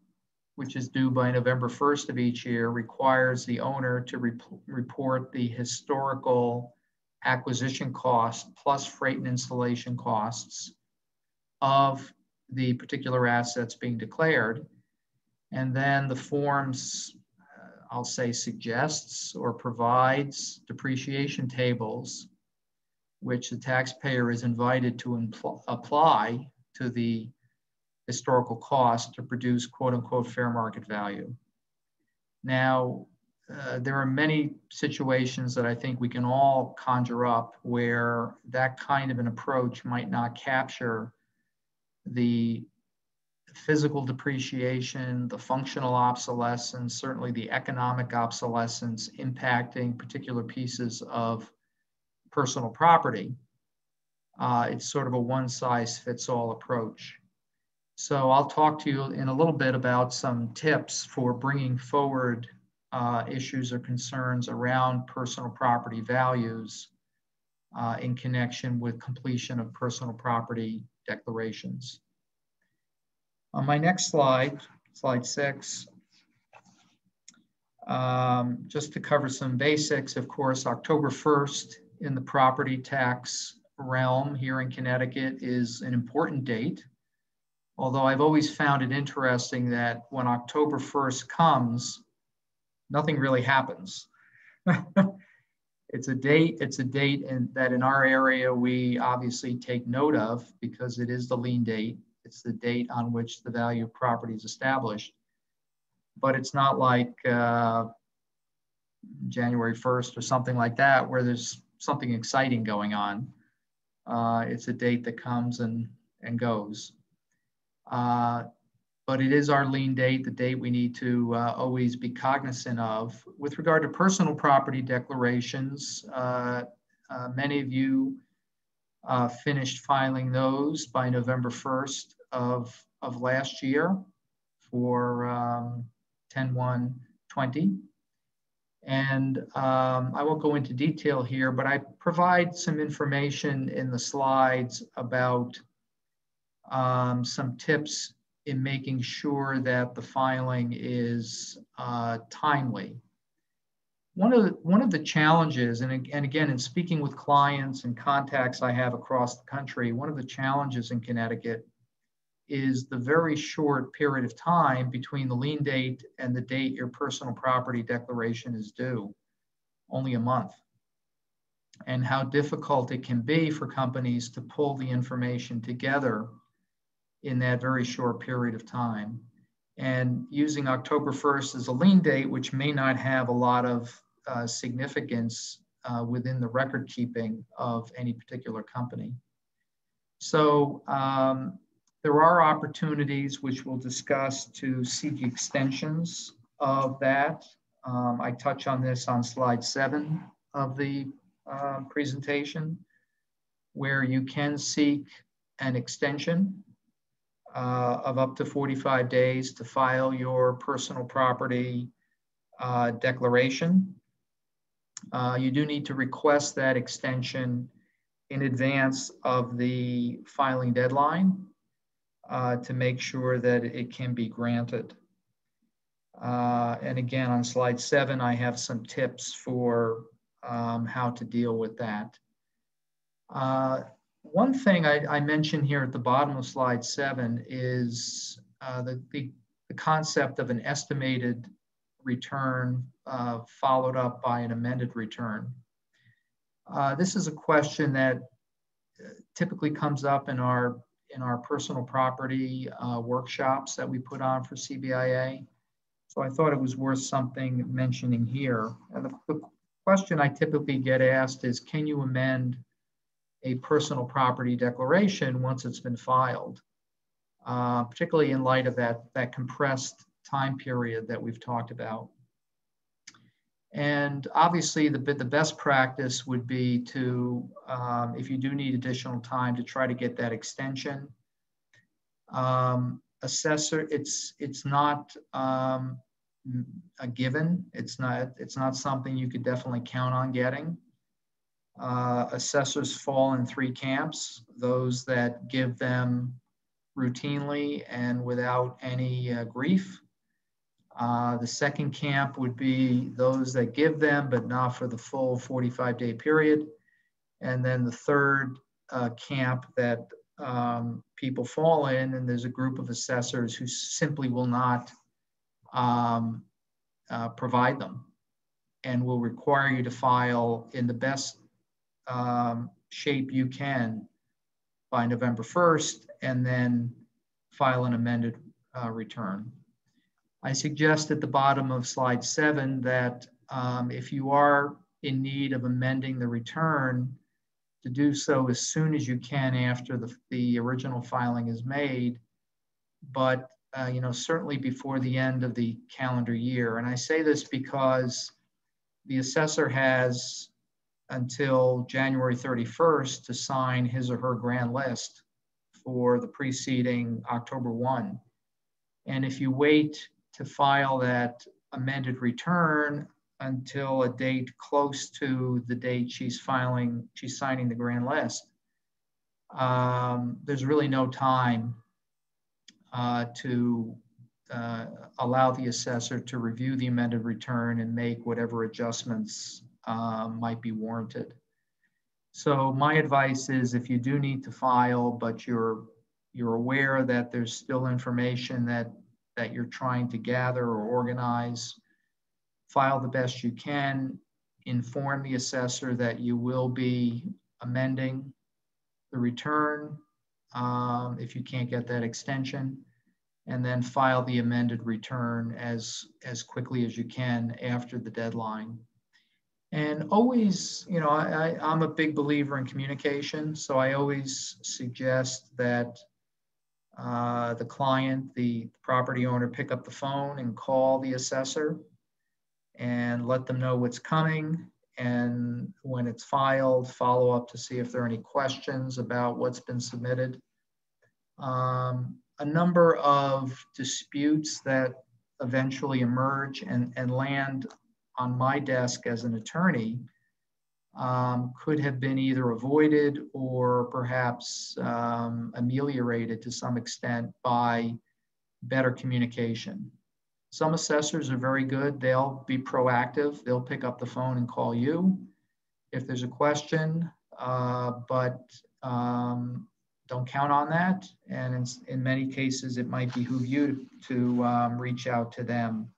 which is due by November 1st of each year, requires the owner to report the historical acquisition cost plus freight and installation costs of the particular assets being declared. And then the forms, I'll say, suggests or provides depreciation tables, which the taxpayer is invited to apply to the historical cost to produce quote unquote fair market value. Now, there are many situations that I think we can all conjure up where that kind of an approach might not capture the physical depreciation, the functional obsolescence, certainly the economic obsolescence impacting particular pieces of personal property. It's sort of a one size fits all approach. So I'll talk to you in a little bit about some tips for bringing forward issues or concerns around personal property values in connection with completion of personal property declarations. On my next slide, slide 6, just to cover some basics, of course, October 1st in the property tax realm here in Connecticut is an important date. Although I've always found it interesting that when October 1st comes, nothing really happens. It's a date that in our area we obviously take note of because it is the lien date. It's the date on which the value of property is established. But it's not like January 1st or something like that where there's something exciting going on. It's a date that comes and goes. But it is our lien date, the date we need to always be cognizant of. With regard to personal property declarations, many of you finished filing those by November 1st of last year for 10/1/20. And I won't go into detail here, but I provide some information in the slides about some tips in making sure that the filing is timely. One of the challenges, and again, in speaking with clients and contacts I have across the country, one of the challenges in Connecticut is the very short period of time between the lien date and the date your personal property declaration is due, only a month, and how difficult it can be for companies to pull the information together in that very short period of time. and using October 1st as a lien date, which may not have a lot of significance within the record keeping of any particular company. So there are opportunities which we'll discuss to seek extensions of that. I touch on this on slide 7 of the presentation, where you can seek an extension of up to 45 days to file your personal property declaration. You do need to request that extension in advance of the filing deadline to make sure that it can be granted. And again, on slide 7, I have some tips for how to deal with that. One thing I mentioned here at the bottom of slide 7 is the concept of an estimated return followed up by an amended return. This is a question that typically comes up in our personal property workshops that we put on for CBIA. So I thought it was worth something mentioning here. And the question I typically get asked is, can you amend a personal property declaration once it's been filed, particularly in light of that compressed time period that we've talked about? And obviously the best practice would be to, if you do need additional time, to try to get that extension. Assessor, it's not a given. It's not something you could definitely count on getting. Assessors fall in 3 camps: those that give them routinely and without any grief. The second camp would be those that give them, but not for the full 45-day period. And then the third camp that people fall in, and there's a group of assessors who simply will not provide them and will require you to file in the best shape you can by November 1st, and then file an amended return. I suggest at the bottom of slide 7 that if you are in need of amending the return, to do so as soon as you can after the original filing is made, but you know, certainly before the end of the calendar year. And I say this because the assessor has until January 31st to sign his or her grand list for the preceding October 1. And if you wait to file that amended return until a date close to the date she's signing the grand list, there's really no time to allow the assessor to review the amended return and make whatever adjustments might be warranted. So my advice is, if you do need to file, but you're aware that there's still information that you're trying to gather or organize, file the best you can, inform the assessor that you will be amending the return if you can't get that extension, and then file the amended return as quickly as you can after the deadline. And always, you know, I'm a big believer in communication, so I always suggest that the client, the property owner, pick up the phone and call the assessor and let them know what's coming. And when it's filed, follow up to see if there are any questions about what's been submitted. A number of disputes that eventually emerge and land on my desk as an attorney could have been either avoided or perhaps ameliorated to some extent by better communication. Some assessors are very good. They'll be proactive. They'll pick up the phone and call you if there's a question, but don't count on that. And in many cases, it might behoove you to reach out to them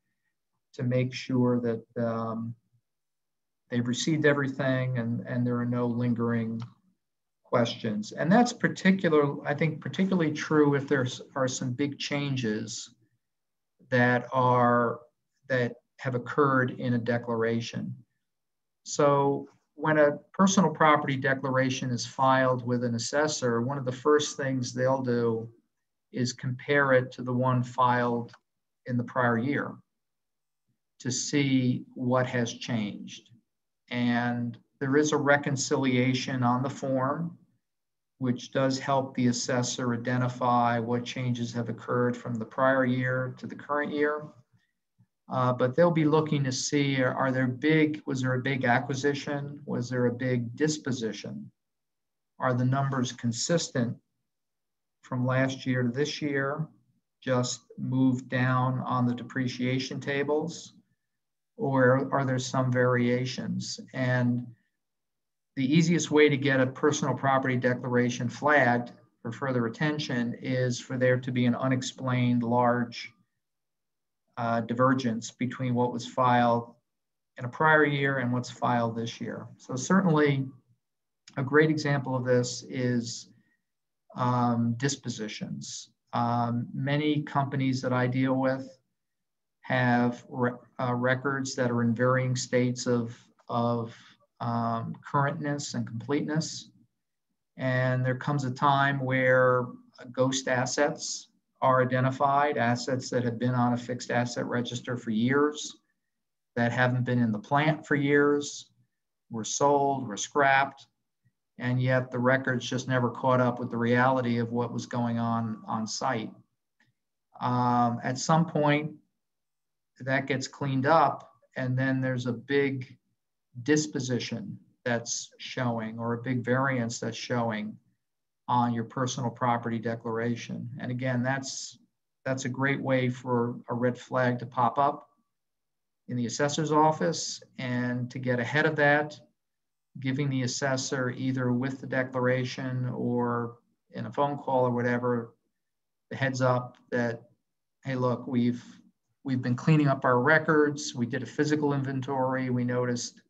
to make sure that they've received everything and there are no lingering questions. And that's particularly true if there are some big changes that have occurred in a declaration. So when a personal property declaration is filed with an assessor, one of the first things they'll do is compare it to the one filed in the prior year to see what has changed. And there is a reconciliation on the form, which does help the assessor identify what changes have occurred from the prior year to the current year. But they'll be looking to see, was there a big acquisition? Was there a big disposition? Are the numbers consistent from last year to this year, just moved down on the depreciation tables? Or are there some variations? And the easiest way to get a personal property declaration flagged for further attention is for there to be an unexplained large divergence between what was filed in a prior year and what's filed this year. So certainly a great example of this is dispositions. Many companies that I deal with have records that are in varying states of currentness and completeness. And there comes a time where ghost assets are identified, assets that have been on a fixed asset register for years, that haven't been in the plant for years, were sold, were scrapped, and yet the records just never caught up with the reality of what was going on site. At some point, that gets cleaned up, and then there's a big disposition that's showing, or a big variance that's showing on your personal property declaration. And again, that's a great way for a red flag to pop up in the assessor's office, and to get ahead of that, giving the assessor, either with the declaration or in a phone call or whatever, the heads up that, hey, look, we've been cleaning up our records. We did a physical inventory. We noticed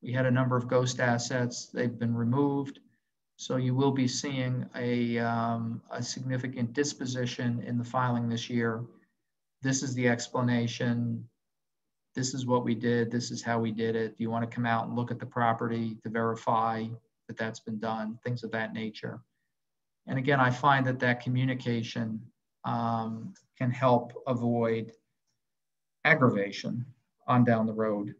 we had a number of ghost assets. They've been removed. So you will be seeing a significant disposition in the filing this year. This is the explanation. This is what we did. This is how we did it. You want to come out and look at the property to verify that that's been done, things of that nature. And again, I find that that communication can help avoid aggravation on down the road.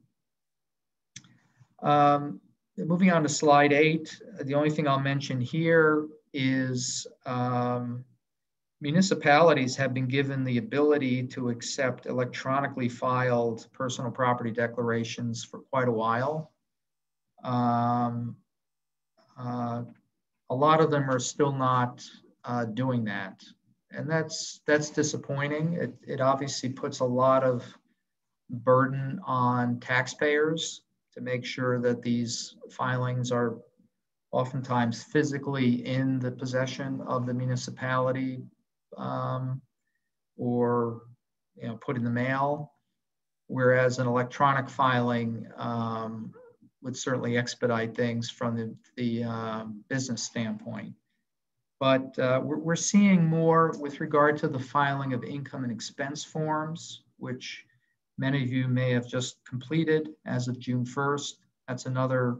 Moving on to slide 8, the only thing I'll mention here is municipalities have been given the ability to accept electronically filed personal property declarations for quite a while. A lot of them are still not doing that. And that's disappointing. It obviously puts a lot of burden on taxpayers to make sure that these filings are oftentimes physically in the possession of the municipality, or put in the mail, whereas an electronic filing would certainly expedite things from the business standpoint. But we're seeing more with regard to the filing of income and expense forms, which many of you may have just completed as of June 1st. That's another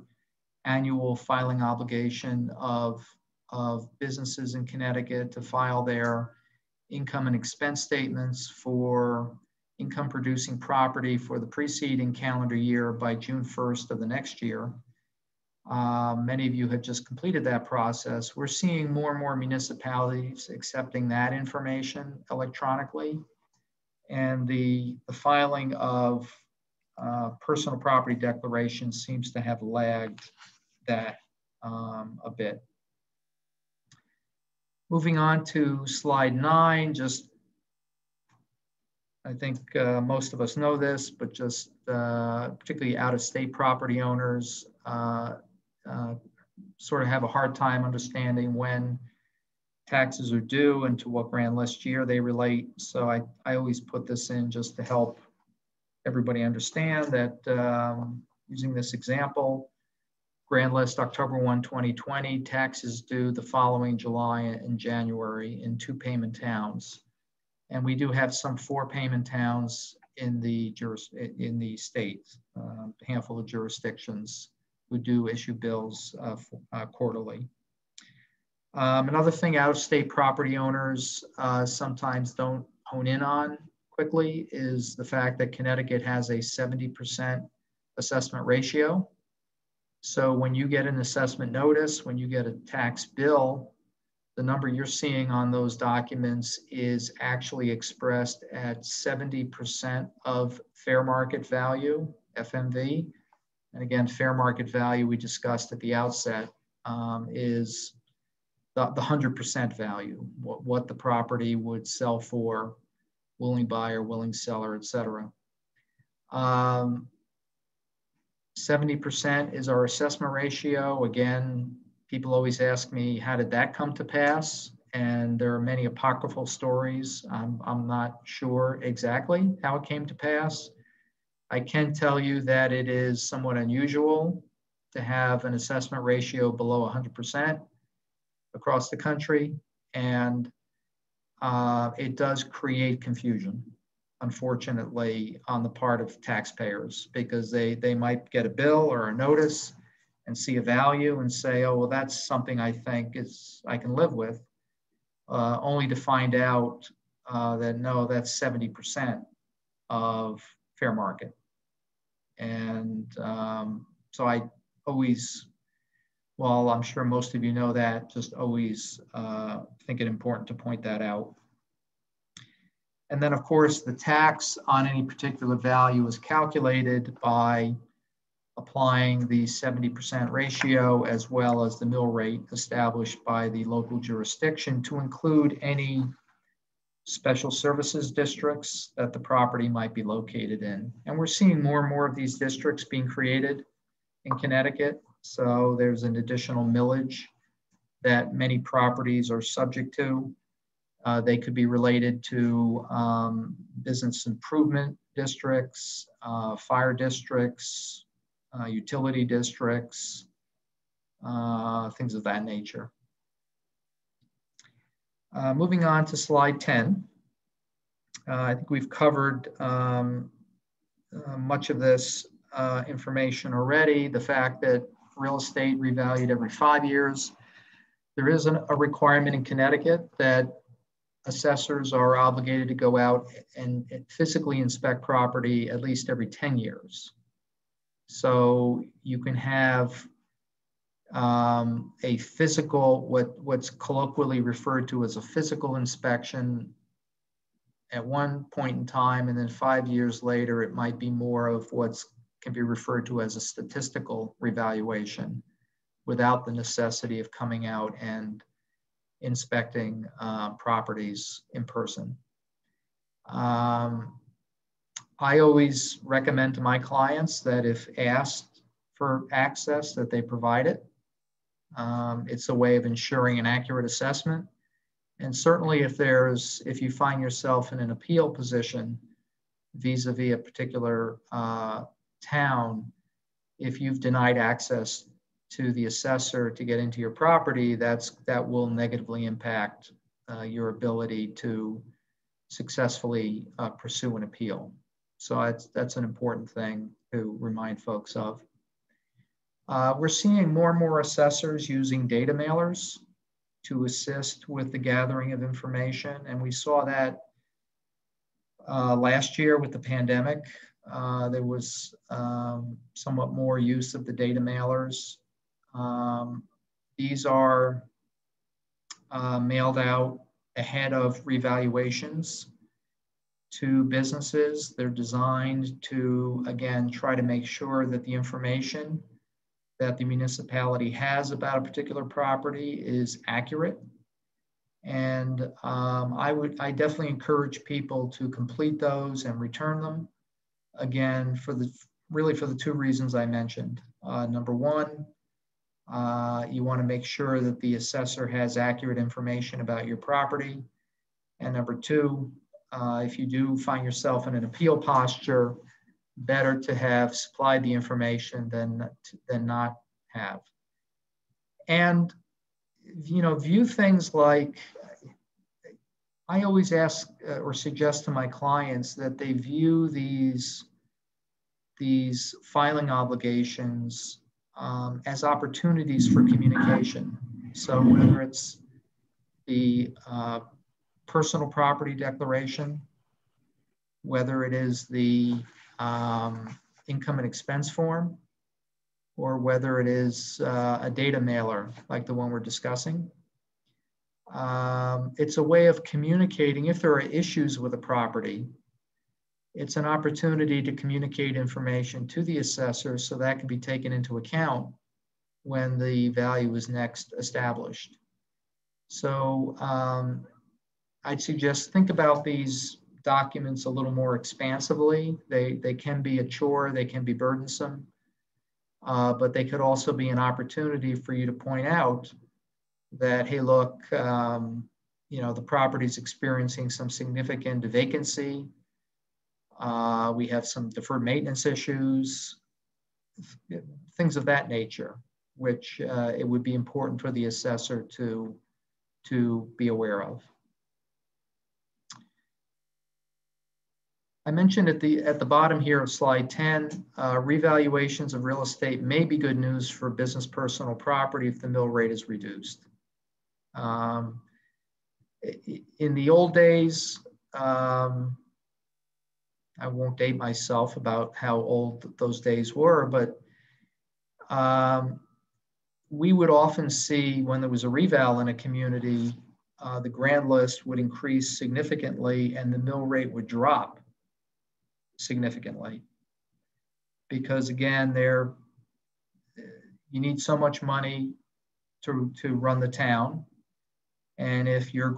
annual filing obligation of businesses in Connecticut to file their income and expense statements for income producing property for the preceding calendar year by June 1st of the next year. Many of you have just completed that process. We're seeing more and more municipalities accepting that information electronically. And the filing of personal property declarations seems to have lagged that a bit. Moving on to slide 9, just, I think most of us know this, but just particularly out-of-state property owners sort of have a hard time understanding when taxes are due and to what grand list year they relate. So I always put this in just to help everybody understand that using this example, grand list October 1, 2020, taxes due the following July and January in 2 payment towns. And we do have some four-payment towns in the state, a handful of jurisdictions who do issue bills quarterly. Another thing out-of-state property owners sometimes don't hone in on quickly is the fact that Connecticut has a 70% assessment ratio. So when you get an assessment notice, when you get a tax bill, the number you're seeing on those documents is actually expressed at 70% of fair market value, FMV. And again, fair market value we discussed at the outset is the 100% value, what the property would sell for, willing buyer, willing seller, et cetera. 70% is our assessment ratio. Again, people always ask me, how did that come to pass? And there are many apocryphal stories. I'm not sure exactly how it came to pass. I can tell you that it is somewhat unusual to have an assessment ratio below 100% across the country, and it does create confusion, unfortunately, on the part of taxpayers, because they might get a bill or a notice and see a value and say, oh, well, that's something I think is I can live with, only to find out that no, that's 70% of fair market. And so I always, well, I'm sure most of you know that, just always think it important to point that out. And then, of course, the tax on any particular value is calculated by applying the 70% ratio as well as the mill rate established by the local jurisdiction to include any special services districts that the property might be located in. And we're seeing more and more of these districts being created in Connecticut. So there's an additional millage that many properties are subject to. They could be related to business improvement districts, fire districts, utility districts, things of that nature. Moving on to slide 10. I think we've covered much of this information already. The fact that real estate revalued every 5 years. There is a requirement in Connecticut that assessors are obligated to go out and physically inspect property at least every 10 years. So you can have a physical, what's colloquially referred to as a physical inspection at one point in time, and then 5 years later, it might be more of what can be referred to as a statistical revaluation without the necessity of coming out and inspecting properties in person. I always recommend to my clients that if asked for access, that they provide it. It's a way of ensuring an accurate assessment. And certainly if you find yourself in an appeal position vis-a-vis a particular town, if you've denied access to the assessor to get into your property, that will negatively impact your ability to successfully pursue an appeal. So that's an important thing to remind folks of. We're seeing more and more assessors using data mailers to assist with the gathering of information. And we saw that last year with the pandemic. There was somewhat more use of the data mailers. These are mailed out ahead of revaluations to businesses. They're designed to, again, try to make sure that the information that the municipality has about a particular property is accurate. And I definitely encourage people to complete those and return them. Again, really for the two reasons I mentioned. Number one, you want to make sure that the assessor has accurate information about your property. And number two, if you do find yourself in an appeal posture, better to have supplied the information than not have. And, you know, view things like, I always ask or suggest to my clients that they view these filing obligations as opportunities for communication. So whether it's the personal property declaration, whether it is the income and expense form, or whether it is a data mailer like the one we're discussing. It's a way of communicating. If there are issues with a property, it's an opportunity to communicate information to the assessor so that can be taken into account when the value is next established. So I'd suggest think about these documents a little more expansively. They can be a chore, they can be burdensome, but they could also be an opportunity for you to point out that, hey, look, you know, the property's experiencing some significant vacancy. We have some deferred maintenance issues, things of that nature, which it would be important for the assessor to be aware of. I mentioned at the bottom here of slide 10, revaluations of real estate may be good news for business personal property if the mill rate is reduced. In the old days, I won't date myself about how old those days were, but we would often see when there was a reval in a community, the grand list would increase significantly and the mill rate would drop significantly. Because again, you need so much money to run the town. And if your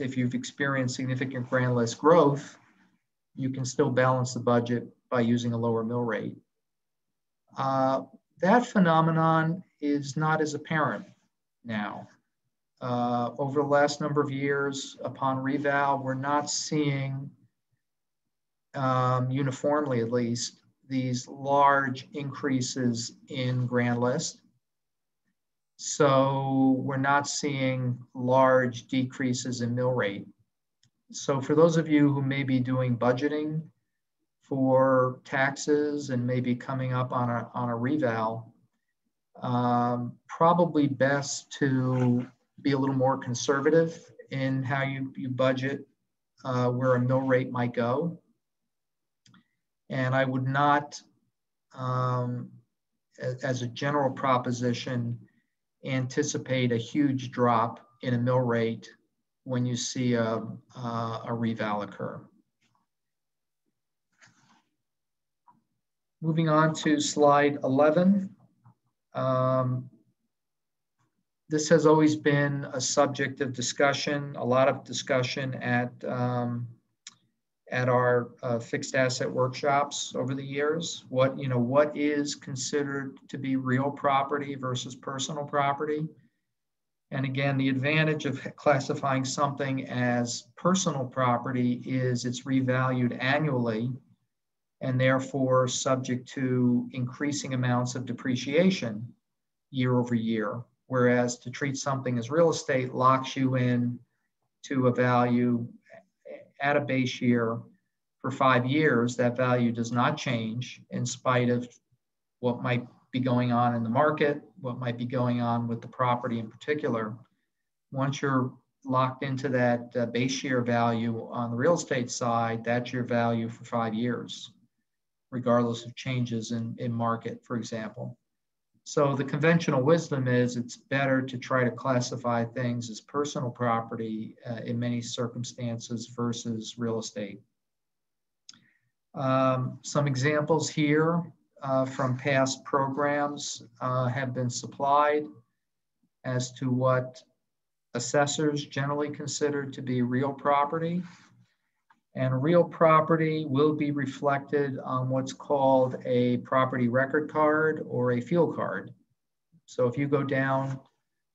if you've experienced significant grand list growth, you can still balance the budget by using a lower mill rate. That phenomenon is not as apparent now. Over the last number of years, upon reval, we're not seeing uniformly, at least, these large increases in grand list. So we're not seeing large decreases in mill rate. So for those of you who may be doing budgeting for taxes and maybe coming up on a reval, probably best to be a little more conservative in how you budget where a mill rate might go. And I would not, as a general proposition, anticipate a huge drop in a mill rate when you see a reval occur. Moving on to slide 11. This has always been a subject of discussion, a lot of discussion at our fixed asset workshops over the years. What is considered to be real property versus personal property? And again, the advantage of classifying something as personal property is it's revalued annually and therefore subject to increasing amounts of depreciation year over year. Whereas to treat something as real estate locks you in to a value at a base year for 5 years, that value does not change in spite of what might be going on in the market, what might be going on with the property in particular. Once you're locked into that base year value on the real estate side, that's your value for 5 years, regardless of changes in market, for example. So the conventional wisdom is it's better to try to classify things as personal property in many circumstances versus real estate. Some examples here from past programs have been supplied as to what assessors generally consider to be real property. And real property will be reflected on what's called a property record card or a field card. So if you go down,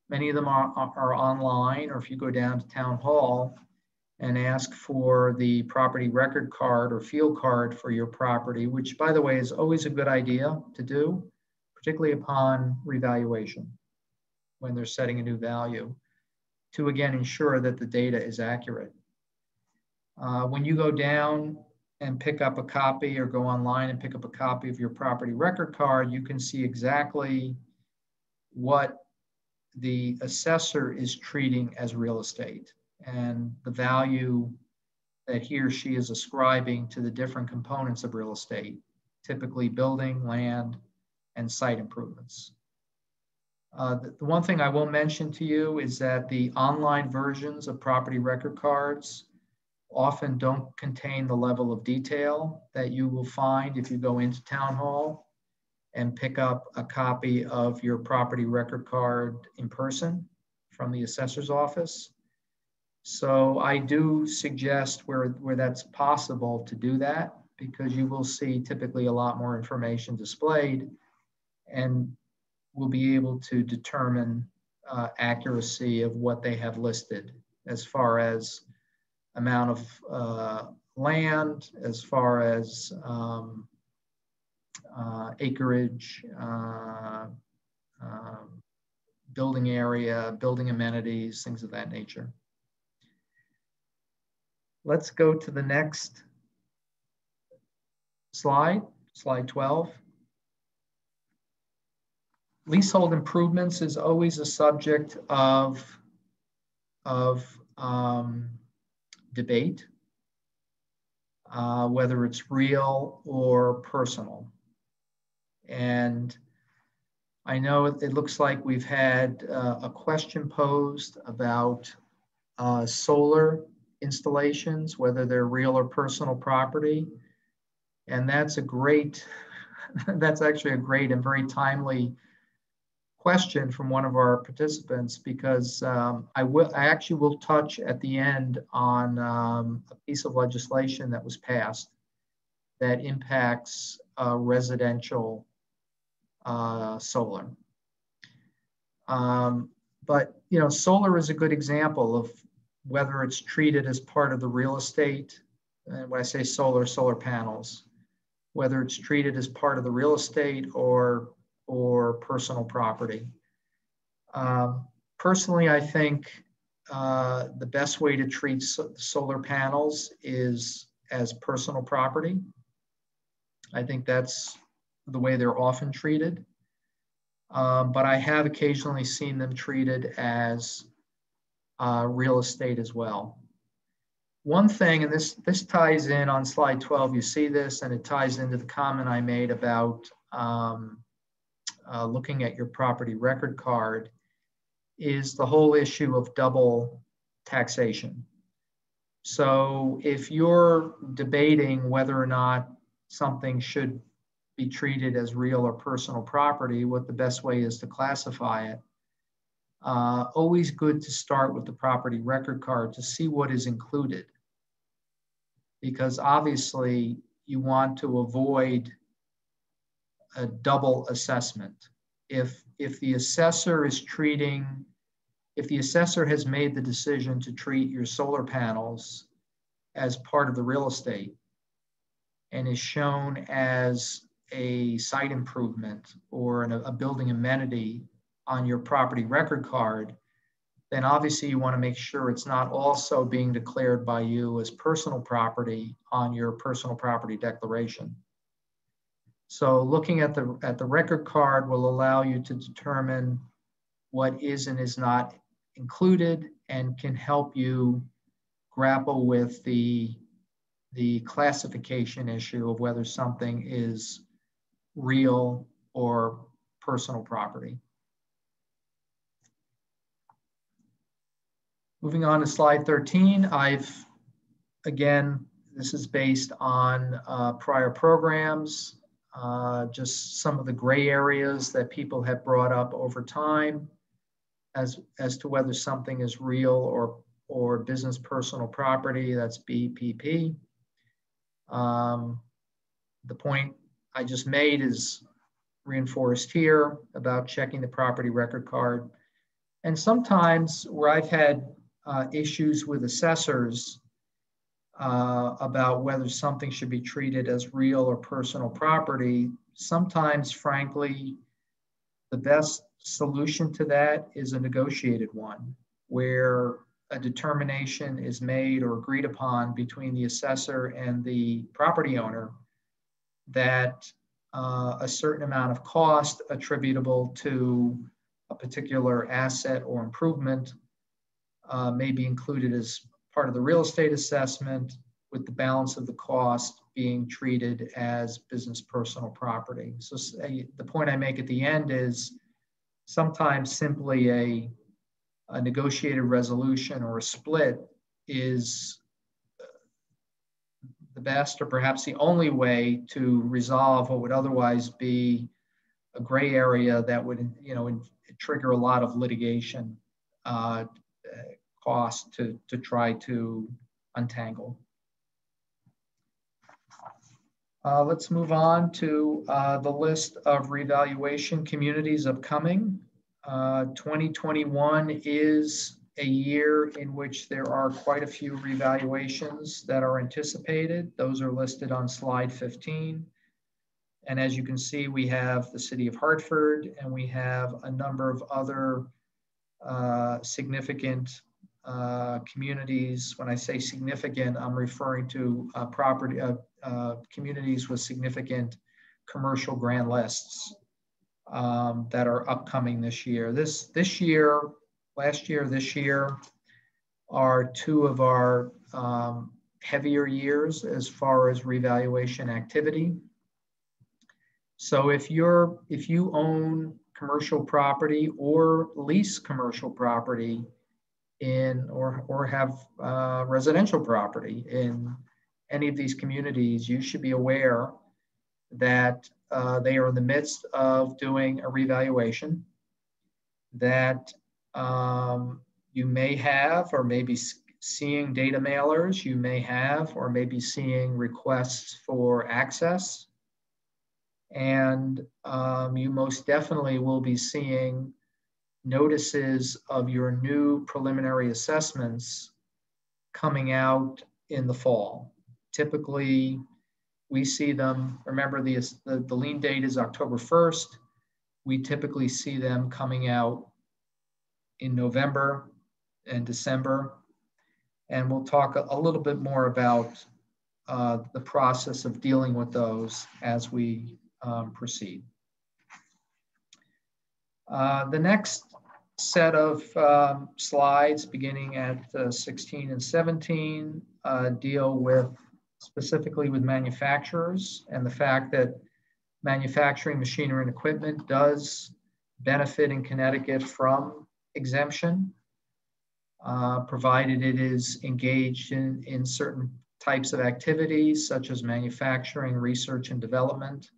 many of them are online, or if you go down to town hall and ask for the property record card or field card for your property, which by the way is always a good idea to do, particularly upon revaluation when they're setting a new value, to again ensure that the data is accurate. When you go down and pick up a copy or go online and pick up a copy of your property record card, you can see exactly what the assessor is treating as real estate and the value that he or she is ascribing to the different components of real estate, typically building, land, and site improvements. The one thing I will mention to you is that the online versions of property record cards often don't contain the level of detail that you will find if you go into town hall and pick up a copy of your property record card in person from the assessor's office. So I do suggest where that's possible to do that, because you will see typically a lot more information displayed and we'll be able to determine accuracy of what they have listed as far as amount of land, as far as acreage, building area, building amenities, things of that nature. Let's go to the next slide, slide 12. Leasehold improvements is always a subject of debate, whether it's real or personal. And I know it looks like we've had a question posed about solar installations, whether they're real or personal property. And that's a great, that's actually a great and very timely question from one of our participants, because I actually will touch at the end on a piece of legislation that was passed that impacts residential solar. But you know, solar is a good example of whether it's treated as part of the real estate. And when I say solar, solar panels, whether it's treated as part of the real estate or personal property. Personally, I think the best way to treat solar panels is as personal property. I think that's the way they're often treated. But I have occasionally seen them treated as real estate as well. One thing, and this ties in on slide 12, you see this, and it ties into the comment I made about looking at your property record card, is the whole issue of double taxation. So if you're debating whether or not something should be treated as real or personal property, what the best way is to classify it, always good to start with the property record card to see what is included. Because obviously you want to avoid a double assessment. If the assessor is treating, if the assessor has made the decision to treat your solar panels as part of the real estate and is shown as a site improvement or a building amenity on your property record card, then obviously you want to make sure it's not also being declared by you as personal property on your personal property declaration. So looking at the record card will allow you to determine what is and is not included and can help you grapple with the classification issue of whether something is real or personal property. Moving on to slide 13, again, this is based on prior programs. Just some of the gray areas that people have brought up over time as to whether something is real or business personal property, that's BPP. The point I just made is reinforced here about checking the property record card. And sometimes where I've had issues with assessors about whether something should be treated as real or personal property, sometimes, frankly, the best solution to that is a negotiated one, where a determination is made or agreed upon between the assessor and the property owner that a certain amount of cost attributable to a particular asset or improvement may be included as part of the real estate assessment, with the balance of the cost being treated as business personal property. So the point I make at the end is sometimes simply a negotiated resolution or a split is the best or perhaps the only way to resolve what would otherwise be a gray area that would, you know, trigger a lot of litigation cost to try to untangle. Let's move on to the list of revaluation communities upcoming. 2021 is a year in which there are quite a few revaluations that are anticipated. Those are listed on slide 15. And as you can see, we have the city of Hartford, and we have a number of other significant communities. When I say significant, I'm referring to property communities with significant commercial grand lists that are upcoming this year. Last year, this year are two of our heavier years as far as revaluation activity. So if you own commercial property or lease commercial property in or have residential property in any of these communities, you should be aware that they are in the midst of doing a revaluation, that you may have or may be seeing data mailers, you may have or may be seeing requests for access, and you most definitely will be seeing notices of your new preliminary assessments coming out in the fall. Typically, we see them, remember the lien date is October 1st. We typically see them coming out in November and December. And we'll talk a little bit more about the process of dealing with those as we proceed. The next set of slides, beginning at 16 and 17, deal with specifically with manufacturers and the fact that manufacturing machinery and equipment does benefit in Connecticut from exemption, provided it is engaged in certain types of activities such as manufacturing, research, and development.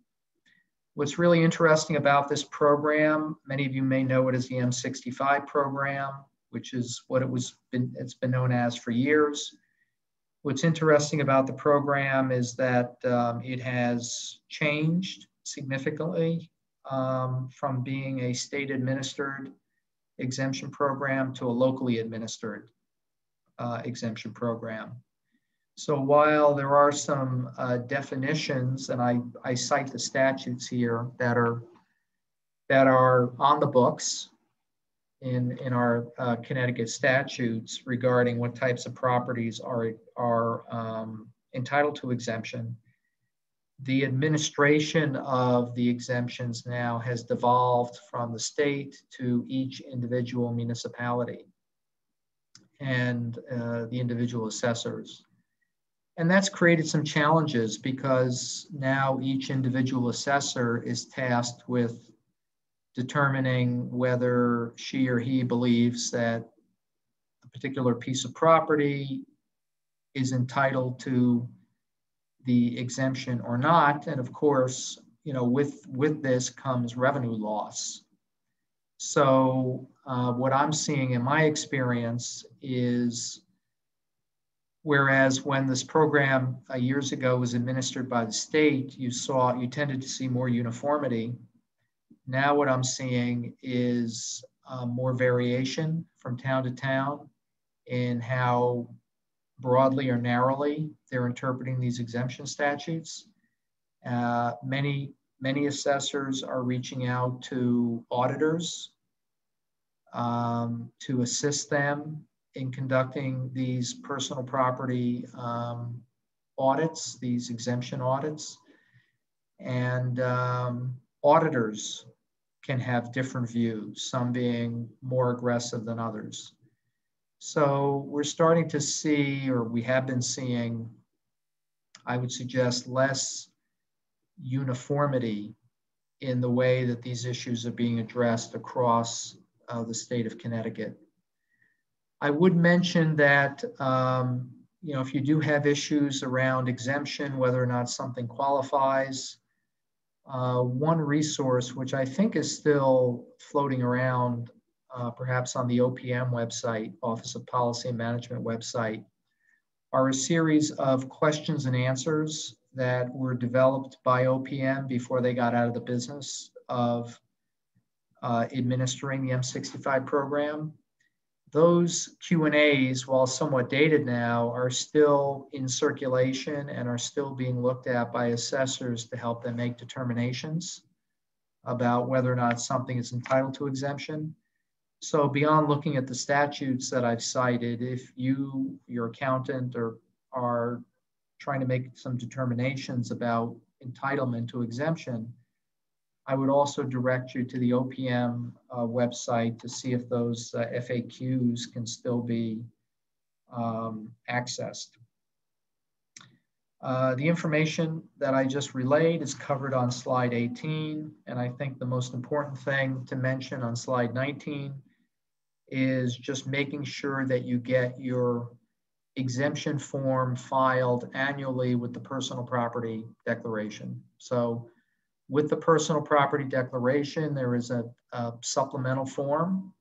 What's really interesting about this program, many of you may know it as the M65 program, which is what it's been known as for years. What's interesting about the program is that it has changed significantly from being a state-administered exemption program to a locally administered exemption program. So while there are some definitions, and I cite the statutes here that are on the books in our Connecticut statutes regarding what types of properties are entitled to exemption, the administration of the exemptions now has devolved from the state to each individual municipality and the individual assessors. And that's created some challenges because now each individual assessor is tasked with determining whether she or he believes that a particular piece of property is entitled to the exemption or not. And of course, you know, with this comes revenue loss. So what I'm seeing in my experience is, whereas when this program years ago was administered by the state, you tended to see more uniformity. Now what I'm seeing is more variation from town to town in how broadly or narrowly they're interpreting these exemption statutes. Many assessors are reaching out to auditors to assist them in conducting these personal property audits, these exemption audits, and auditors can have different views, some being more aggressive than others. So we're starting to see, or we have been seeing, I would suggest, less uniformity in the way that these issues are being addressed across the state of Connecticut. I would mention that you know, if you do have issues around exemption, whether or not something qualifies, one resource which I think is still floating around, perhaps on the OPM website, Office of Policy and Management website, are a series of questions and answers that were developed by OPM before they got out of the business of administering the M65 program. Those Q&As, while somewhat dated now, are still in circulation and are still being looked at by assessors to help them make determinations about whether or not something is entitled to exemption. So beyond looking at the statutes that I've cited, if you, your accountant, are trying to make some determinations about entitlement to exemption, I would also direct you to the OPM website to see if those FAQs can still be accessed. The information that I just relayed is covered on slide 18, and I think the most important thing to mention on slide 19 is just making sure that you get your exemption form filed annually with the personal property declaration. So with the personal property declaration, there is a supplemental form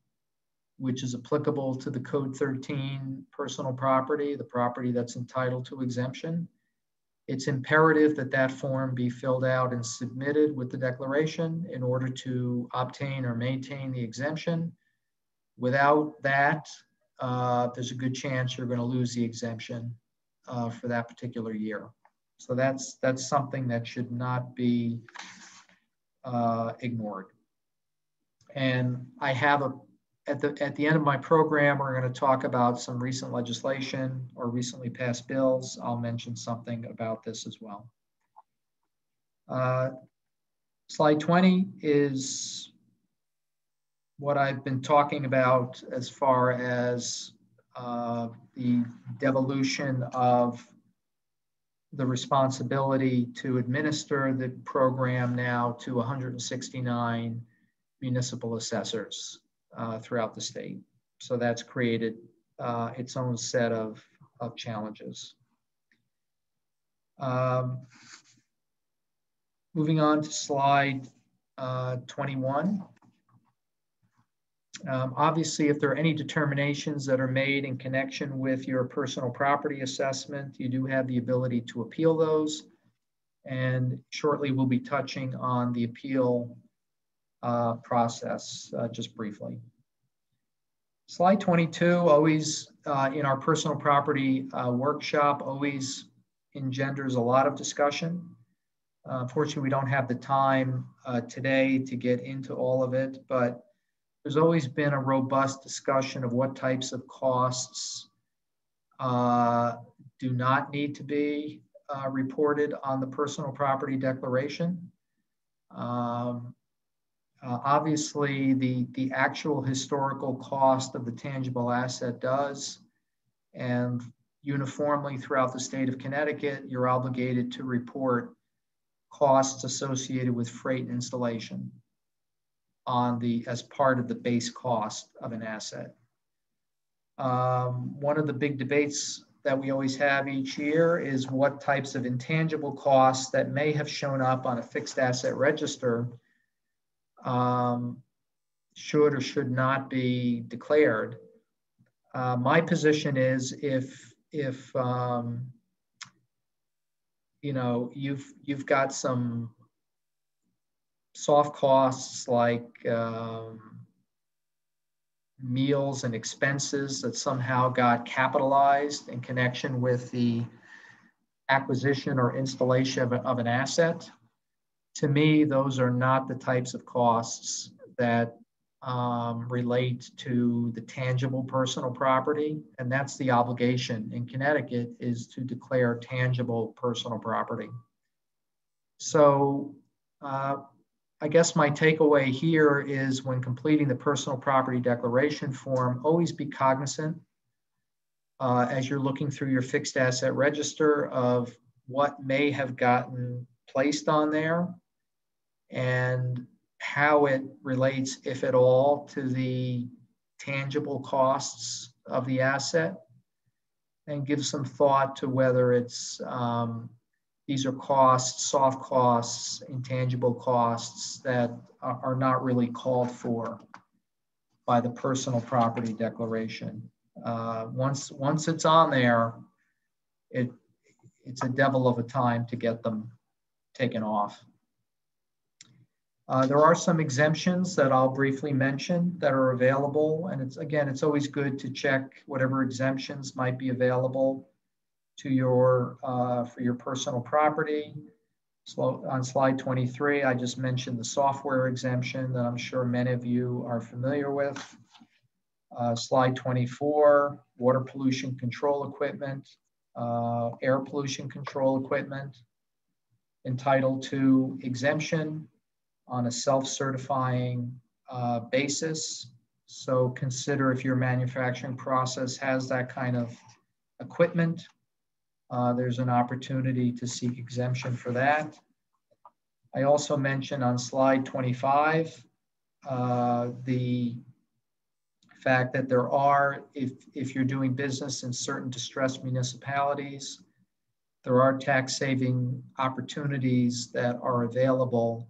which is applicable to the Code 13 personal property, the property that's entitled to exemption. It's imperative that that form be filled out and submitted with the declaration in order to obtain or maintain the exemption. Without that, there's a good chance you're going to lose the exemption for that particular year. So that's something that should not be ignored. And I have at the end of my program, we're going to talk about some recent legislation or recently passed bills. I'll mention something about this as well. Slide 20 is what I've been talking about as far as the devolution of the responsibility to administer the program now to 169 municipal assessors throughout the state. So that's created its own set of challenges. Moving on to slide 21. Obviously, if there are any determinations that are made in connection with your personal property assessment, you do have the ability to appeal those. And shortly, we'll be touching on the appeal process just briefly. Slide 22, always in our personal property workshop, always engenders a lot of discussion. Unfortunately, we don't have the time today to get into all of it, but there's always been a robust discussion of what types of costs do not need to be reported on the personal property declaration. Obviously, the actual historical cost of the tangible asset does, and uniformly throughout the state of Connecticut, you're obligated to report costs associated with freight and installation as part of the base cost of an asset. One of the big debates that we always have each year is what types of intangible costs that may have shown up on a fixed asset register should or should not be declared. My position is if you know, you've got some soft costs like meals and expenses that somehow got capitalized in connection with the acquisition or installation of an asset. To me, those are not the types of costs that relate to the tangible personal property, and that's the obligation in Connecticut, is to declare tangible personal property. So I guess my takeaway here is, when completing the personal property declaration form, always be cognizant as you're looking through your fixed asset register of what may have gotten placed on there and how it relates, if at all, to the tangible costs of the asset, and give some thought to whether it's these are costs, soft costs, intangible costs that are not really called for by the personal property declaration. Once it's on there, it's a devil of a time to get them taken off. There are some exemptions that I'll briefly mention that are available, and it's always good to check whatever exemptions might be available to your for your personal property. So on slide 23, I just mentioned the software exemption that I'm sure many of you are familiar with. Slide 24, water pollution control equipment, air pollution control equipment, entitled to exemption on a self-certifying basis. So consider if your manufacturing process has that kind of equipment, there's an opportunity to seek exemption for that. I also mentioned on slide 25, the fact that there are, if you're doing business in certain distressed municipalities, there are tax saving opportunities that are available.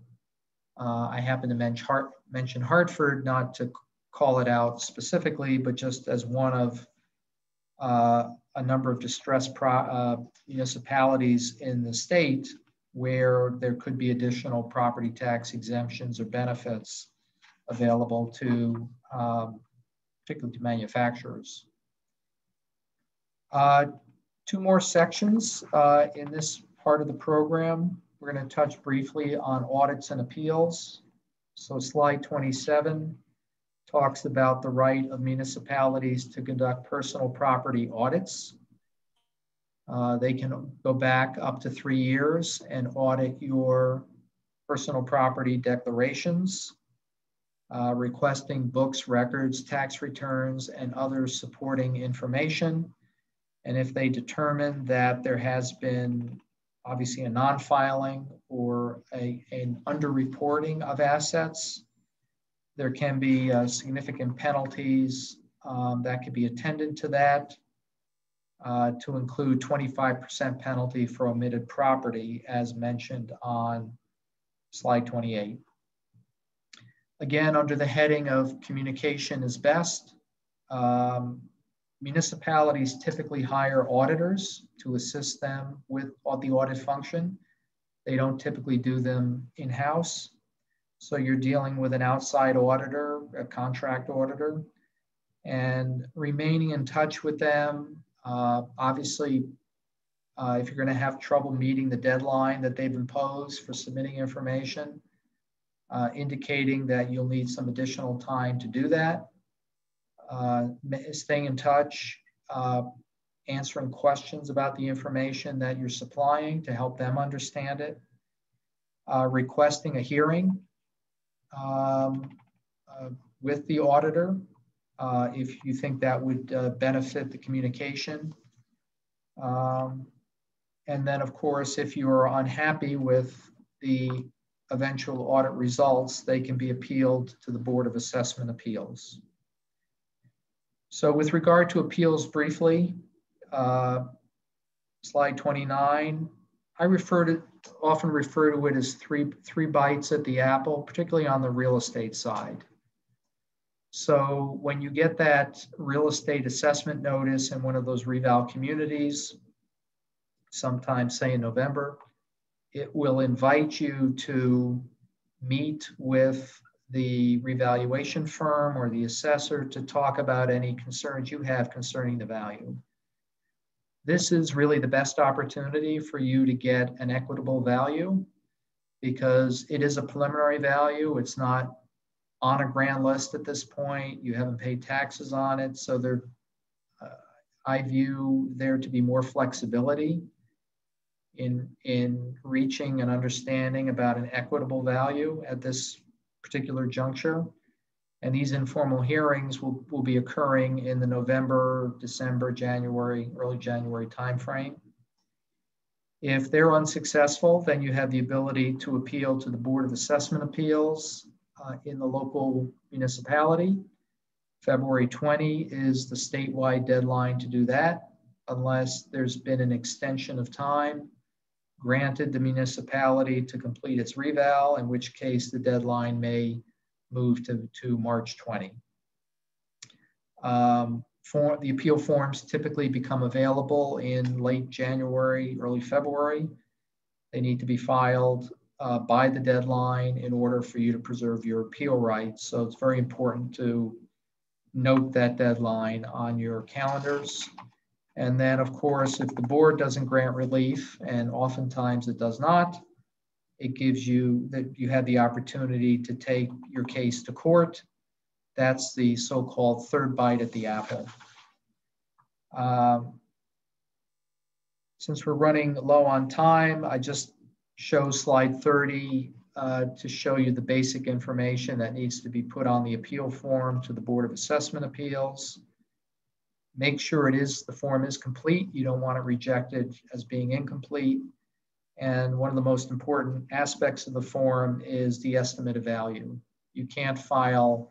I happen to mention Hartford, not to call it out specifically, but just as one of a number of distressed municipalities in the state where there could be additional property tax exemptions or benefits available to, particularly to manufacturers. Two more sections in this part of the program. We're going to touch briefly on audits and appeals. So slide 27 talks about the right of municipalities to conduct personal property audits. They can go back up to 3 years and audit your personal property declarations, requesting books, records, tax returns, and other supporting information. And if they determine that there has been obviously a non-filing or an underreporting of assets, there can be significant penalties that could be attendant to that, to include 25% penalty for omitted property, as mentioned on slide 28. Again, under the heading of communication is best, municipalities typically hire auditors to assist them with the audit function. They don't typically do them in-house. So you're dealing with an outside auditor, a contract auditor, and remaining in touch with them. Obviously, if you're gonna have trouble meeting the deadline that they've imposed for submitting information, indicating that you'll need some additional time to do that. Staying in touch, answering questions about the information that you're supplying to help them understand it, requesting a hearing with the auditor if you think that would benefit the communication. And then, of course, if you are unhappy with the eventual audit results, they can be appealed to the Board of Assessment Appeals. So with regard to appeals briefly, slide 29, I often refer to it as three bites at the apple, particularly on the real estate side. So when you get that real estate assessment notice in one of those reval communities, sometime say in November, it will invite you to meet with the revaluation firm or the assessor to talk about any concerns you have concerning the value. This is really the best opportunity for you to get an equitable value, because it is a preliminary value. It's not on a grand list at this point. You haven't paid taxes on it. So there, I view there to be more flexibility in reaching an understanding about an equitable value at this particular juncture. And these informal hearings will be occurring in the November, December, January, early January timeframe. If they're unsuccessful, then you have the ability to appeal to the Board of Assessment Appeals in the local municipality. February 20 is the statewide deadline to do that, unless there's been an extension of time granted the municipality to complete its reval, in which case the deadline may move to March 20. The appeal forms typically become available in late January, early February. They need to be filed by the deadline in order for you to preserve your appeal rights. So it's very important to note that deadline on your calendars. And then, of course, if the board doesn't grant relief, and oftentimes it does not, it gives you that you have the opportunity to take your case to court. That's the so-called third bite at the apple. Since we're running low on time, I just show slide 30 to show you the basic information that needs to be put on the appeal form to the Board of Assessment Appeals. Make sure it is, the form is complete. You don't want it rejected as being incomplete. And one of the most important aspects of the form is the estimate of value. You can't file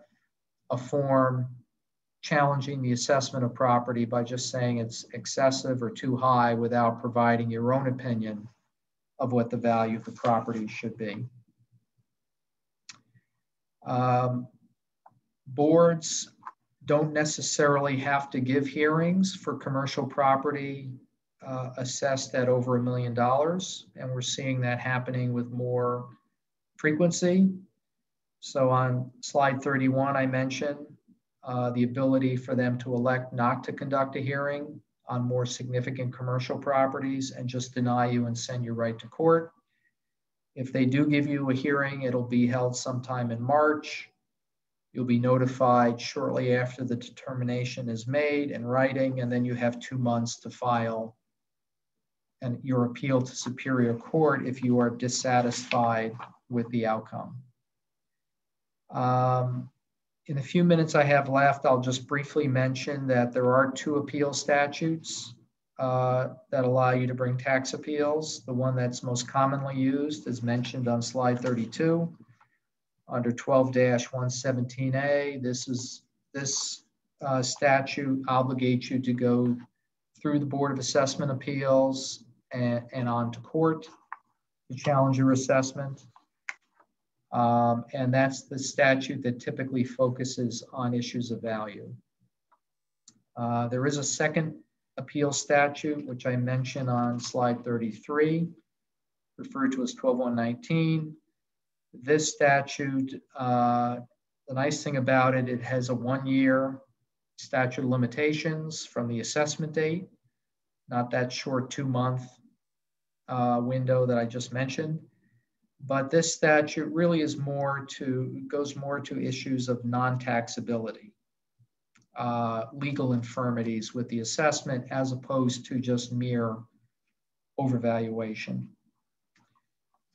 a form challenging the assessment of property by just saying it's excessive or too high without providing your own opinion of what the value of the property should be. Boards don't necessarily have to give hearings for commercial property assessed at over $1 million. And we're seeing that happening with more frequency. So on slide 31, I mentioned the ability for them to elect not to conduct a hearing on more significant commercial properties and just deny you and send you right to court. If they do give you a hearing, it'll be held sometime in March. You'll be notified shortly after the determination is made in writing, and then you have 2 months to file and your appeal to Superior Court if you are dissatisfied with the outcome. In the few minutes I have left, I'll just briefly mention that there are 2 appeal statutes that allow you to bring tax appeals. The one that's most commonly used is mentioned on slide 32 under 12-117A. This statute obligates you to go through the Board of Assessment Appeals and on to court to challenge your assessment. And that's the statute that typically focuses on issues of value. There is a second appeal statute, which I mentioned on slide 33, referred to as 12-119. This statute, the nice thing about it, it has a 1-year statute of limitations from the assessment date, not that short 2-month window that I just mentioned. But this statute really is more to, goes more to issues of non-taxability, legal infirmities with the assessment, as opposed to just mere overvaluation.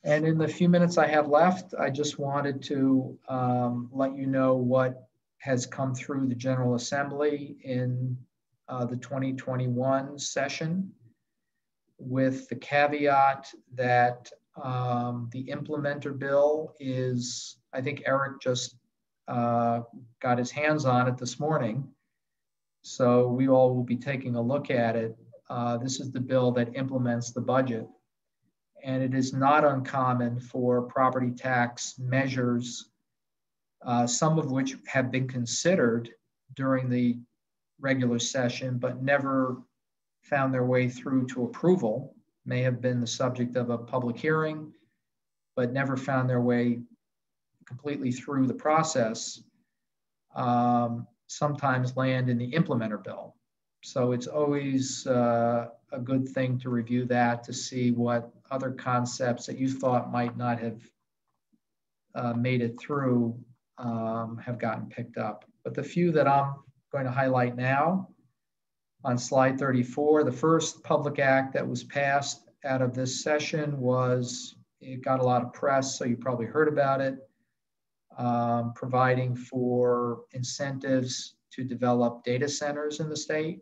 And in the few minutes I have left, I just wanted to let you know what has come through the General Assembly in the 2021 session, with the caveat that the implementer bill is, I think Eric just got his hands on it this morning. So we all will be taking a look at it. This is the bill that implements the budget. And it is not uncommon for property tax measures, some of which have been considered during the regular session, but never found their way through to approval, may have been the subject of a public hearing, but never found their way completely through the process, sometimes land in the implementer bill. So it's always a good thing to review that, to see what other concepts that you thought might not have made it through have gotten picked up. But the few that I'm going to highlight now on slide 34, the first public act that was passed out of this session was, it got a lot of press, so you probably heard about it, providing for incentives to develop data centers in the state.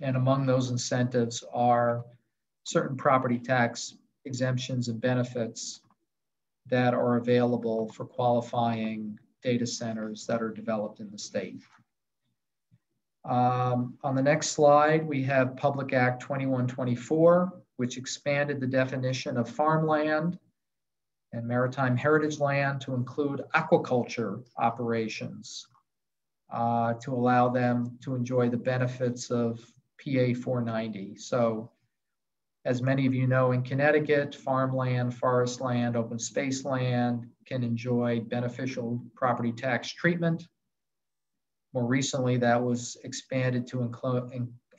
And among those incentives are certain property tax exemptions and benefits that are available for qualifying data centers that are developed in the state. On the next slide, we have Public Act 2124, which expanded the definition of farmland and maritime heritage land to include aquaculture operations to allow them to enjoy the benefits of PA 490. So, as many of you know, in Connecticut, farmland, forest land, open space land can enjoy beneficial property tax treatment. More recently, that was expanded to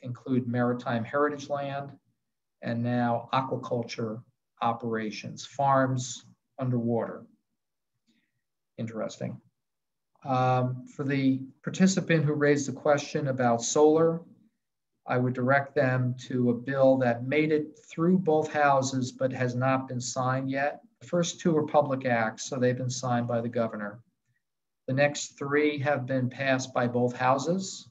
include maritime heritage land and now aquaculture operations, farms underwater. Interesting. For the participant who raised the question about solar, I would direct them to a bill that made it through both houses but has not been signed yet. The first two are public acts, so they've been signed by the governor. The next three have been passed by both houses.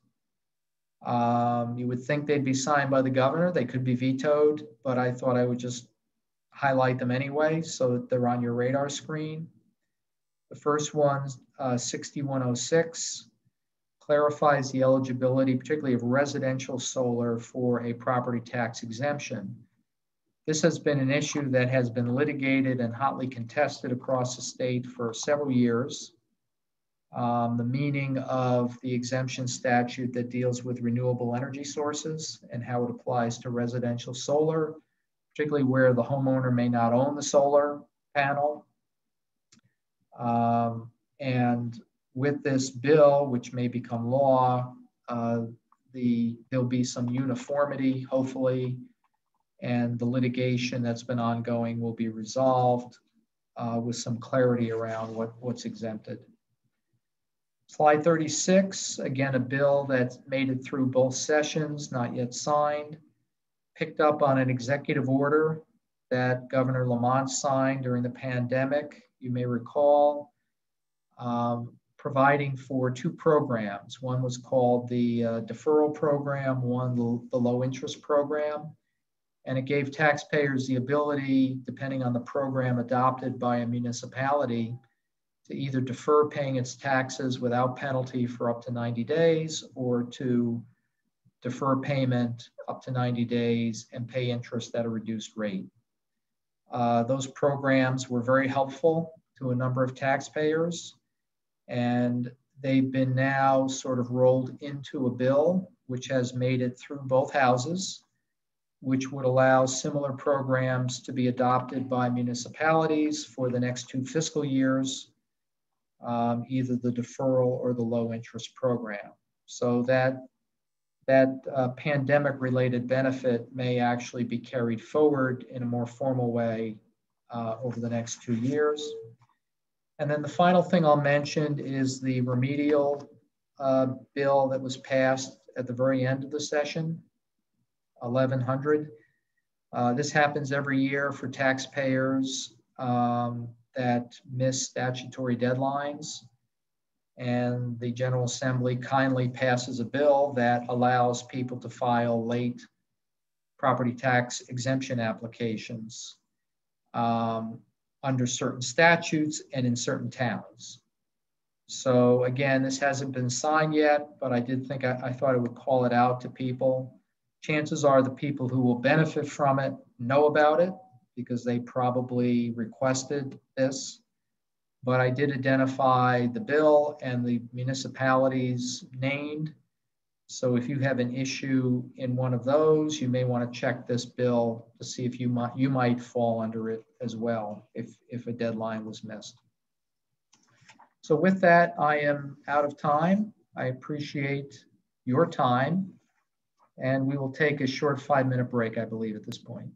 You would think they'd be signed by the governor. They could be vetoed, but I thought I would just highlight them anyway so that they're on your radar screen. The first one, 6106. Clarifies the eligibility, particularly of residential solar, for a property tax exemption. This has been an issue that has been litigated and hotly contested across the state for several years. The meaning of the exemption statute that deals with renewable energy sources and how it applies to residential solar, particularly where the homeowner may not own the solar panel. And with this bill, which may become law, there'll be some uniformity, hopefully, and the litigation that's been ongoing will be resolved with some clarity around what's exempted. Slide 36, again, a bill that made it through both sessions, not yet signed, picked up on an executive order that Governor Lamont signed during the pandemic, you may recall. Providing for two programs. One was called the deferral program, one the low interest program. And it gave taxpayers the ability, depending on the program adopted by a municipality, to either defer paying its taxes without penalty for up to 90 days or to defer payment up to 90 days and pay interest at a reduced rate. Those programs were very helpful to a number of taxpayers. And they've been now sort of rolled into a bill which has made it through both houses, which would allow similar programs to be adopted by municipalities for the next two fiscal years, either the deferral or the low interest program. So that pandemic related benefit may actually be carried forward in a more formal way over the next 2 years. And then the final thing I'll mention is the remedial bill that was passed at the very end of the session, 1100. This happens every year for taxpayers that miss statutory deadlines. And the General Assembly kindly passes a bill that allows people to file late property tax exemption applications. Under certain statutes and in certain towns. So again, this hasn't been signed yet, but I did think I thought I would call it out to people. Chances are the people who will benefit from it know about it because they probably requested this. But I did identify the bill and the municipalities named. So if you have an issue in one of those, you may want to check this bill to see if you might fall under it as well if a deadline was missed. So with that, I am out of time. I appreciate your time, and we will take a short 5-minute break, I believe, at this point.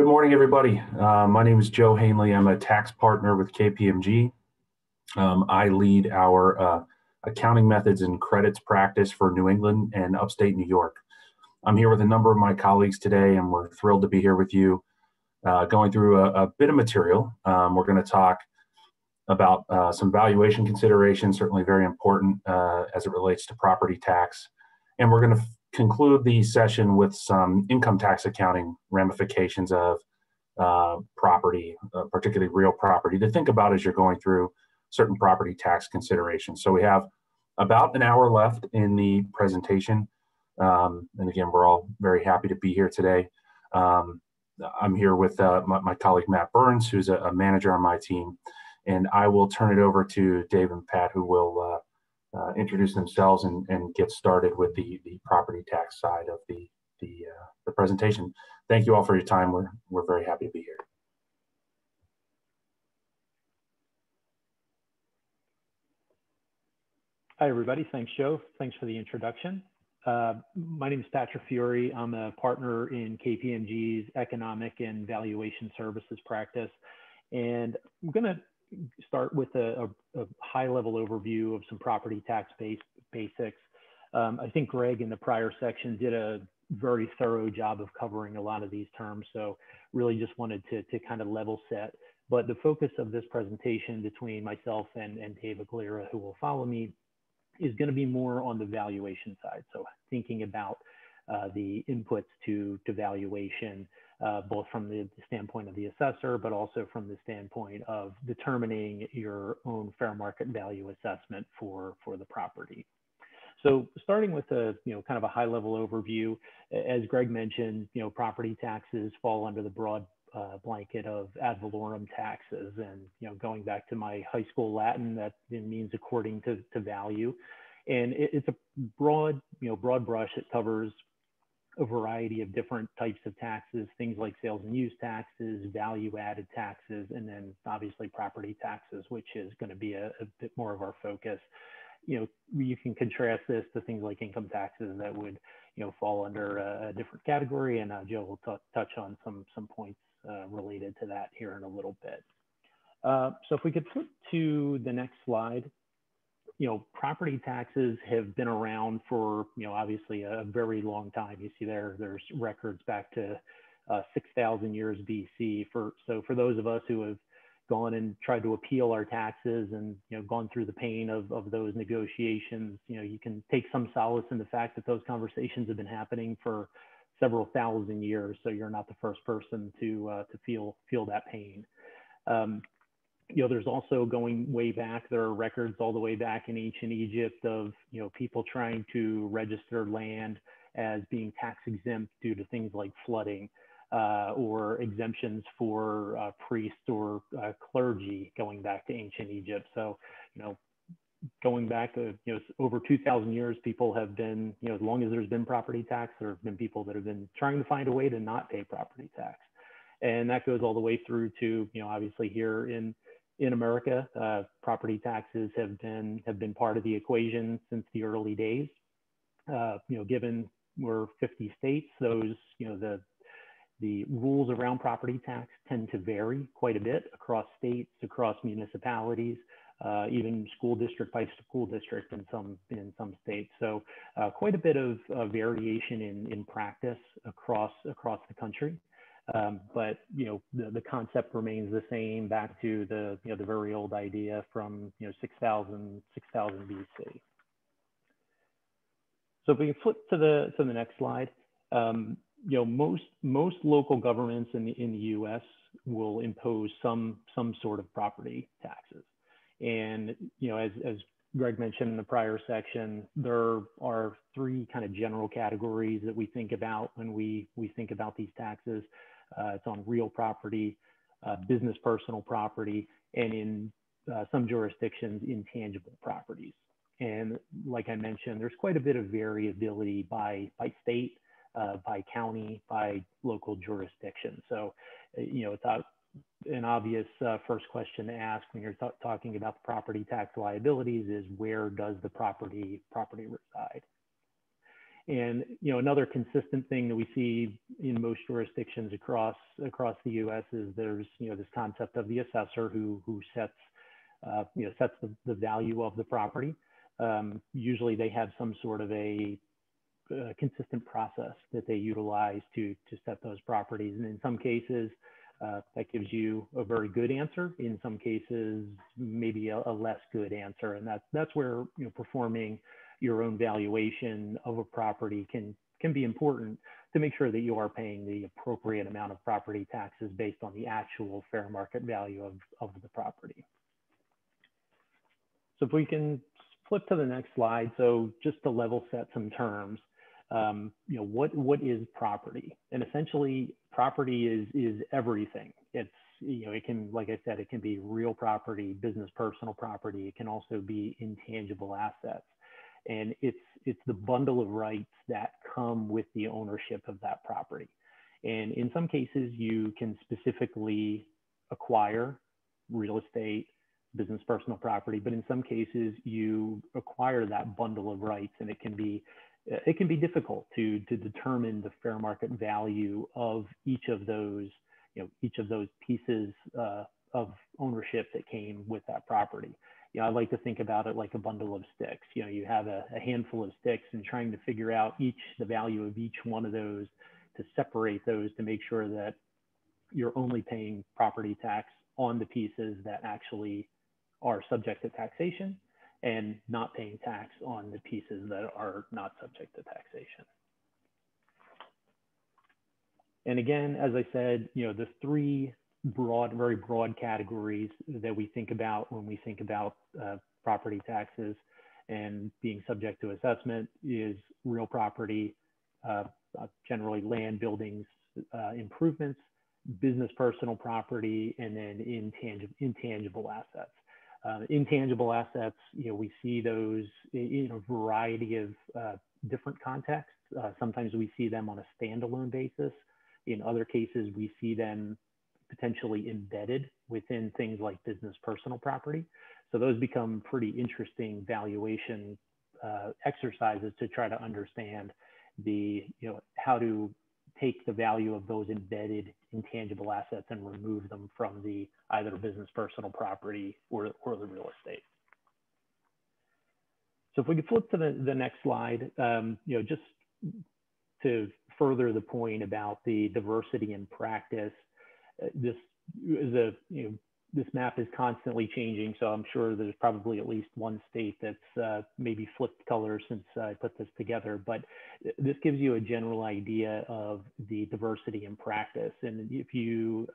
Good morning, everybody. My name is Joe Hainly. I'm a tax partner with KPMG. I lead our accounting methods and credits practice for New England and upstate New York. I'm here with a number of my colleagues today, and we're thrilled to be here with you going through a bit of material. We're going to talk about some valuation considerations, certainly very important as it relates to property tax. And we're going to conclude the session with some income tax accounting ramifications of property, particularly real property, to think about as you're going through certain property tax considerations. So we have about an hour left in the presentation. And again, we're all very happy to be here today. I'm here with my colleague, Matt Burns, who's a manager on my team. And I will turn it over to Dave and Pat, who will introduce themselves and get started with the property tax side of the presentation. Thank you all for your time. We're very happy to be here. Hi, everybody. Thanks, Joe. Thanks for the introduction. My name is Patrick Fury. I'm a partner in KPMG's Economic and Valuation Services practice, and I'm going to start with a high-level overview of some property tax basics. I think Greg in the prior section did a very thorough job of covering a lot of these terms, so really just wanted to kind of level set. But the focus of this presentation between myself and David Agrella, who will follow me, is going to be more on the valuation side. So thinking about the inputs to valuation, both from the standpoint of the assessor, but also from the standpoint of determining your own fair market value assessment for the property. So starting with kind of a high level overview, as Greg mentioned, property taxes fall under the broad blanket of ad valorem taxes. And, going back to my high school Latin, that means according to value. And it's a broad, broad brush. It covers a variety of different types of taxes, things like sales and use taxes, value added taxes, and then obviously property taxes, which is going to be a bit more of our focus. You can contrast this to things like income taxes that would, fall under a different category. And Joe will touch on some points related to that here in a little bit. So if we could flip to the next slide, property taxes have been around for, obviously a very long time. You see there's records back to 6,000 years BC. So for those of us who have gone and tried to appeal our taxes and, gone through the pain of those negotiations, you can take some solace in the fact that those conversations have been happening for several thousand years, so you're not the first person to feel that pain. There's also going way back, there are records all the way back in ancient Egypt of, people trying to register land as being tax exempt due to things like flooding, or exemptions for priests or clergy going back to ancient Egypt. So, going back to, over 2,000 years, people have been, as long as there's been property tax, there have been people that have been trying to find a way to not pay property tax. And that goes all the way through to, obviously here in America, property taxes have been part of the equation since the early days. Given we're 50 states, those, the rules around property tax tend to vary quite a bit across states, across municipalities, even school district by school district in some states. So quite a bit of variation in practice across the country. But the concept remains the same back to the the very old idea from 6,000 BC. So if we flip to the next slide, most local governments in the U.S. will impose some sort of property taxes, and as Greg mentioned in the prior section, there are three kind of general categories that we think about when we think about these taxes. It's on real property, business personal property, and in some jurisdictions, intangible properties. And like I mentioned, there's quite a bit of variability by state, by county, by local jurisdiction. So, it's an obvious first question to ask when you're talking about the property tax liabilities is where does the property reside? And you know, another consistent thing that we see in most jurisdictions across the U.S. is there's this concept of the assessor who sets the value of the property. Usually, they have some sort of a consistent process that they utilize to set those properties. And in some cases, that gives you a very good answer. In some cases, maybe a less good answer. And that's where performing your own valuation of a property can be important to make sure that you are paying the appropriate amount of property taxes based on the actual fair market value of the property. So if we can flip to the next slide. So just to level set some terms, what is property? And essentially property is everything. It's, it can, like I said, it can be real property, business, personal property. It can also be intangible assets. And it's the bundle of rights that come with the ownership of that property. And in some cases, you can specifically acquire real estate, business, personal property, but in some cases, you acquire that bundle of rights, and it can be difficult to determine the fair market value of each of those pieces of ownership that came with that property. I like to think about it like a bundle of sticks. You have a handful of sticks, and trying to figure out the value of each one of those, to separate those to make sure that you're only paying property tax on the pieces that actually are subject to taxation and not paying tax on the pieces that are not subject to taxation. And again, as I said, the three very broad categories that we think about when we think about property taxes and being subject to assessment is real property, generally land, buildings, improvements, business, personal property, and then intangible assets. Intangible assets, we see those in a variety of different contexts. Sometimes we see them on a standalone basis. In other cases, we see them potentially embedded within things like business personal property. So those become pretty interesting valuation exercises to try to understand how to take the value of those embedded intangible assets and remove them from the either business personal property or the real estate. So if we could flip to the next slide, just to further the point about the diversity in practice. This map is constantly changing, so I'm sure there's probably at least one state that's maybe flipped colors since I put this together, but this gives you a general idea of the diversity in practice. And if you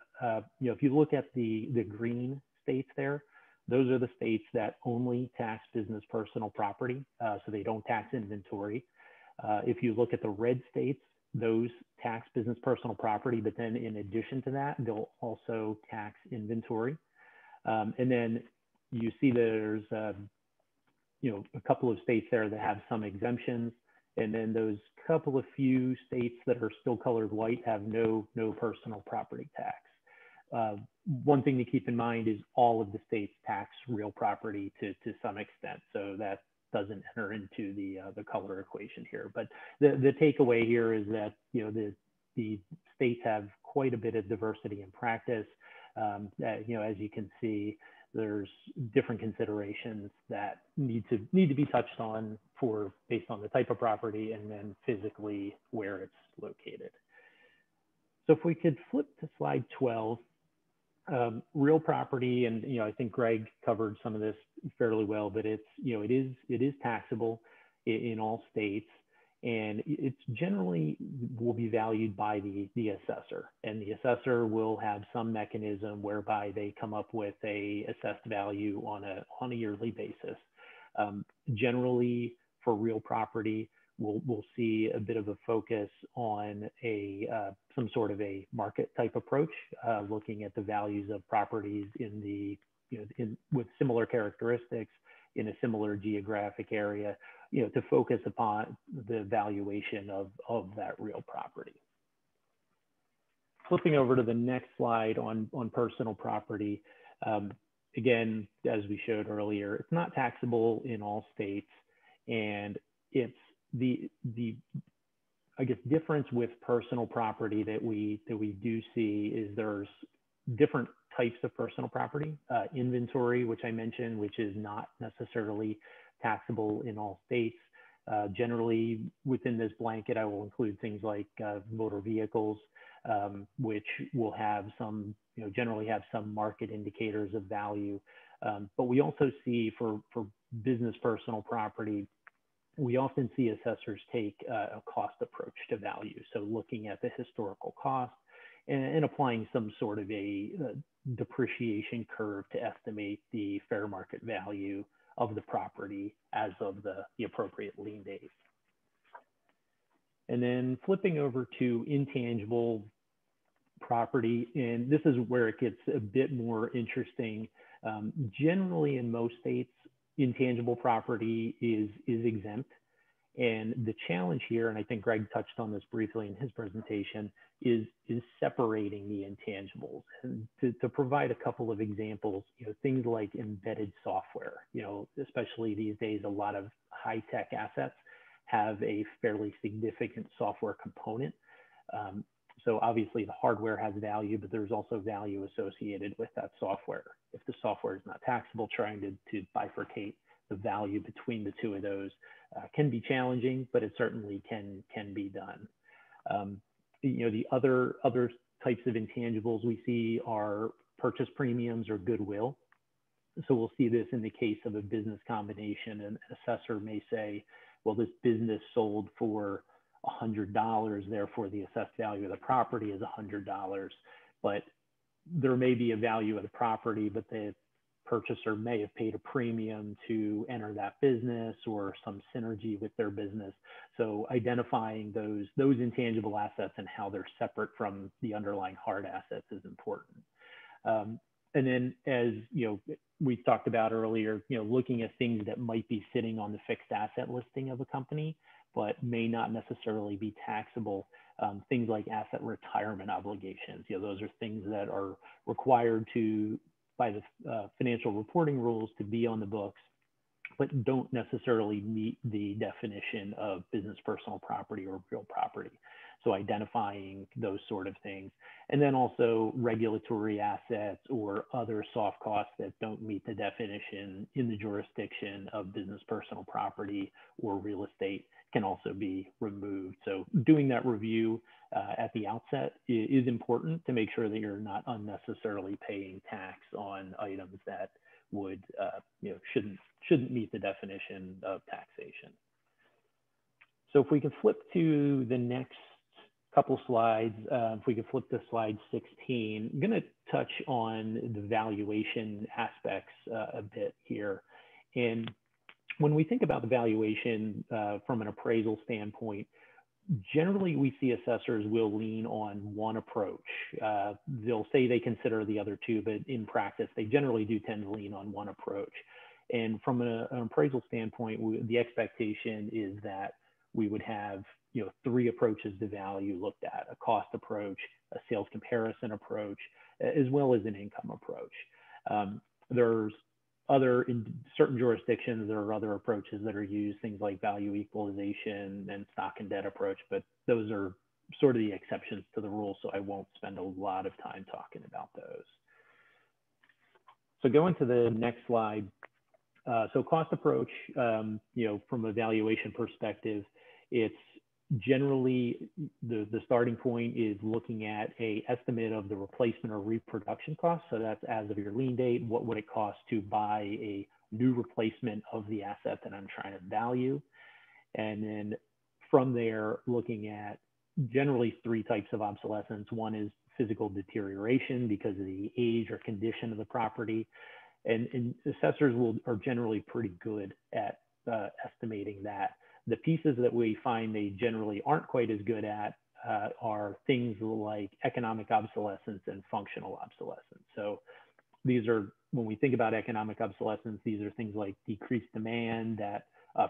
if you look at the green states there, those are the states that only tax business personal property, so they don't tax inventory. If you look at the red states, those tax business personal property, but then in addition to that, they'll also tax inventory. And then you see there's a couple of states there that have some exemptions, and then those few states that are still colored white have no personal property tax. One thing to keep in mind is all of the states tax real property to some extent, so that doesn't enter into the color equation here. But the takeaway here is that the states have quite a bit of diversity in practice. As you can see, there's different considerations that need to be touched on based on the type of property and then physically where it's located. So if we could flip to slide 12. Real property, and I think Greg covered some of this fairly well, but it's it is taxable in all states, and it's generally will be valued by the assessor, and the assessor will have some mechanism whereby they come up with a assessed value on a yearly basis. Generally, for real property, we'll see a bit of a focus on some sort of a market type approach, looking at the values of properties in with similar characteristics in a similar geographic area, to focus upon the valuation of that real property. Flipping over to the next slide on personal property, again, as we showed earlier, it's not taxable in all states, and it's the difference with personal property that we do see is there's different types of personal property. Inventory, which I mentioned, which is not necessarily taxable in all states. Generally, within this blanket, I will include things like motor vehicles, which will have some, generally have some market indicators of value. But we also see for business personal property, we often see assessors take a cost approach to value. So looking at the historical cost and applying some sort of a depreciation curve to estimate the fair market value of the property as of the appropriate lien date. And then flipping over to intangible property, and this is where it gets a bit more interesting. Generally in most states, intangible property is exempt. And the challenge here, and I think Greg touched on this briefly in his presentation, is separating the intangibles. And to provide a couple of examples, things like embedded software, especially these days, a lot of high-tech assets have a fairly significant software component. So obviously the hardware has value, but there's also value associated with that software. If the software is not taxable, trying to bifurcate the value between the two of those can be challenging, but it certainly can be done. The other types of intangibles we see are purchase premiums or goodwill. So we'll see this in the case of a business combination. An assessor may say, well, this business sold for $100, therefore the assessed value of the property is $100. But there may be a value of the property, but the purchaser may have paid a premium to enter that business or some synergy with their business. So identifying those intangible assets and how they're separate from the underlying hard assets is important. And then, as we talked about earlier, looking at things that might be sitting on the fixed asset listing of a company, but may not necessarily be taxable. Things like asset retirement obligations. Those are things that are required to by the financial reporting rules to be on the books, but don't necessarily meet the definition of business personal property or real property. So identifying those sort of things. And then also regulatory assets or other soft costs that don't meet the definition in the jurisdiction of business personal property or real estate can also be removed. So doing that review at the outset is important to make sure that you're not unnecessarily paying tax on items that would shouldn't meet the definition of taxation. So if we can flip to the next couple slides, if we could flip to slide 16, I'm going to touch on the valuation aspects a bit here. And when we think about the valuation from an appraisal standpoint, generally we see assessors will lean on one approach. They'll say they consider the other two, but in practice, they generally do tend to lean on one approach. And from an appraisal standpoint, the expectation is that we would have three approaches to value looked at: a cost approach, a sales comparison approach, as well as an income approach. In certain jurisdictions, there are other approaches that are used, things like value equalization and stock and debt approach, but those are sort of the exceptions to the rule, so I won't spend a lot of time talking about those. So going to the next slide. So cost approach, from a valuation perspective, it's generally the starting point is looking at a estimate of the replacement or reproduction cost. So that's as of your lien date, what would it cost to buy a new replacement of the asset that I'm trying to value? And then from there, looking at generally three types of obsolescence. One is physical deterioration because of the age or condition of the property. And assessors are generally pretty good at estimating that. The pieces that we find they generally aren't quite as good at are things like economic obsolescence and functional obsolescence. So these are, when we think about economic obsolescence, these are things like decreased demand that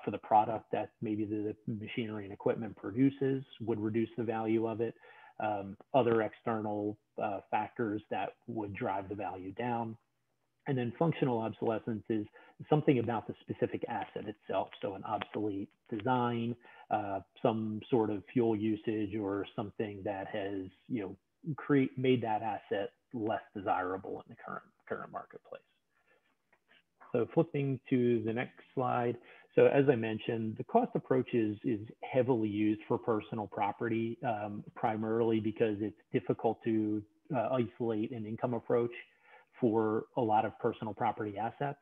for the product that maybe the machinery and equipment produces would reduce the value of it, other external factors that would drive the value down. And then functional obsolescence is something about the specific asset itself. So an obsolete design, some sort of fuel usage or something that has, you know, made that asset less desirable in the current marketplace. So flipping to the next slide. So as I mentioned, the cost approach is heavily used for personal property, primarily because it's difficult to isolate an income approach for a lot of personal property assets.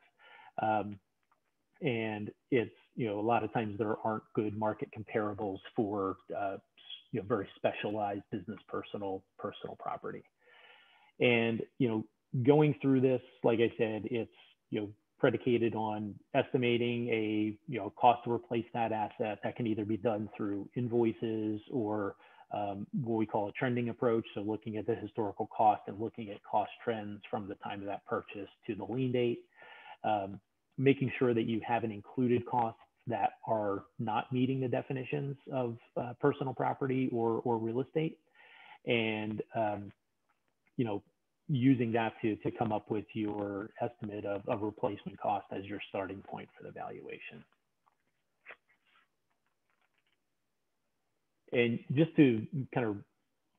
And it's, you know, a lot of times there aren't good market comparables for, you know, very specialized business personal property. And, you know, going through this, like I said, it's, you know, predicated on estimating a, you know, cost to replace that asset. That can either be done through invoices or what we call a trending approach. So looking at the historical cost and looking at cost trends from the time of that purchase to the lien date, making sure that you haven't included costs that are not meeting the definitions of personal property or real estate. And, you know, using that to come up with your estimate of replacement cost as your starting point for the valuation. And just to kind of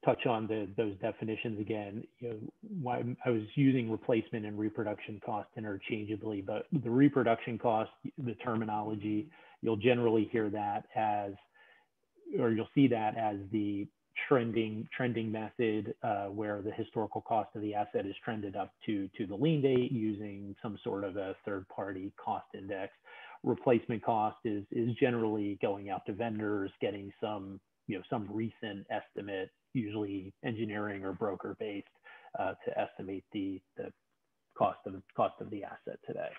touch on those definitions again, you know, why I was using replacement and reproduction cost interchangeably, but the reproduction cost, the terminology, you'll generally hear that as, or you'll see that as the trending method, where the historical cost of the asset is trended up to the lien date using some sort of a third-party cost index. Replacement cost is generally going out to vendors, getting some, you know, some recent estimate, usually engineering or broker-based, to estimate the cost of the asset today.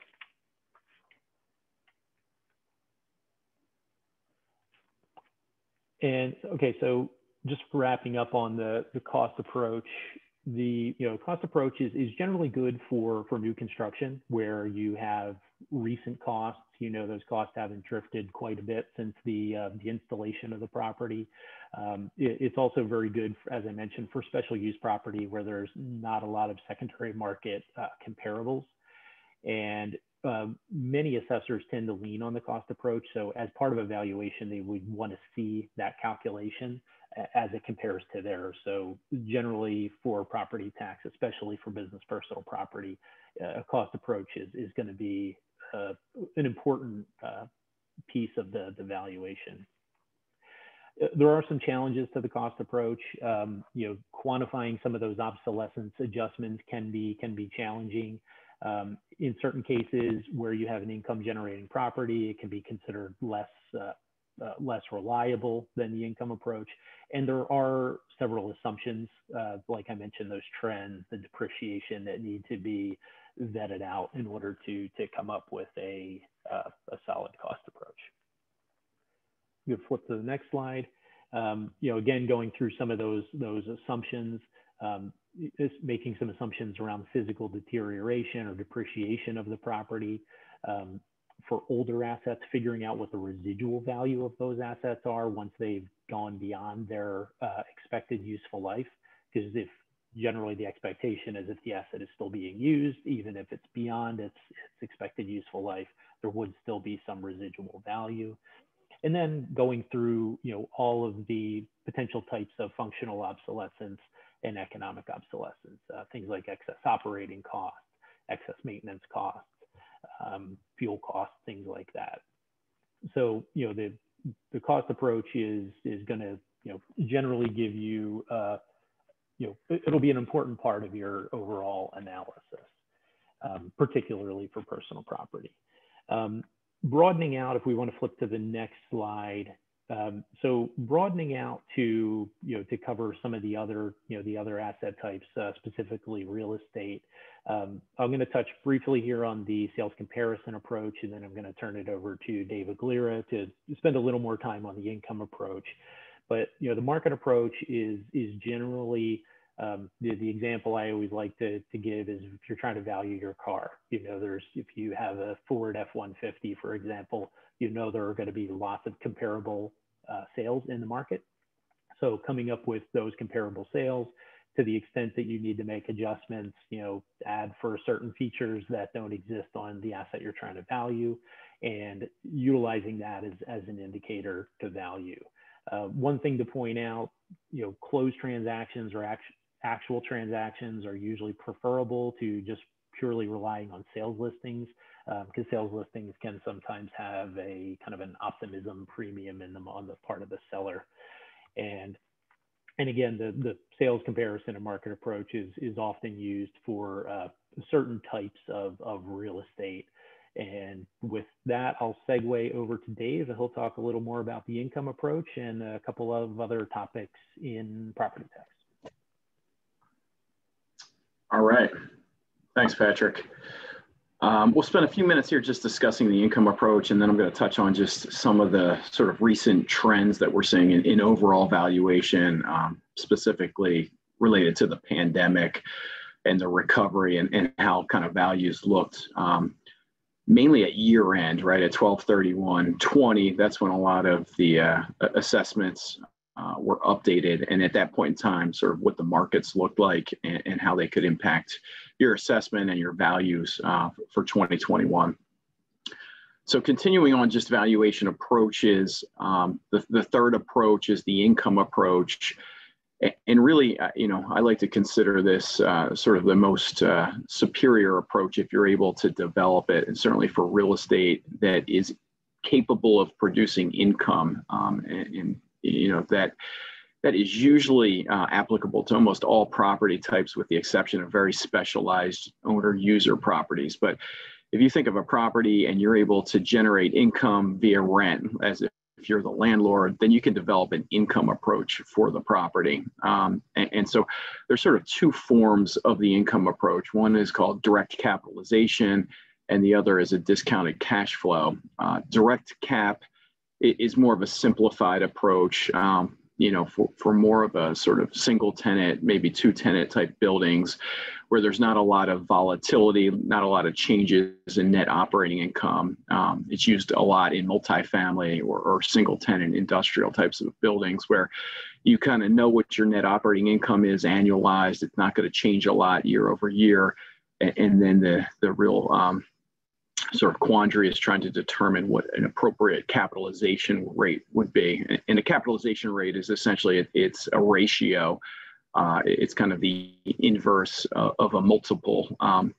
And okay, so just wrapping up on the cost approach, the, you know, cost approach is generally good for new construction where you have recent costs, you know, those costs haven't drifted quite a bit since the installation of the property. It's also very good, as I mentioned, for special use property where there's not a lot of secondary market comparables. And many assessors tend to lean on the cost approach. So as part of evaluation, they would want to see that calculation as it compares to theirs. So generally for property tax, especially for business personal property, a cost approach is going to be an important piece of the valuation. There are some challenges to the cost approach. You know, quantifying some of those obsolescence adjustments can be challenging. In certain cases where you have an income generating property, it can be considered less reliable than the income approach. And there are several assumptions, like I mentioned, those trends, the depreciation that need to be vetted out in order to come up with a solid cost approach. You flip to the next slide. You know, again, going through some of those assumptions, is making some assumptions around physical deterioration or depreciation of the property. For older assets, figuring out what the residual value of those assets are once they've gone beyond their expected useful life. Because if generally the expectation is if the asset is still being used, even if it's beyond its expected useful life, there would still be some residual value. And then going through, you know, all of the potential types of functional obsolescence and economic obsolescence, things like excess operating costs, excess maintenance costs, fuel costs, things like that. So, you know, the cost approach is going to, you know, generally give you, you know, it'll be an important part of your overall analysis, particularly for personal property. Broadening out, if we want to flip to the next slide. So broadening out to, you know, to cover some of the other, you know, the other asset types, specifically real estate. I'm going to touch briefly here on the sales comparison approach, and then I'm going to turn it over to David Agrella to spend a little more time on the income approach. But, you know, the market approach is generally, the example I always like to give is if you're trying to value your car, you know, if you have a Ford F-150, for example, you know, there are going to be lots of comparable sales in the market. So coming up with those comparable sales, to the extent that you need to make adjustments, you know, add for certain features that don't exist on the asset you're trying to value, and utilizing that as an indicator to value. One thing to point out, closed transactions or actual transactions are usually preferable to just purely relying on sales listings, because sales listings can sometimes have a kind of an optimism premium in them on the part of the seller. And again, the sales comparison and market approach is often used for certain types of real estate. And with that, I'll segue over to Dave, and he'll talk a little more about the income approach and a couple of other topics in property tax. All right. Thanks, Patrick. We'll spend a few minutes here just discussing the income approach, and then I'm going to touch on just some of the sort of recent trends that we're seeing in overall valuation, specifically related to the pandemic and the recovery and how kind of values looked. Mainly at year end, right, at 12/31/20, that's when a lot of the assessments were updated. And at that point in time, sort of what the markets looked like and how they could impact your assessment and your values for 2021. So continuing on just valuation approaches, the third approach is the income approach. And really, I like to consider this sort of the most superior approach if you're able to develop it, and certainly for real estate that is capable of producing income. And that is usually applicable to almost all property types, with the exception of very specialized owner-user properties. But if you think of a property and you're able to generate income via rent, as if you're the landlord, then you can develop an income approach for the property. And so there's sort of two forms of the income approach. One is called direct capitalization, and the other is a discounted cash flow. Direct cap is more of a simplified approach, for more of a sort of single tenant, maybe two tenant type buildings where there's not a lot of volatility, not a lot of changes in net operating income. It's used a lot in multifamily or single tenant industrial types of buildings where you kind of know what your net operating income is annualized. It's not going to change a lot year over year. And then the real sort of quandary is trying to determine what an appropriate capitalization rate would be. And a capitalization rate is essentially, it's a ratio. It's kind of the inverse of a multiple,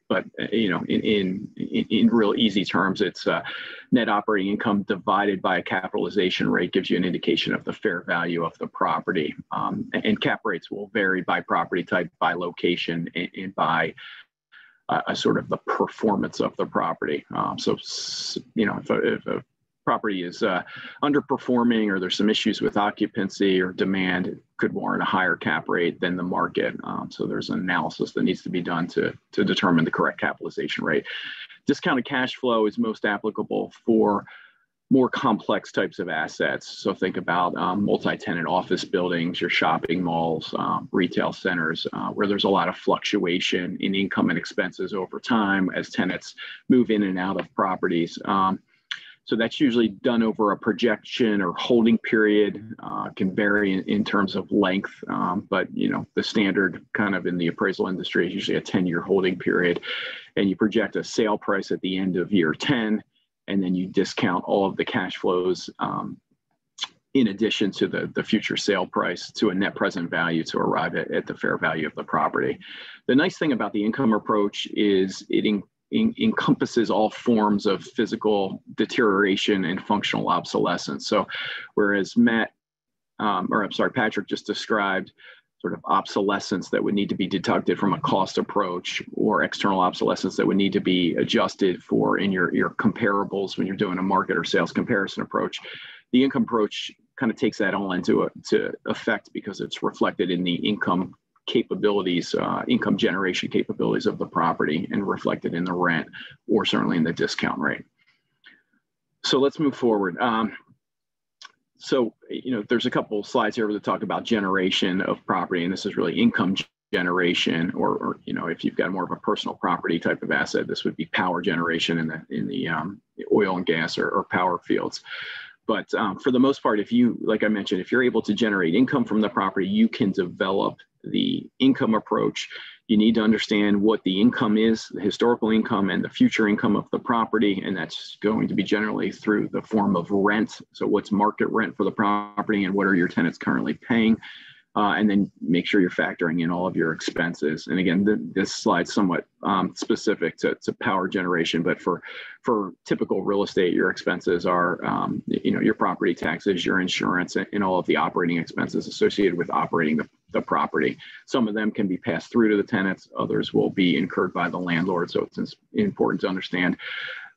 but in real easy terms, it's net operating income divided by a capitalization rate gives you an indication of the fair value of the property. And cap rates will vary by property type, by location, and by sort of the performance of the property. If a property is underperforming or there's some issues with occupancy or demand, it could warrant a higher cap rate than the market. So there's an analysis that needs to be done to determine the correct capitalization rate. Discounted cash flow is most applicable for more complex types of assets. So think about multi-tenant office buildings, your shopping malls, retail centers, where there's a lot of fluctuation in income and expenses over time as tenants move in and out of properties. So that's usually done over a projection or holding period, can vary in terms of length, but the standard kind of in the appraisal industry is usually a 10-year holding period. And you project a sale price at the end of year 10, and then you discount all of the cash flows in addition to the future sale price to a net present value to arrive at the fair value of the property. The nice thing about the income approach is it encompasses all forms of physical deterioration and functional obsolescence. So whereas Patrick just described sort of obsolescence that would need to be deducted from a cost approach, or external obsolescence that would need to be adjusted for in your comparables when you're doing a market or sales comparison approach, the income approach kind of takes that all into effect because it's reflected in the income capabilities, income generation capabilities of the property, and reflected in the rent or certainly in the discount rate. So let's move forward. So there's a couple slides here to talk about generation of property, and this is really income generation, or if you've got more of a personal property type of asset, this would be power generation in the oil and gas or power fields. But for the most part, if you're able to generate income from the property, you can develop the income approach You need to understand what the income is, the historical income and the future income of the property, and that's going to be generally through the form of rent. So what's market rent for the property and what are your tenants currently paying? And then make sure you're factoring in all of your expenses. And again, this slide's somewhat specific to power generation, but for typical real estate, your expenses are, your property taxes, your insurance, and all of the operating expenses associated with operating the property. Some of them can be passed through to the tenants, others will be incurred by the landlord. So it's important to understand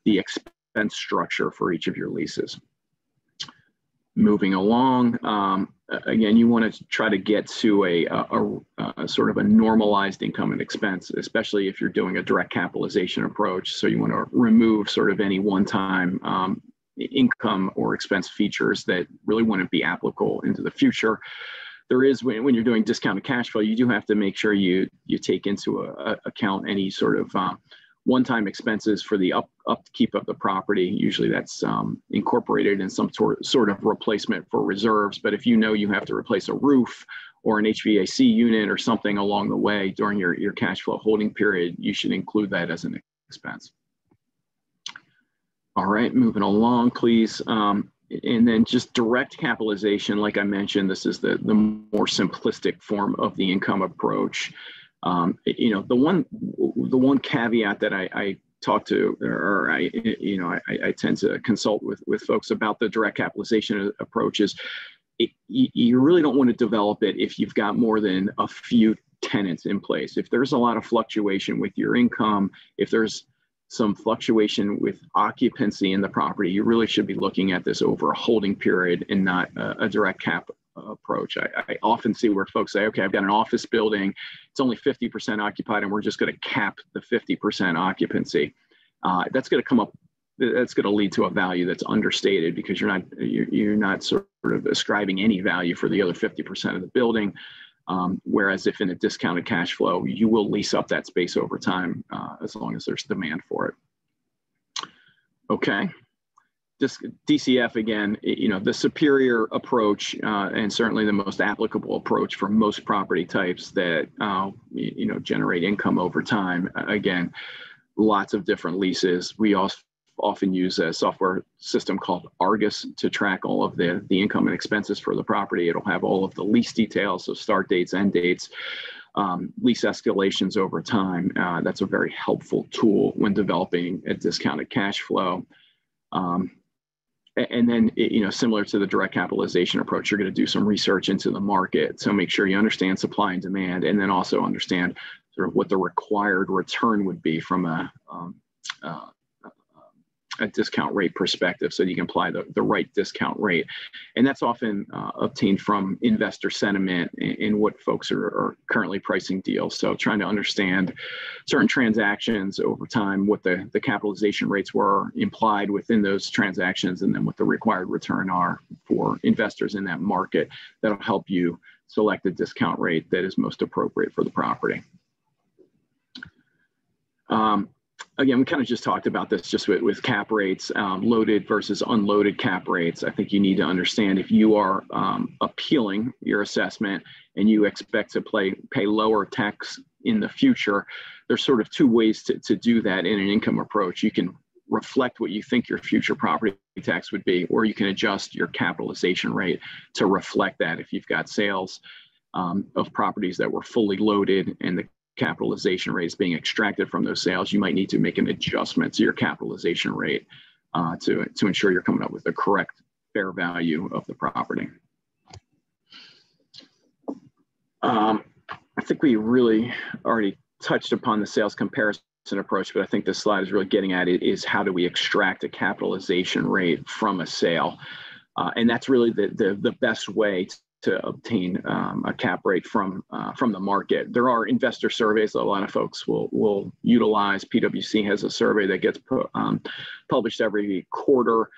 the expense structure for each of your leases. Moving along, again, you want to try to get to a sort of a normalized income and expense, especially if you're doing a direct capitalization approach. So you want to remove sort of any one-time income or expense features that really wouldn't be applicable into the future. There is, when you're doing discounted cash flow, you do have to make sure you take into account any sort of one-time expenses for the upkeep of the property. Usually that's incorporated in some sort of replacement for reserves. But if you know you have to replace a roof or an HVAC unit or something along the way during your cash flow holding period, you should include that as an expense. All right, moving along, please. And then just direct capitalization, like I mentioned, this is the more simplistic form of the income approach. The one caveat that I talk to, or I tend to consult with folks about the direct capitalization approach is, you really don't want to develop it if you've got more than a few tenants in place. If there's a lot of fluctuation with your income, if there's some fluctuation with occupancy in the property, you really should be looking at this over a holding period and not a direct cap approach. I often see where folks say, okay, I've got an office building, it's only 50% occupied, and we're just going to cap the 50% occupancy. That's going to lead to a value that's understated because you're not sort of ascribing any value for the other 50% of the building. Whereas if in a discounted cash flow, you will lease up that space over time as long as there's demand for it. Okay. DCF, again, the superior approach and certainly the most applicable approach for most property types that, generate income over time. Again, lots of different leases. We also often use a software system called Argus to track all of the income and expenses for the property. It'll have all of the lease details, so start dates, end dates, lease escalations over time. That's a very helpful tool when developing a discounted cash flow. And then, similar to the direct capitalization approach, you're going to do some research into the market. So make sure you understand supply and demand, and then also understand sort of what the required return would be from a discount rate perspective, so you can apply the right discount rate. And that's often obtained from investor sentiment in what folks are currently pricing deals. So trying to understand certain transactions over time, what the capitalization rates were implied within those transactions, and then what the required return are for investors in that market. That'll help you select a discount rate that is most appropriate for the property. Again, we kind of just talked about this just with cap rates, loaded versus unloaded cap rates. I think you need to understand if you are appealing your assessment and you expect to pay lower tax in the future, there's sort of two ways to do that in an income approach. You can reflect what you think your future property tax would be, or you can adjust your capitalization rate to reflect that if you've got sales of properties that were fully loaded and the capitalization rates being extracted from those sales, you might need to make an adjustment to your capitalization rate to ensure you're coming up with the correct fair value of the property. I think we really already touched upon the sales comparison approach, but I think this slide is really getting at it is how do we extract a capitalization rate from a sale? And that's really the best way to obtain a cap rate from the market. There are investor surveys that a lot of folks will utilize. PwC has a survey that gets published every quarter.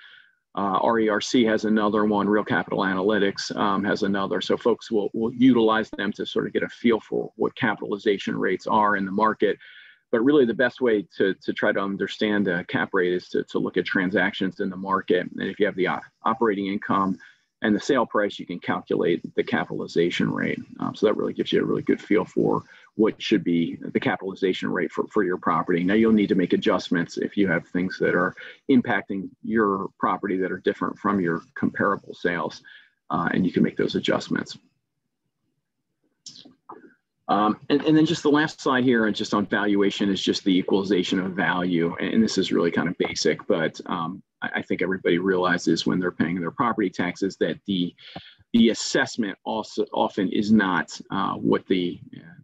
RERC has another one. Real Capital Analytics has another. So folks will utilize them to sort of get a feel for what capitalization rates are in the market. But really the best way to try to understand a cap rate is to look at transactions in the market. And if you have the operating income And the sale price, you can calculate the capitalization rate. So that really gives you a really good feel for what should be the capitalization rate for your property. Now, you'll need to make adjustments if you have things that are impacting your property that are different from your comparable sales, and you can make those adjustments. And then just the last slide here, and just on valuation, is just the equalization of value. And this is really kind of basic, but I think everybody realizes when they're paying their property taxes that the assessment also often is not what the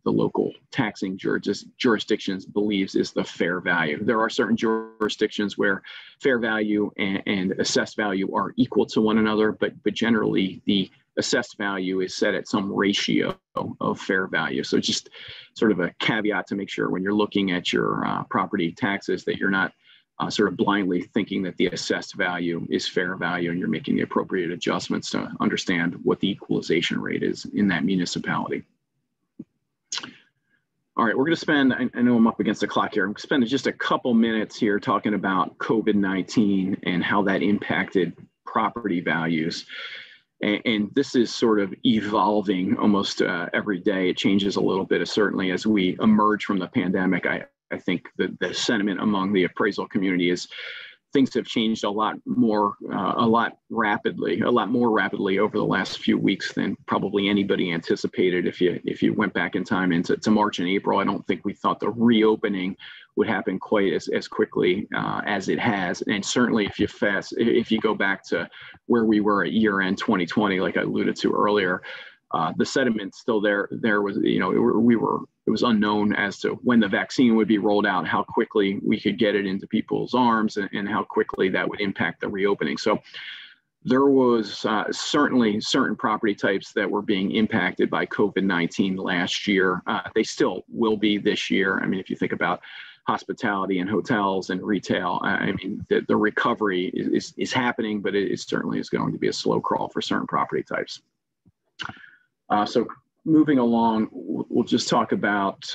local taxing jurisdictions believes is the fair value. There are certain jurisdictions where fair value and assessed value are equal to one another, but generally the assessed value is set at some ratio of fair value. So just sort of a caveat to make sure when you're looking at your property taxes that you're not sort of blindly thinking that the assessed value is fair value and you're making the appropriate adjustments to understand what the equalization rate is in that municipality. All right, we're going to spend, I know I'm up against the clock here, I'm going to spend just a couple minutes here talking about COVID-19 and how that impacted property values. And this is sort of evolving almost every day. It changes a little bit, certainly as we emerge from the pandemic. I think that the sentiment among the appraisal community is things have changed a lot more rapidly over the last few weeks than probably anybody anticipated. If you went back in time into March and April, I don't think we thought the reopening would happen quite as quickly as it has. And certainly if you go back to where we were at year end 2020, like I alluded to earlier, the sentiment still there was, you know, it was unknown as to when the vaccine would be rolled out, how quickly we could get it into people's arms, and how quickly that would impact the reopening. So there was certainly certain property types that were being impacted by COVID-19 last year. They still will be this year. I mean, if you think about hospitality and hotels and retail, I mean, the recovery is happening, but it certainly is going to be a slow crawl for certain property types. So moving along, we'll just talk about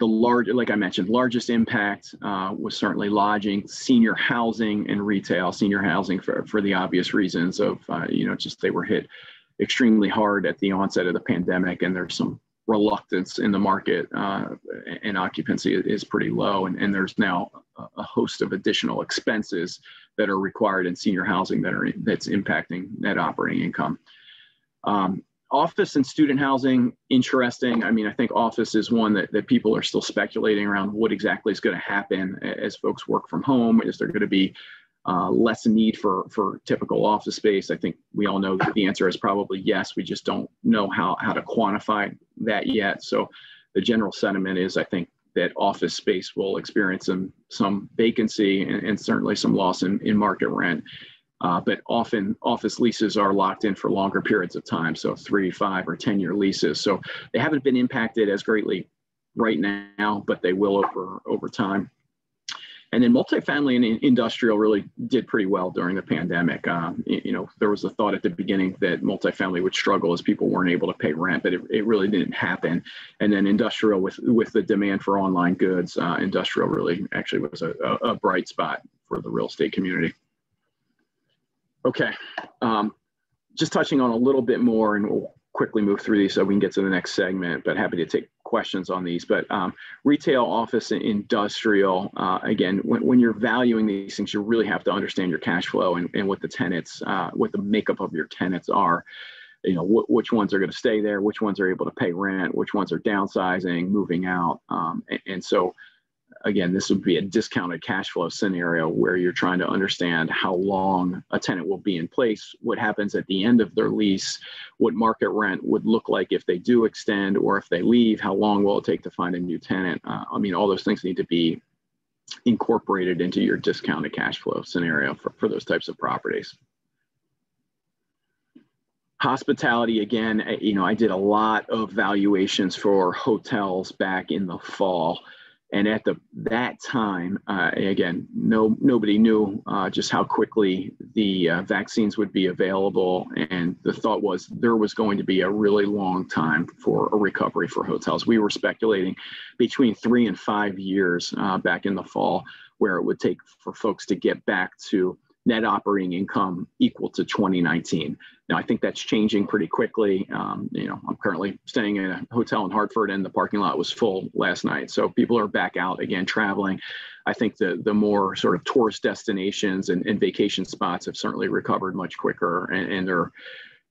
like I mentioned, largest impact was certainly lodging, senior housing, and retail. Senior housing for the obvious reasons of, just they were hit extremely hard at the onset of the pandemic, and there's some reluctance in the market, and occupancy is pretty low, and there's now a host of additional expenses that are required in senior housing that's impacting net operating income. Office and student housing, interesting. I mean, I think office is one that people are still speculating around what exactly is going to happen as folks work from home. Is there going to be less need for typical office space? I think we all know that the answer is probably yes. We just don't know how to quantify that yet. So the general sentiment is, I think, that office space will experience some vacancy and certainly some loss in market rent. But often office leases are locked in for longer periods of time, so 3, 5, or 10-year leases. So they haven't been impacted as greatly right now, but they will over time. And then multifamily and industrial really did pretty well during the pandemic. There was a thought at the beginning that multifamily would struggle as people weren't able to pay rent, but it really didn't happen. And then industrial, with the demand for online goods, industrial really actually was a bright spot for the real estate community. Okay, just touching on a little bit more, and we'll quickly move through these so we can get to the next segment, but happy to take questions on these. But retail, office, and industrial, again, when you're valuing these things, you really have to understand your cash flow and what the tenants, what the makeup of your tenants are. You know, which ones are going to stay there, which ones are able to pay rent, which ones are downsizing, moving out, and so again, this would be a discounted cash flow scenario where you're trying to understand how long a tenant will be in place, what happens at the end of their lease, what market rent would look like if they do extend or if they leave, how long will it take to find a new tenant. I mean, all those things need to be incorporated into your discounted cash flow scenario for those types of properties. Hospitality, again, you know, I did a lot of valuations for hotels back in the fall. And at that time, again, nobody knew just how quickly the vaccines would be available. And the thought was there was going to be a really long time for a recovery for hotels. We were speculating between 3 and 5 years back in the fall, where it would take for folks to get back to net operating income equal to 2019. Now, I think that's changing pretty quickly. I'm currently staying in a hotel in Hartford and the parking lot was full last night. So people are back out again, traveling. I think the more sort of tourist destinations and vacation spots have certainly recovered much quicker, and they're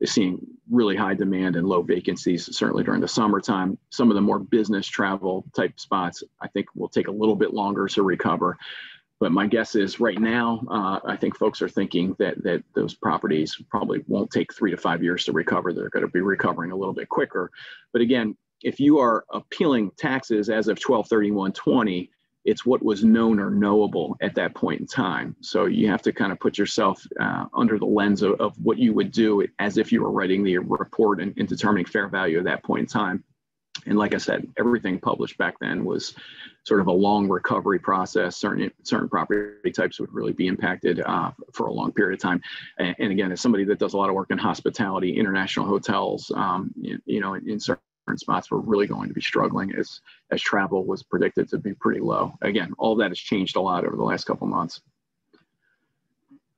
seeing really high demand and low vacancies, certainly during the summertime. Some of the more business travel type spots, I think, will take a little bit longer to recover. But my guess is right now, I think folks are thinking that those properties probably won't take 3 to 5 years to recover. They're going to be recovering a little bit quicker. But again, if you are appealing taxes as of 12/31/20, it's what was known or knowable at that point in time. So you have to kind of put yourself under the lens of what you would do as if you were writing the report and determining fair value at that point in time. And like I said, everything published back then was sort of a long recovery process. Certain property types would really be impacted for a long period of time. And again, as somebody that does a lot of work in hospitality, international hotels, in certain spots were really going to be struggling as travel was predicted to be pretty low. Again, all that has changed a lot over the last couple months.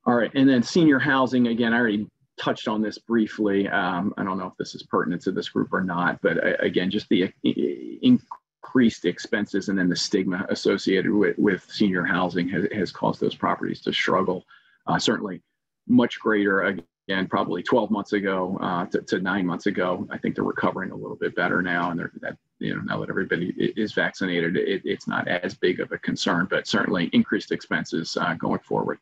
All right, and then senior housing, again, I already touched on this briefly. I don't know if this is pertinent to this group or not, but again, just the increased expenses and then the stigma associated with senior housing has caused those properties to struggle. Certainly much greater, again, probably 12 months ago to 9 months ago. I think they're recovering a little bit better now, and now that everybody is vaccinated, it's not as big of a concern, but certainly increased expenses going forward.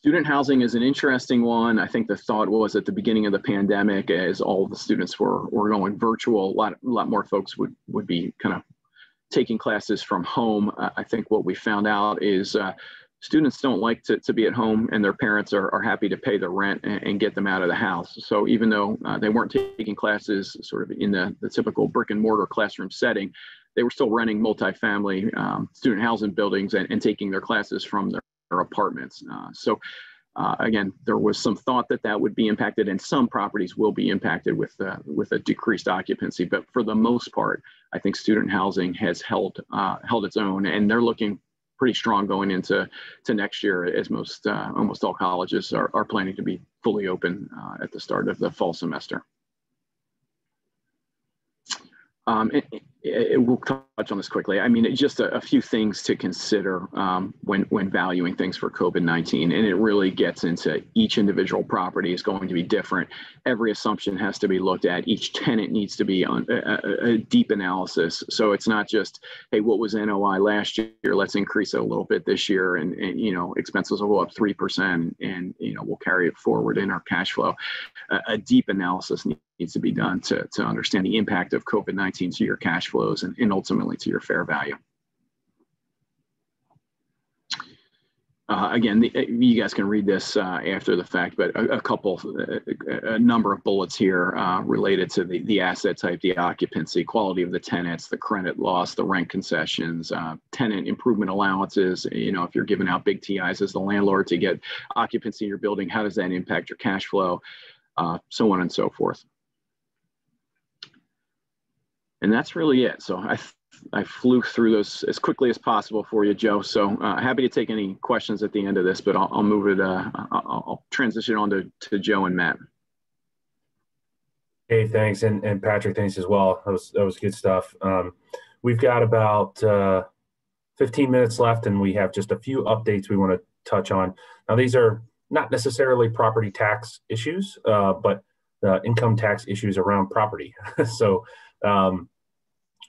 Student housing is an interesting one. I think the thought was at the beginning of the pandemic, as all the students were going virtual, a lot more folks would be kind of taking classes from home. I think what we found out is students don't like to be at home, and their parents are happy to pay the rent and get them out of the house. So even though they weren't taking classes sort of in the typical brick and mortar classroom setting, they were still renting multifamily student housing buildings and taking their classes from their apartments. Again, there was some thought that would be impacted, and some properties will be impacted with a decreased occupancy. But for the most part, I think student housing has held its own, and they're looking pretty strong going into next year, as almost all colleges are planning to be fully open at the start of the fall semester. We'll touch on this quickly. I mean, it's just a few things to consider when valuing things for COVID-19, and it really gets into each individual property is going to be different. Every assumption has to be looked at. Each tenant needs to be on a deep analysis. So it's not just, hey, what was NOI last year? Let's increase it a little bit this year, and expenses will go up 3%, and we'll carry it forward in our cash flow. A deep analysis needs to be done to understand the impact of COVID-19 to your cash flows and ultimately to your fair value. Again, you guys can read this after the fact, but a number of bullets here related to the asset type, the occupancy, quality of the tenants, the credit loss, the rent concessions, tenant improvement allowances. If you're giving out big TIs as the landlord to get occupancy in your building, how does that impact your cash flow? So on and so forth. And that's really it. So I flew through those as quickly as possible for you, Joe. So happy to take any questions at the end of this, but I'll move it. I'll transition on to Joe and Matt. Hey, thanks, and Patrick, thanks as well. That was good stuff. We've got about 15 minutes left, and we have just a few updates we want to touch on. Now, these are not necessarily property tax issues, but income tax issues around property. So.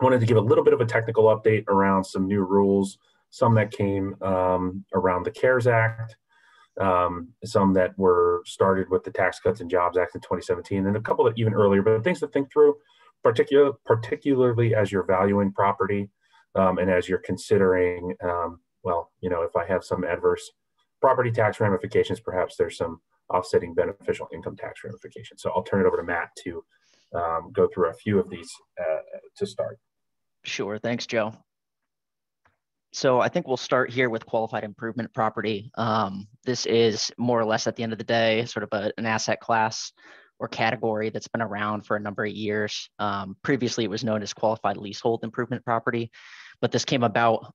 Wanted to give a little bit of a technical update around some new rules, some that came around the CARES Act, some that were started with the Tax Cuts and Jobs Act in 2017, and a couple that even earlier, but things to think through, particularly as you're valuing property and as you're considering, if I have some adverse property tax ramifications, perhaps there's some offsetting beneficial income tax ramifications. So I'll turn it over to Matt to go through a few of these to start. Sure, thanks, Joe. So I think we'll start here with Qualified Improvement Property. This is more or less at the end of the day, sort of an asset class or category that's been around for a number of years. Previously, it was known as Qualified Leasehold Improvement Property, but this came about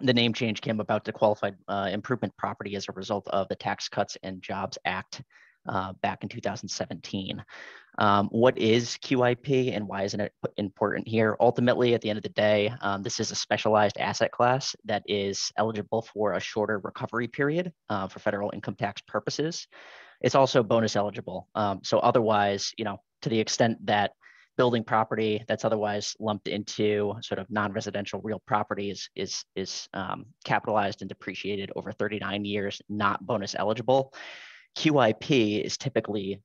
the name change came about to Qualified Improvement Property as a result of the Tax Cuts and Jobs Act back in 2017. What is QIP and why isn't it important here? Ultimately, at the end of the day, this is a specialized asset class that is eligible for a shorter recovery period for federal income tax purposes. It's also bonus eligible. So otherwise, you know, to the extent that building property that's otherwise lumped into sort of non-residential real property is capitalized and depreciated over 39 years, not bonus eligible. QIP is typically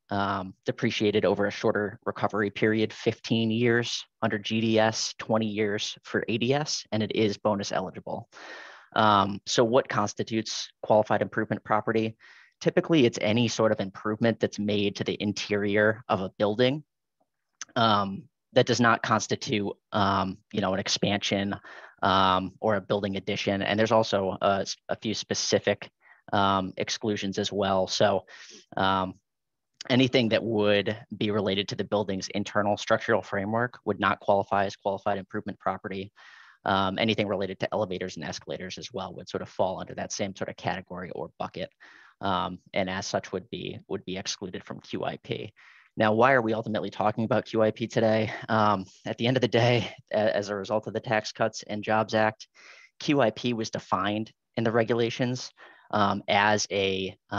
depreciated over a shorter recovery period, 15 years under GDS, 20 years for ADS, and it is bonus eligible. So what constitutes qualified improvement property? Typically, it's any sort of improvement that's made to the interior of a building. That does not constitute, you know, an expansion or a building addition. And there's also a few specific exclusions as well. So anything that would be related to the building's internal structural framework would not qualify as qualified improvement property. Anything related to elevators and escalators as well would sort of fall under that same sort of category or bucket. And as such would be excluded from QIP. Now, why are we ultimately talking about QIP today? At the end of the day, as a result of the Tax Cuts and Jobs Act, QIP was defined in the regulations as an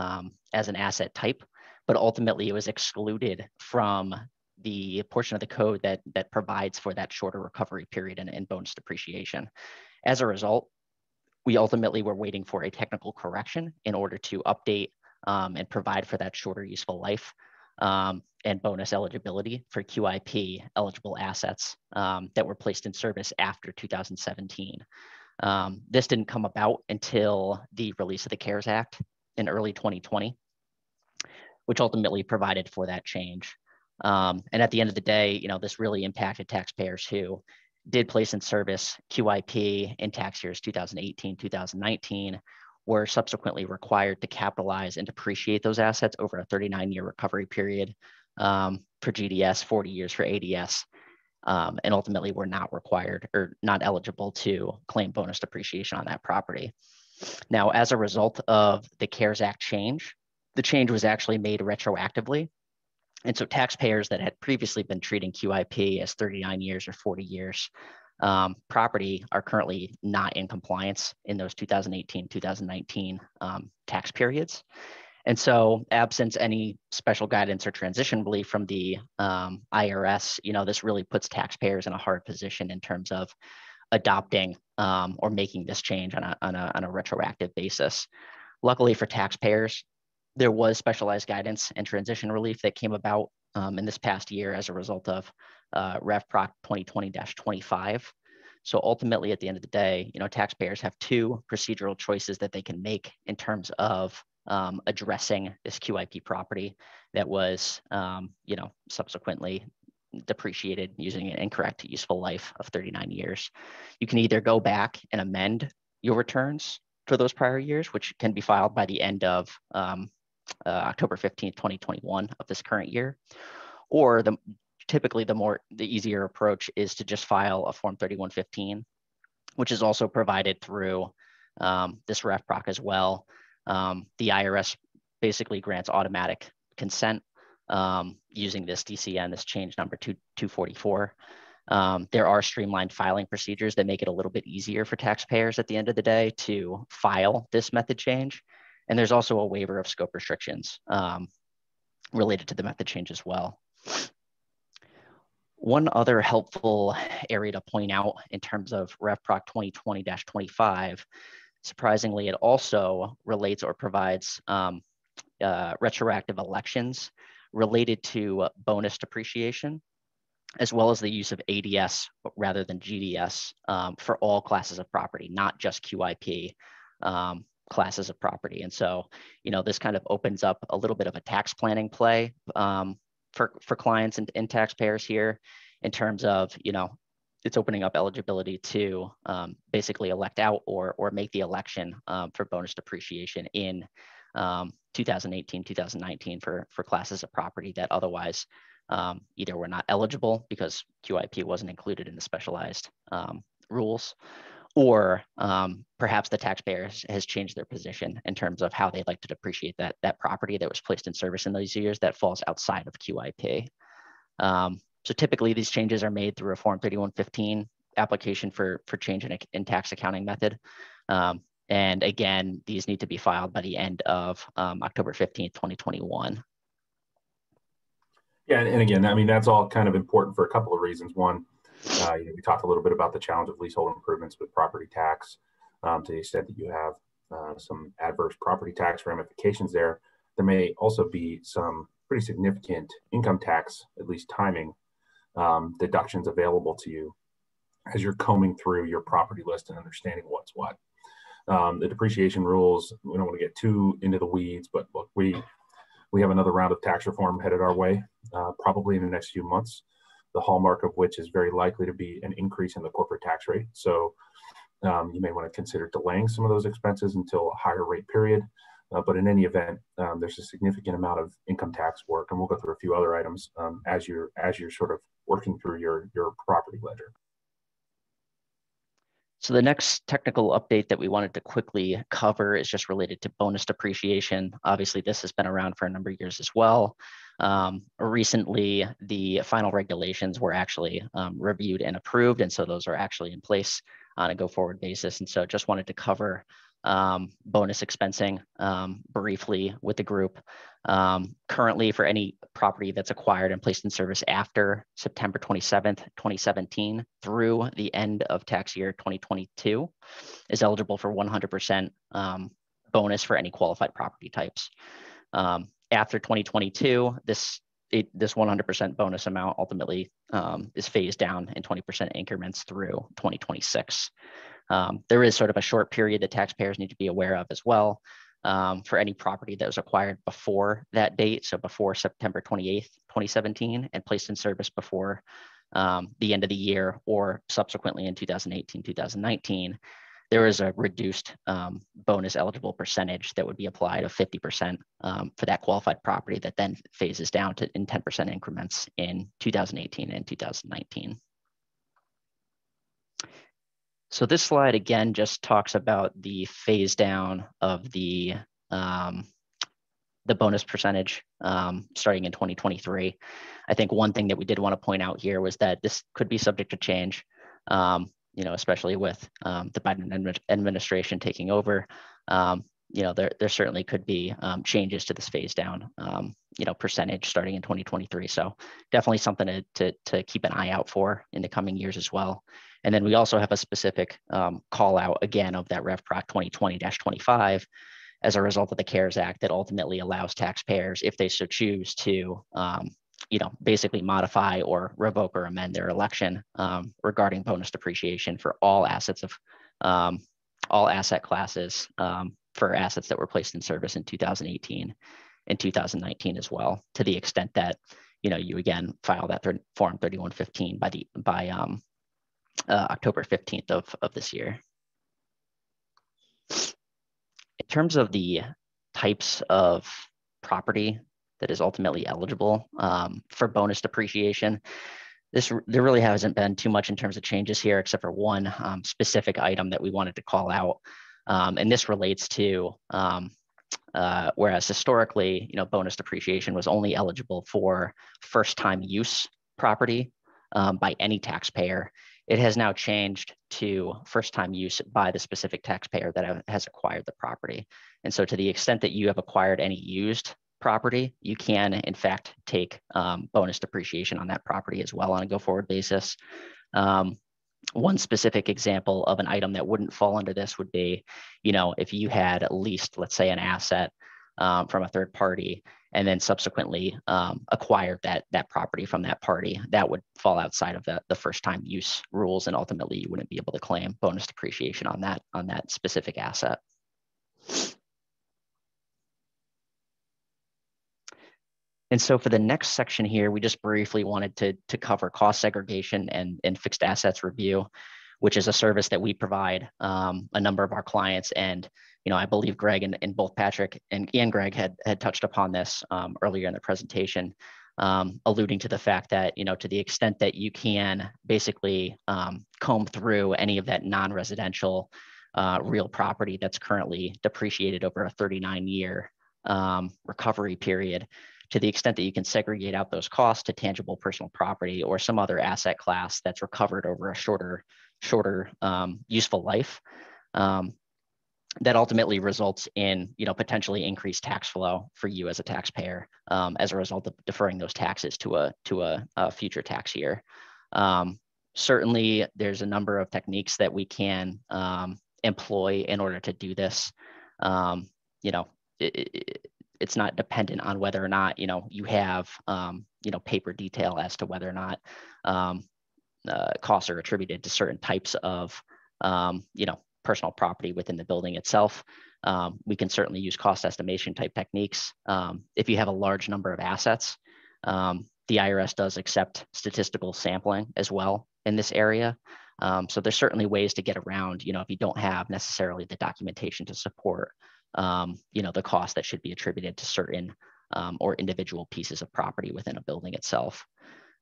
asset type, but ultimately it was excluded from the portion of the code that provides for that shorter recovery period and bonus depreciation. As a result, we ultimately were waiting for a technical correction in order to update and provide for that shorter useful life and bonus eligibility for QIP eligible assets that were placed in service after 2017. This didn't come about until the release of the CARES Act in early 2020, which ultimately provided for that change. And at the end of the day, you know, this really impacted taxpayers who did place in service QIP in tax years 2018, 2019, were subsequently required to capitalize and depreciate those assets over a 39-year recovery period for GDS, 40 years for ADS, and ultimately were not required or not eligible to claim bonus depreciation on that property. Now, as a result of the CARES Act change, the change was actually made retroactively. And so taxpayers that had previously been treating QIP as 39 years or 40 years property are currently not in compliance in those 2018, 2019 tax periods. And so absent any special guidance or transition relief from the IRS, you know, this really puts taxpayers in a hard position in terms of adopting or making this change on a retroactive basis. Luckily for taxpayers, there was specialized guidance and transition relief that came about in this past year as a result of RevProc 2020-25. So ultimately, at the end of the day, you know, taxpayers have two procedural choices that they can make in terms of addressing this QIP property that was, you know, subsequently depreciated using an incorrect useful life of 39 years. You can either go back and amend your returns for those prior years, which can be filed by the end of October 15th, 2021 of this current year, or typically the easier approach is to just file a Form 3115, which is also provided through this RevProc as well. The IRS basically grants automatic consent using this DCN, this change number 244. There are streamlined filing procedures that make it a little bit easier for taxpayers at the end of the day to file this method change. And there's also a waiver of scope restrictions related to the method change as well. One other helpful area to point out in terms of RevProc 2020-25, surprisingly, it also relates or provides retroactive elections related to bonus depreciation, as well as the use of ADS rather than GDS for all classes of property, not just QIP classes of property. And so, you know, this kind of opens up a little bit of a tax planning play for clients and taxpayers here in terms of, you know, it's opening up eligibility to basically elect out or make the election for bonus depreciation in 2018, 2019 for classes of property that otherwise either were not eligible because QIP wasn't included in the specialized rules, or perhaps the taxpayer has changed their position in terms of how they'd like to depreciate that property that was placed in service in those years that falls outside of QIP. So typically these changes are made through a Form 3115 application for change in tax accounting method. And again, these need to be filed by the end of October 15th, 2021. Yeah, and again, I mean, that's all kind of important for a couple of reasons. One, we talked a little bit about the challenge of leasehold improvements with property tax to the extent that you have some adverse property tax ramifications there. There may also be some pretty significant income tax, at least timing, deductions available to you as you're combing through your property list and understanding what's what. The depreciation rules, we don't want to get too into the weeds, but look, we have another round of tax reform headed our way, probably in the next few months, the hallmark of which is very likely to be an increase in the corporate tax rate. So you may want to consider delaying some of those expenses until a higher rate period. But in any event, there's a significant amount of income tax work, and we'll go through a few other items as you're sort of working through your property ledger. So the next technical update that we wanted to quickly cover is just related to bonus depreciation. Obviously, this has been around for a number of years as well. Recently, the final regulations were actually reviewed and approved, and so those are actually in place on a go-forward basis. And so just wanted to cover bonus expensing briefly with the group. Currently, for any property that's acquired and placed in service after September 27th, 2017 through the end of tax year 2022 is eligible for 100% bonus for any qualified property types. After 2022, this 100% bonus amount ultimately is phased down in 20% increments through 2026. There is sort of a short period that taxpayers need to be aware of as well for any property that was acquired before that date, so before September 28th, 2017, and placed in service before the end of the year or subsequently in 2018, 2019, there is a reduced bonus eligible percentage that would be applied of 50% for that qualified property that then phases down to in 10% increments in 2018 and 2019. So this slide, again, just talks about the phase down of the bonus percentage starting in 2023. I think one thing that we did want to point out here was that this could be subject to change, especially with the Biden administration taking over. There certainly could be changes to this phase down, percentage starting in 2023. So definitely something to keep an eye out for in the coming years as well. And then we also have a specific call out again of that RevProc 2020-25 as a result of the CARES Act that ultimately allows taxpayers, if they so choose, to basically modify or revoke or amend their election regarding bonus depreciation for all assets of all asset classes for assets that were placed in service in 2018 and 2019 as well, to the extent that you again file that Form 3115 by October 15th of this year. In terms of the types of property that is ultimately eligible for bonus depreciation, there really hasn't been too much in terms of changes here, except for one specific item that we wanted to call out. And this relates to, whereas historically, bonus depreciation was only eligible for first-time use property by any taxpayer, it has now changed to first-time use by the specific taxpayer that has acquired the property. And so to the extent that you have acquired any used property, you can, in fact, take bonus depreciation on that property as well on a go-forward basis. One specific example of an item that wouldn't fall under this would be, if you had leased, let's say, an asset from a third party and then subsequently acquired that property from that party, that would fall outside of the first-time use rules, and ultimately you wouldn't be able to claim bonus depreciation on that specific asset. And so for the next section here, we just briefly wanted to cover cost segregation and fixed assets review, which is a service that we provide a number of our clients. And I believe Greg and both Patrick and Greg had touched upon this earlier in the presentation. alluding to the fact that, you know, to the extent that you can basically comb through any of that non-residential real property that's currently depreciated over a 39-year recovery period, to the extent that you can segregate out those costs to tangible personal property or some other asset class that's recovered over a shorter useful life, that ultimately results in, you know, potentially increased tax flow for you as a taxpayer as a result of deferring those taxes to a future tax year. Certainly, there's a number of techniques that we can employ in order to do this. You know, it's not dependent on whether or not, you know, you have, you know, paper detail as to whether or not costs are attributed to certain types of, you know, personal property within the building itself. We can certainly use cost estimation type techniques. If you have a large number of assets, the IRS does accept statistical sampling as well in this area. So there's certainly ways to get around, you know, if you don't have necessarily the documentation to support, you know, the cost that should be attributed to certain or individual pieces of property within a building itself.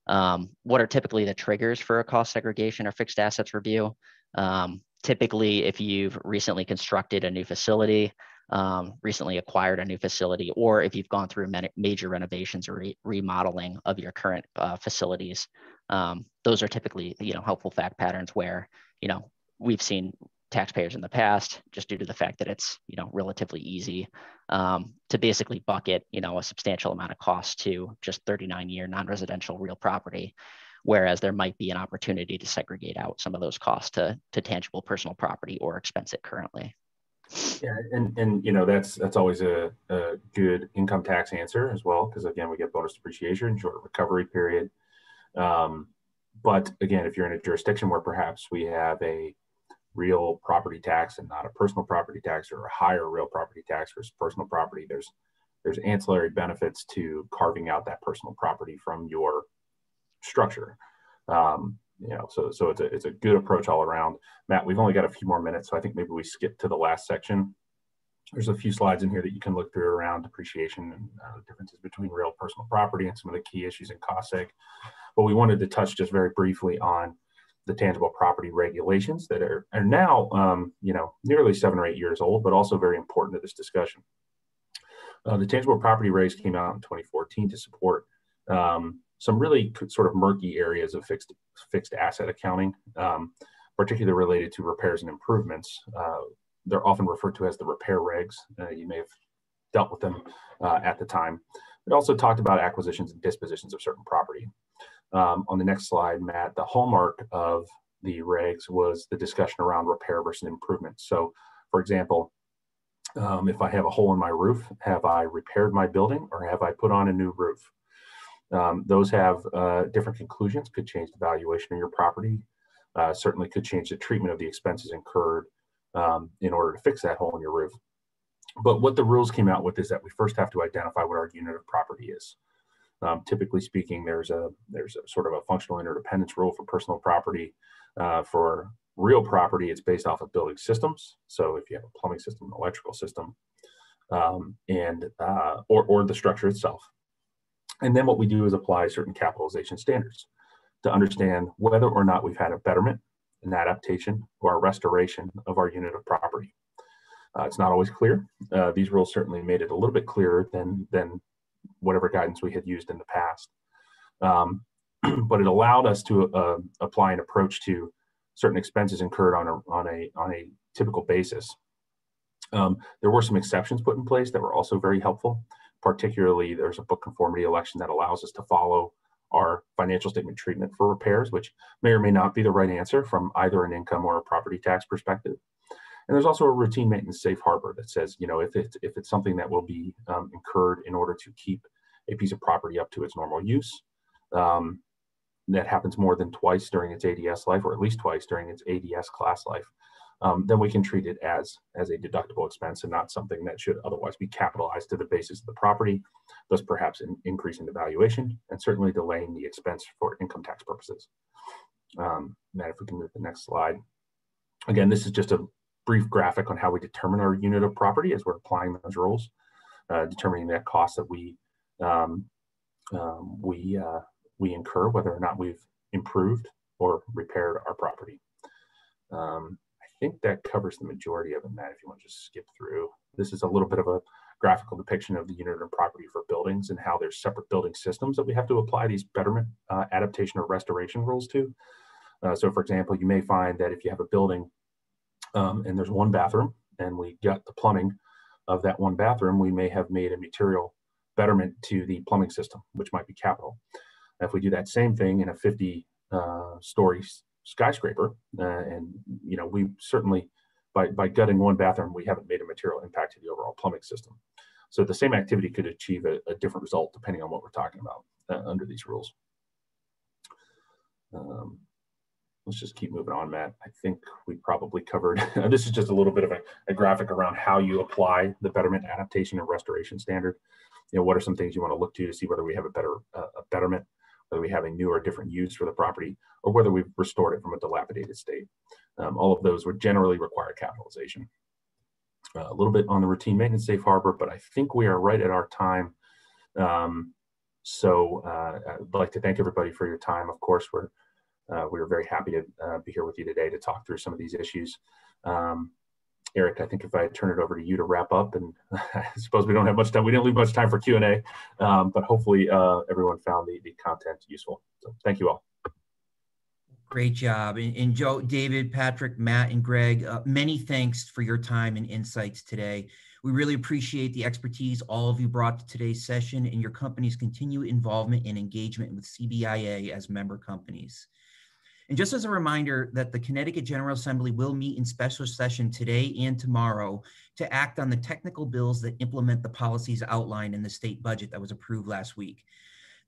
What are typically the triggers for a cost segregation or fixed assets review? Typically, if you've recently constructed a new facility, recently acquired a new facility, or if you've gone through major renovations or remodeling of your current facilities, those are typically, you know, helpful fact patterns where, you know, we've seen taxpayers in the past, just due to the fact that it's, you know, relatively easy to basically bucket, you know, a substantial amount of cost to just 39-year non-residential real property, whereas there might be an opportunity to segregate out some of those costs to tangible personal property or expense it currently. Yeah, and you know, that's always a good income tax answer as well, because again, we get bonus depreciation, short recovery period. But again, if you're in a jurisdiction where perhaps we have a real property tax and not a personal property tax, or a higher real property tax versus personal property, there's ancillary benefits to carving out that personal property from your structure. You know, so it's a good approach all around. Matt, we've only got a few more minutes, so I think maybe we skip to the last section. There's a few slides in here that you can look through around depreciation and differences between real personal property and some of the key issues in cost seg. But we wanted to touch just very briefly on the tangible property regulations that are now, you know, nearly 7 or 8 years old, but also very important to this discussion. The tangible property regs came out in 2014 to support some really sort of murky areas of fixed asset accounting, particularly related to repairs and improvements. They're often referred to as the repair regs. You may have dealt with them at the time. It also talked about acquisitions and dispositions of certain property. On the next slide, Matt, the hallmark of the regs was the discussion around repair versus improvement. So, for example, if I have a hole in my roof, have I repaired my building or have I put on a new roof? Those have different conclusions, could change the valuation of your property, certainly could change the treatment of the expenses incurred in order to fix that hole in your roof. But what the rules came out with is that we first have to identify what our unit of property is. Typically speaking, there's a sort of a functional interdependence rule for personal property. For real property, it's based off of building systems. So if you have a plumbing system, an electrical system, or the structure itself. And then what we do is apply certain capitalization standards to understand whether or not we've had a betterment, an adaptation, or a restoration of our unit of property. It's not always clear. These rules certainly made it a little bit clearer than whatever guidance we had used in the past. But it allowed us to apply an approach to certain expenses incurred on a typical basis. There were some exceptions put in place that were also very helpful. Particularly, there's a book conformity election that allows us to follow our financial statement treatment for repairs, which may or may not be the right answer from either an income or a property tax perspective. And there's also a routine maintenance safe harbor that says, you know, if it's something that will be incurred in order to keep a piece of property up to its normal use, that happens more than twice during its ADS life, or at least twice during its ADS class life, then we can treat it as a deductible expense and not something that should otherwise be capitalized to the basis of the property, thus perhaps an increase in the valuation and certainly delaying the expense for income tax purposes. Matt, if we can move to the next slide. Again, this is just a brief graphic on how we determine our unit of property as we're applying those rules, determining that cost that we we incur, whether or not we've improved or repaired our property. I think that covers the majority of it, Matt, if you want to just skip through. This is a little bit of a graphical depiction of the unit and property for buildings and how there's separate building systems that we have to apply these betterment, adaptation, or restoration rules to. So for example, you may find that if you have a building and there's one bathroom and we gut the plumbing of that one bathroom, we may have made a material betterment to the plumbing system, which might be capital. Now, if we do that same thing in a 50-story skyscraper, and you know, we certainly, by gutting one bathroom, we haven't made a material impact to the overall plumbing system. So the same activity could achieve a different result depending on what we're talking about under these rules. Let's just keep moving on, Matt. I think we probably covered, this is just a little bit of a graphic around how you apply the betterment, adaptation, and restoration standard. You know, what are some things you want to look to see whether we have a betterment, whether we have a new or different use for the property, or whether we've restored it from a dilapidated state. All of those would generally require capitalization. A little bit on the routine maintenance safe harbor, but I think we are right at our time. I'd like to thank everybody for your time. Of course, we're very happy to be here with you today to talk through some of these issues. Eric, I think if I turn it over to you to wrap up, and I suppose we don't have much time, we didn't leave much time for Q&A, but hopefully everyone found the content useful. So thank you all. Great job. And Joe, David, Patrick, Matt, and Greg, many thanks for your time and insights today. We really appreciate the expertise all of you brought to today's session and your company's continued involvement and engagement with CBIA as member companies. And just as a reminder that the Connecticut General Assembly will meet in special session today and tomorrow to act on the technical bills that implement the policies outlined in the state budget that was approved last week.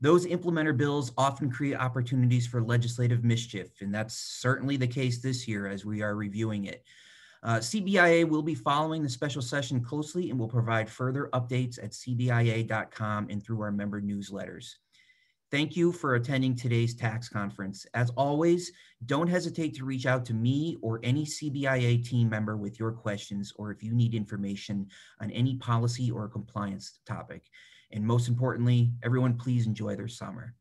Those implementer bills often create opportunities for legislative mischief, and that's certainly the case this year as we are reviewing it. CBIA will be following the special session closely and will provide further updates at cbia.com and through our member newsletters. Thank you for attending today's tax conference. As always, don't hesitate to reach out to me or any CBIA team member with your questions or if you need information on any policy or compliance topic. And most importantly, everyone please enjoy their summer.